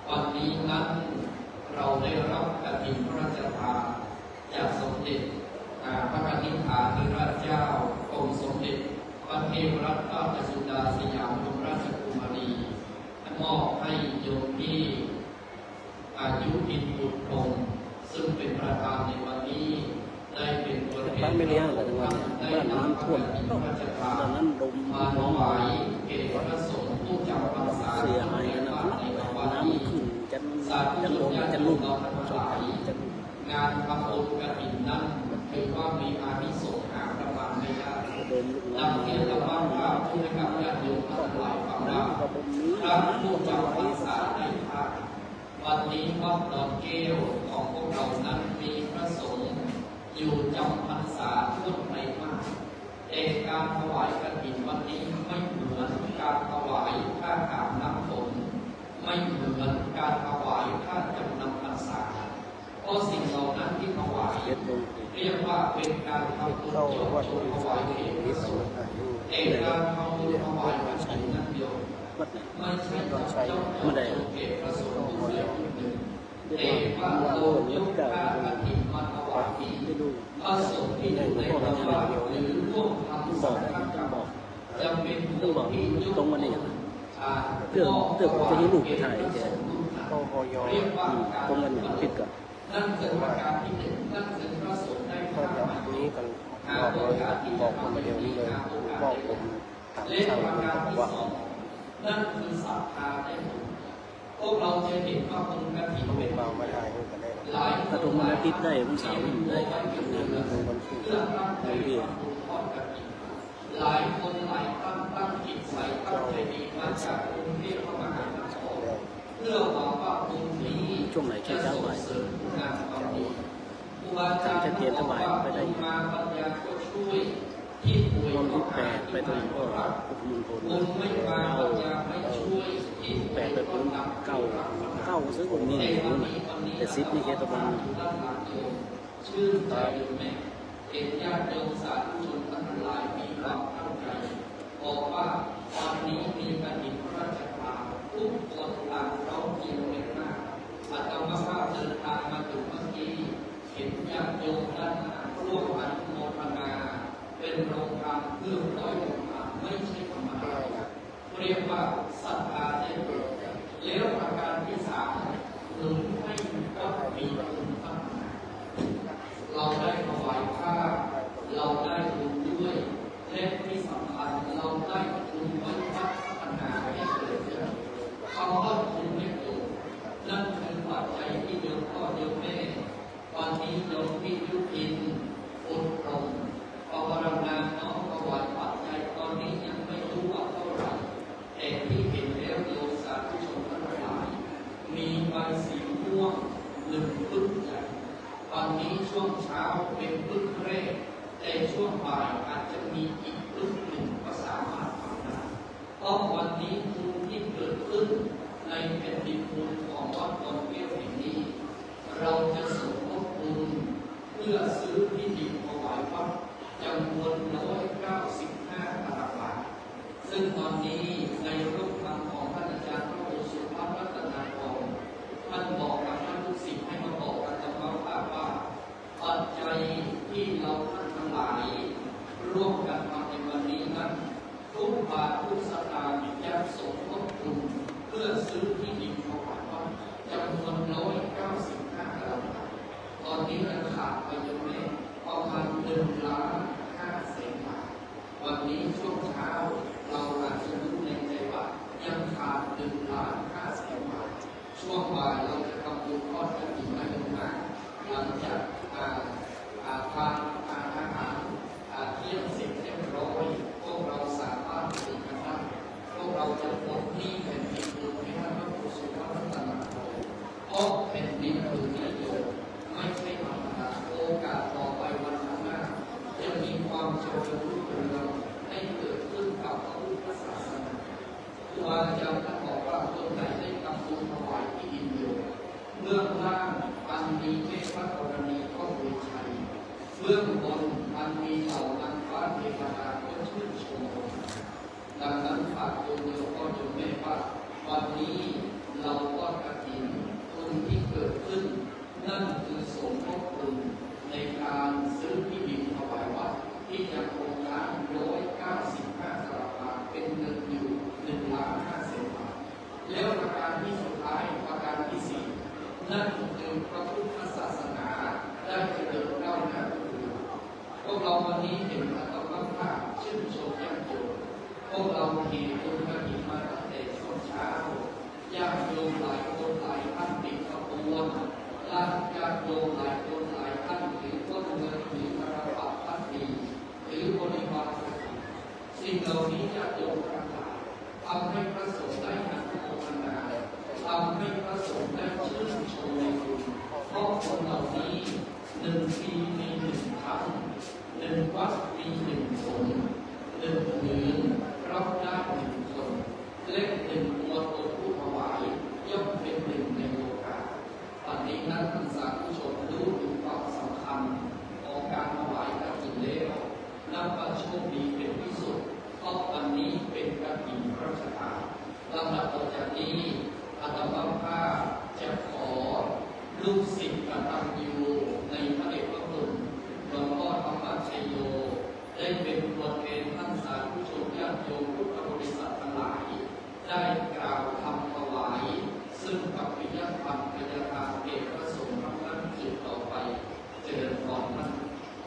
วันนี้นั้นเราได้รับกฐินพระราชทานจากสมเด็จพระนิพพานธิราชเจ้าองค์สมเด็จพระเทพรัตนราชสุดาสยามบรมราชกุมารีมอบให้โยมที่อายุพินบุตรพรหมซึ่งเป็นประธานในวันนี้ได้เป็นตัวแทนของได้นำกฐินพระราชทานมาถวายแก่พระสงฆ์ผู้จำพรรษาในวันนี้สาธุชนญาติโยมเราทั้งหลายงานทำบุญกฐินนั้นถือว่ามีอานิสงส์หาประมาณไม่ได้ดังที่เราบ้านกล่าวผู้ให้กับญาติโยมทั้งหลายฟังว่าครั้งผู้จำพรรษาได้พาวันนี้วัดดอนแก้วของพวกเรานั้นมีพระสงฆ์อยู่จำพรรษาทั่วไปมากแต่การถวายกฐินวันนี้ไม่เหมือนการถวายค่าอาบน้ำฝนไม่เหมือนการถวายค่าจำนำพรรษาเพราะสิ่งเหล่านั้นที่ถวายเรียกว่าเป็นการทำบุญยกชูถวายเองที่สุดเองการทำบุญถวายกันฉันนั้นเดียวไม่ใช่การยกชูเก็บพระสงฆ์เดียวแต่ว่าเรายกค่ากฐินมาถวายนี้พระสงฆ์ที่อยู่ในพระบาทหรือร่วมทำสองข้างจะบอกจะเป็นผู้ที่ยกตรงวันนี้เรื่องเรื่องจะให้ลูกถ่ายแกก็พอยอมตรงกันอย่างผิดกับนั่นคือประการที่หนึ่งนั่นคือพระสงฆ์ได้พระธรรมนี้กันบอกเลยบอกคนเดียวนี้เลยบอกผมถามชาวบ้านว่านั่นคือศรัทธาได้บุญพวกเราจะเห็นว่าบุญกฐินเป็นบาปไม่ได้ก็ได้ถ้าตรงวันอาทิตย์ได้วันเสาร์ได้ตรงวันศุกร์ได้เรียนหลายคนหลายตั้งตั้งจิตใส่ตั้งใจดีมาจากกรุงเทพมหานครเพื่อหวังว่าบุญนี้จะส่งเสริมงานความดี เกณฑ์ทั้งหลายไปได้ตอนที่แปดไปตัวเองก็ยุงคนแปดไปคนเก้าเก้าซื้อคนนี้แต่สิบนี่แค่ตะบันตามเห็นญาติโยมสาธุชนทั้งหลายมีความเข้าใจบอกว่าตอนนี้มีกฐินราชทานทุกคนต่างร้องเรียนหน้าอาตมาภาพเดินทางมาถึงเมื่อกี้เห็นญาติโยมด้านหน้าร่วมอนุโมทนาเป็นโรงทานเพื่อร้อยองค์มาไม่ใช่ธรรมดาเรียกว่าศรัทธาได้เกิดแล้วประการที่สามหนุนให้ก็มีคุณค่าเราได้ถวายผ้าเราได้บุญด้วยและที่สำคัญเราได้บุญวัดพัฒนาให้เกิดขึ้นคำว่าบุญไม่เกิดนั่นคือปัจจัยที่เดียวพ่อเดียวแม่ตอนนี้โยมพิยุพินอดทนภาวนาน้อมถวายปัจจัยตอนนี้ยังไม่รู้ว่าเท่าไหร่แต่ที่เห็นแล้วโยมสาธุชนทั้งหลายมีใบสีม่วงหนึ่งพึ่งใหญ่ตอนนี้ช่วงเช้าเป็นพึกแรกแต่ช่วงบ่ายอาจจะมีอีกพึกหนึ่งก็สามารถทำได้เพราะวันนี้ภูมิที่เกิดขึ้นในแผ่นดินภูมิของวัดตนเกล้าแห่งนี้เราจะสมทบทุนเพื่อซื้อที่ดินถวายวัดจำนวนหนึ่งร้อยเก้าสิบห้าตารางวาซึ่งตอนนี้ในรูปธรรมของท่านอาจารย์พระโอสุภาพรัตนากรท่านบอกกับท่านลูกศิษย์ให้มาบอกอาตมาภาพว่าปัจจัยที่เราท่านทั้งหลายร่วมกันมาในวันนี้นั้นทุกบาททุกสตางค์จะสมทบทุนเพื่อซื้อที่ดินถวายวัดจำนวนหนึ่งร้อยเก้าสิบห้าตารางวาตอนนี้เราขาดไปยังไม่ประมาณหนึ่งล้านห้าแสนบาทวันนี้ช่วงเช้าเราอาจจะรู้ในใจว่ายังขาดหนึ่งล้านห้าแสนบาทช่วงบ่ายเราจะทำบุญทอดกฐินให้หนักหลังจากทานอาหารเที่ยงเสร็จเรียบร้อยพวกเราสามารถติดกันได้พวกเราจะปลดหนี้แผ่นดินอื่นให้ท่านพระครูสุภาพรัตนากรเพราะแผ่นดินอื่นนี้โยมไม่ใช่ธรรมดาโอกาสต่อไปวันข้างหน้าจะมีความเจริญรุ่งเรืองให้เกิดขึ้นกับพระพุทธศาสนาครูอาจารย์ท่านบอกว่าตนใดได้ทำบุญถวายที่ดินโยมเบื้องล่างอันมีเมฆพระกรณีก็บูชัยเบื้องบนอันมีเหล่านางฟ้าเทวดาก็ชื่นชมดังนั้นฝากโยมโยมก็โยมแม่ว่าวันนี้เราก็กฐินบุญที่เกิดขึ้นนั่นคือสมทบทุนในการซื้อที่ดินถวายวัดที่จะโครงการหนึ่งร้อยเก้าสิบห้าตารางวาเป็นเงินอยู่หนึ่งล้านห้าแสนบาทแล้วประการที่สุดท้ายประการที่สี่นั่นคือพระพุทธศาสนาได้เจริญก้าวหน้าขึ้นพวกเราวันนี้เห็นอาตมาภาพชื่นชมญาติโยมพวกเราเห็นบุญกฐินมาตั้งแต่ช่วงเช้าญาติโยมหลายคนหลายท่านติดขบวนญาติโยมหลายคนหลายท่านถือต้นเงินถือธนบัตรท่านมีถือบริวารสิ่งเหล่านี้ญาติโยมทั้งหลายทำให้พระสงฆ์ได้อนุโมทนาทำให้พระสงฆ์ได้ชื่นชมในบุญเพราะคนเหล่านี้หนึ่งปีมีหนึ่งครั้งหนึ่งวัดมีหนึ่งคนหนึ่งเดือนรับได้หนึ่งคนเลขหนึ่งตัวตนผู้ถวายย่อมเป็นหนึ่งในโอกาสปัจจุบันท่านสาธุชนรู้ถึงความสำคัญของการถวายกฐินแล้วนับว่าโชคดีเป็นที่สุดเพราะวันนี้เป็นกฐินราชทานลำดับต่อจากนี้อาตมาภาพจะขอลูกศิษย์กตัญญูในพระเดชพระคุณหลวงพ่อธรรมชัยโยได้เป็นตัวแทนท่านสาธุชนญาติโยมพุทธบริษัททั้งหลายได้กล่าวธรรมถวายซึ่งกับปิยพันธ์ปิยธาเอกพระสงฆ์พระท่านสืบต่อไปเจริญพรท่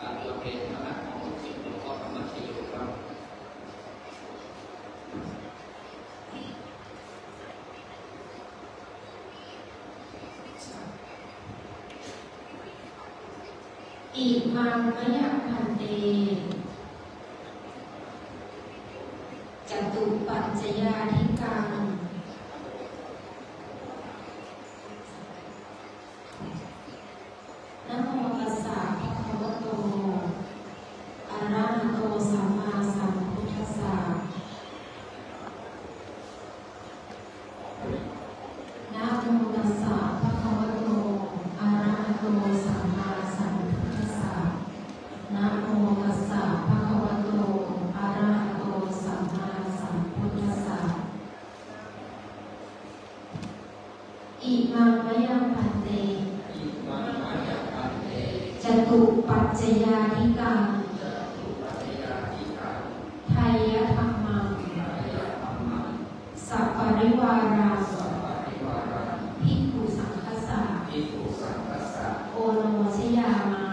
านตัวแทนคณะของลูกศิษย์หลวงพ่อธรรมชัยโยครับอิมังมะยะพันเตจตุปัจจยาธิกังนะโมตัสสะภะคะวะ จตุปัจจยาธิกังไทยธัมมังสัพปริวาราภิกขุสังฆสาโอโนชยามา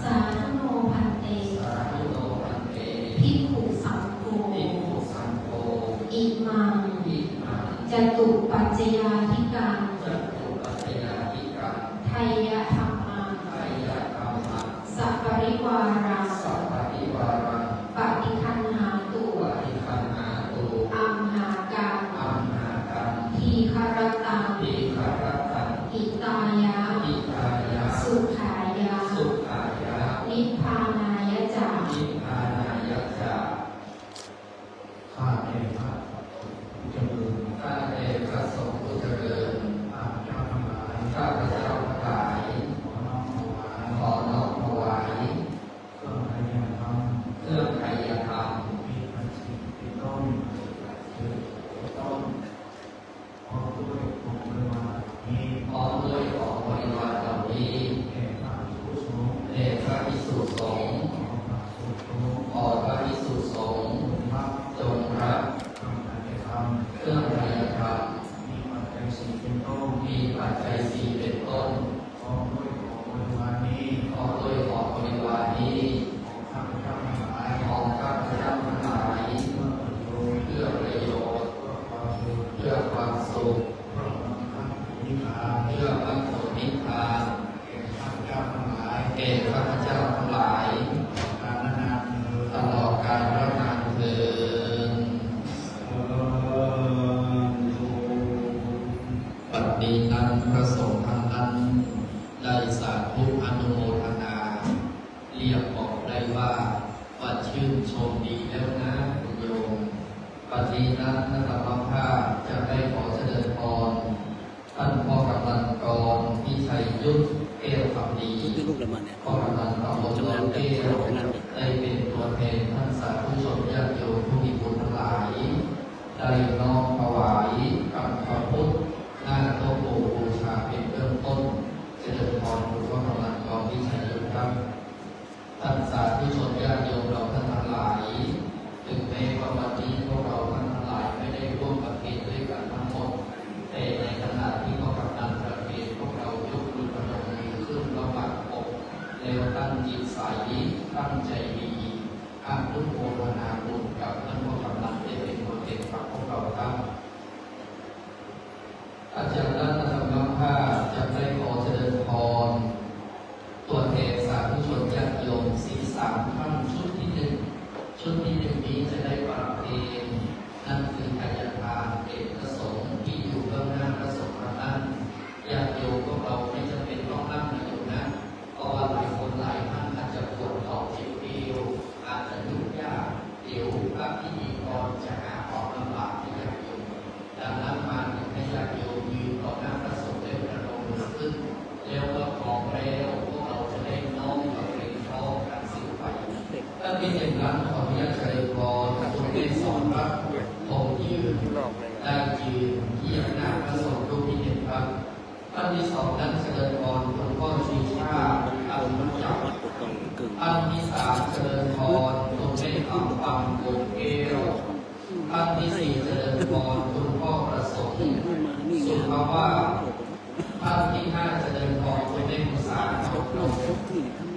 สาธุโนภันเตภิกขุสังโฆอิมังจตุปัจจยาธิกังไทยธัมมังสัพปริวาราปฏิคันหาตุอัมหากังทีคารตังอิตายะสุขายะนิพพานายะจาข้าแต่พระเจ้าข้าแต่พระสงฆ์ผู้เจริญข้าพเจ้าทั้งหลายข้าพเจ้าทั้งหลายขอน้อมถวายขอน้อมถวายเครื่องกายธรรมเครื่องกายธรรมมีปัจจัยเป็นต้นเป็นต้นขอด้วยของบริวารนี้ขอด้วยของบริวารเหล่านี้แก่พระภิกษุสงฆ์แก่พระภิกษุสงฆ์ขอพระภิกษุสงฆ์จงรับเครื่องกายธรรมมีปัจจัยสี่เป็นต้นมีปัจจัยสี่เป็นต้นขอด้วยของบริวารนี้ขอด้วยของบริวารนี้ของข้าพเจ้าทั้งหลายของข้าพเจ้าทั้งหลายเพื่อประโยชน์เพื่อความสุขเพื่อความนิพพานเพื่อความสุขนิพพานแก่ข้าพเจ้าทั้งหลายแก่ข้าพเจ้าทั้งหลายตลอดกาลนานเถิดบัดนี้นั้นพระสงฆ์ท่านนั้นได้สาธุอนุโมทนาเรียกบอกได้ว่าว่าชื่นชมดีแล้วนะคุณโยมบัดนี้นั้นนักบังคับจะได้ขอเสด็จพรท่านพ่อกำลังกรพิชัยยุทธเกี่ยวกับดีพ่อกำลังกรโลกเกี่ยวได้เป็นตัวแทนท่านสาธุชนญาติโยมผู้มีบุญทั้งหลายได้น้อมถวายกับพระพุทธหน้าโต๊ะปู่บูชาเป็นเริ่มต้นเจริญพรคุณพ่อกำลังกรพิชัยยุทธครับท่านสาธุชนญาติโยมเราท่านทั้งหลายถึงแม้ว่าวันนี้พวกเราท่านทั้งหลายไม่ได้ร่วมประเพณีด้วยกันทั้งหมดแต่ในขณะที่เขากำลังประเพณีพวกเรายกมือประนมมือขึ้นระหว่างอกแล้วตั้งจิตใสตั้งใจดีอนุโมทนาบุญกับท่านผู้กำลังได้เป็นตัวเอกของพวกเราครับอาจารย์นั้นทำน้ำผ้าจะได้ขอเจริญพรตัวเอกสาธุชนญาติโยมสี่สามท่านชุดที่หนึ่งชุดที่หนึ่งนี้จะได้ประเพณีนั่นคือขยันทานเอกพระสงฆ์ที่อยู่เบื้องหน้าพระสงฆ์นั้นญาติโยมพวกเราไม่จำเป็นต้องนั่งในอยู่นะเพราะว่าหลายคนหลายท่านอาจจะปวดท้องเจ็บเอวอาจจะยุ่งยากเดี๋ยวพระพิธีกรจะหาของลำบากให้ญาติโยมดังนั้นมาให้ญาติโยมยืนต่อหน้าพระสงฆ์ด้วยอารมณ์ขึ้นแล้วก็ขอแล้วพวกเราจะได้น้อมกับเรื่องท้องการสิ้นไปถ้าเป็นอย่างนั้นขออนุญาตเจริญพรท่านผู้ได้สอนรับองค์ยืนได้ยืนเยี่ยมหน้าพระสงฆ์รูปที่หนึ่งครับท่านที่สองนั้นเจริญพรหลวงพ่อชีชาอรุณจักรท่านที่สามเจริญพรหลวงแม่อ่ำปังโกเกลท่านที่สี่เจริญพรหลวงพ่อประสงค์สุภาวะท่านที่ห้าเจริญพรหลวงแม่มุสาจบลง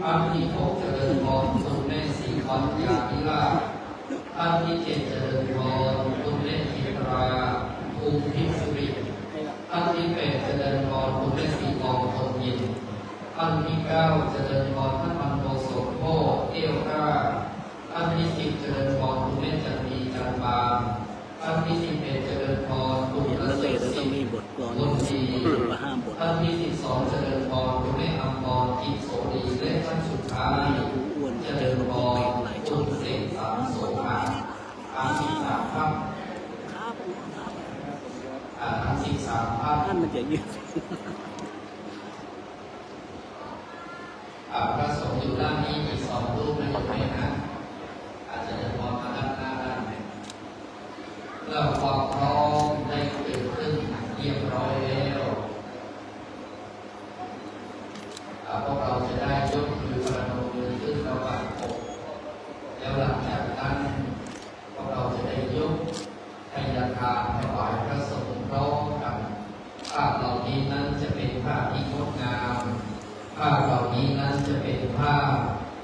ท่านที่หกเจริญพรหลวงแม่ศรีคอนยาธิราชท่านที่เจ็ดเจริญพรหลวงแม่จิตราภูมิพิสุริท่านที่แปดเจริญพรหลวงแม่สีทองทนยินท่านที่เก้าเจริญพรท่านพันโทสมโภชเอี้ยวก้าท่านที่สิบเจริญพรคุณแม่จันทีจันบานท่านที่สิบเอ็ดเจริญพรคุณพระเศรษฐีลุงจีท่านที่สิบสองเจริญพรคุณแม่อัมพรกิจโสดีและท่านสุดท้ายเจริญพรคุณเศรษฐสามโสภาอาทิตย์สามครับอาทิตย์สามครับท่านมันจะยืดพระสงฆ์อยู่ด้านนี้อีกสองรูปนะโยมนะอาจจะเดินมองมาด้านหน้าด้านไหนเมื่อความพร้อมได้เกิดขึ้นเรียบร้อยแล้ว พวกเราจะได้ยกมือประนมมือขึ้นระหว่างอกแล้วหลังจากนั้นพวกเราจะได้ยกไตรยาคารถวายพระสงฆ์พร้อมกันภาพเหล่านี้นั้นจะเป็นภาพที่งดงามภาพเหล่านี้นั้นจะเป็นภาพ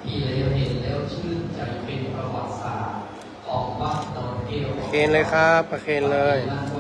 ที่เราเห็นแล้วชื่นใจเป็นประวัติศาสตร์ของวัดดอนแก้วประเคนเลยครับประเคนเลยตั้งใ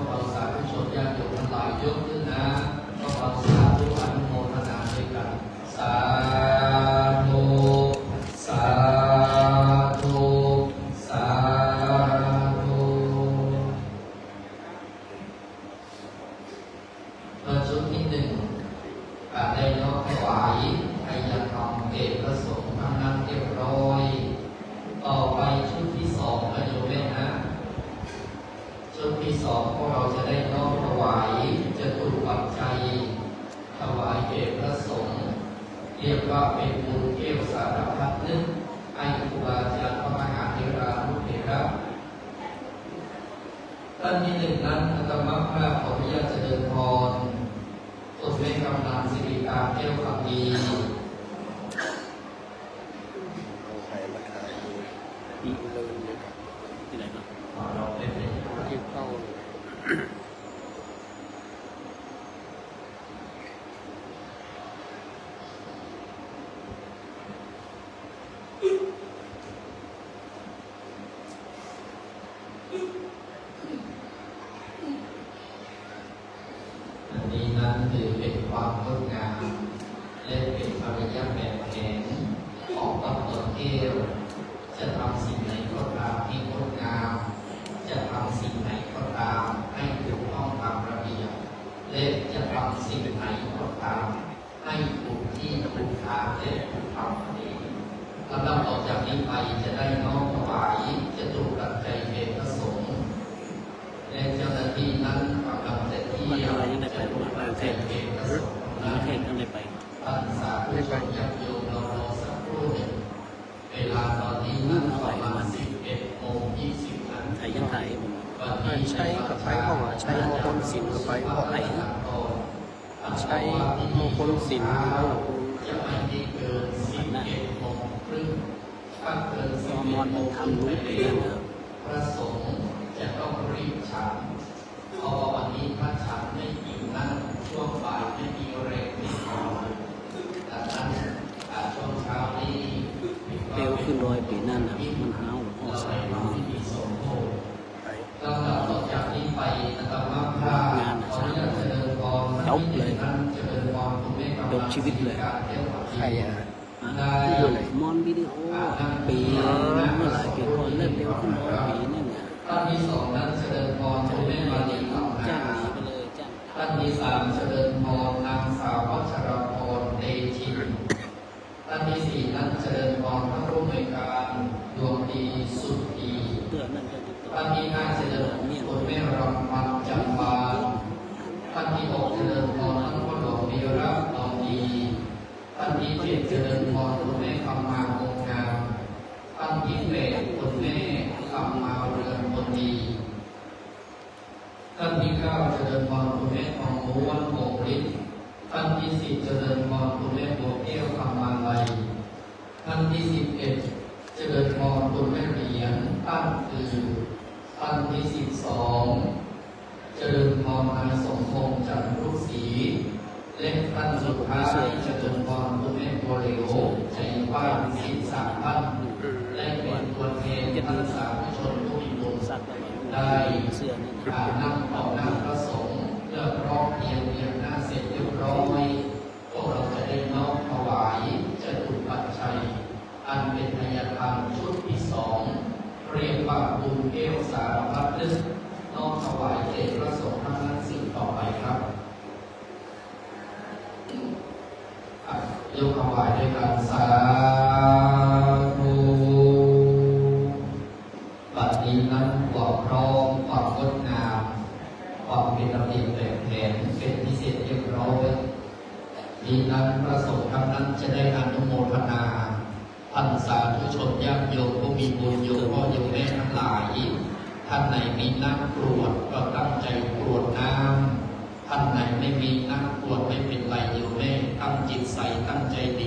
จดี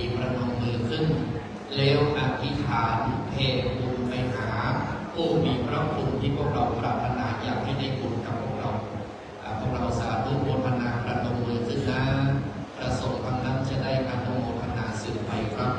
ฐานเทบุญไปหาผู้มีพระคุณที่พวกเราปรารถนาอยากให้ได้คุณกับพวกเราพวกเราสาธุโมทนาประนมมือขึ้นนะประสงค์คำนั้นจะได้อนุโมทนาสืบไปครับ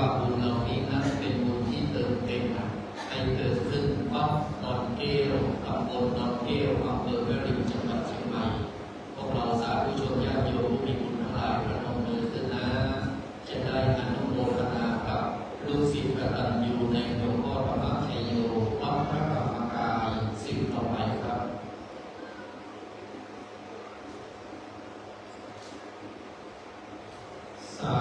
ว่าบุญเหล่านี้นั้นเป็นบุญที่เติมเต็มนะไปเกิดขึ้นวัดดอนแก้วตำบลดอนแก้วอำเภอแม่ริมจังหวัดเชียงใหม่พวกเราสาธุชนญาติโยมมีบุญทั้งหลายพนมมือขึ้นนะจะได้อนุโมทนากับลูกศิษย์กตัญญูในหลวงพ่อธรรมชัยโยวัดพระธรรมกายสิ่งต่อไปครับสา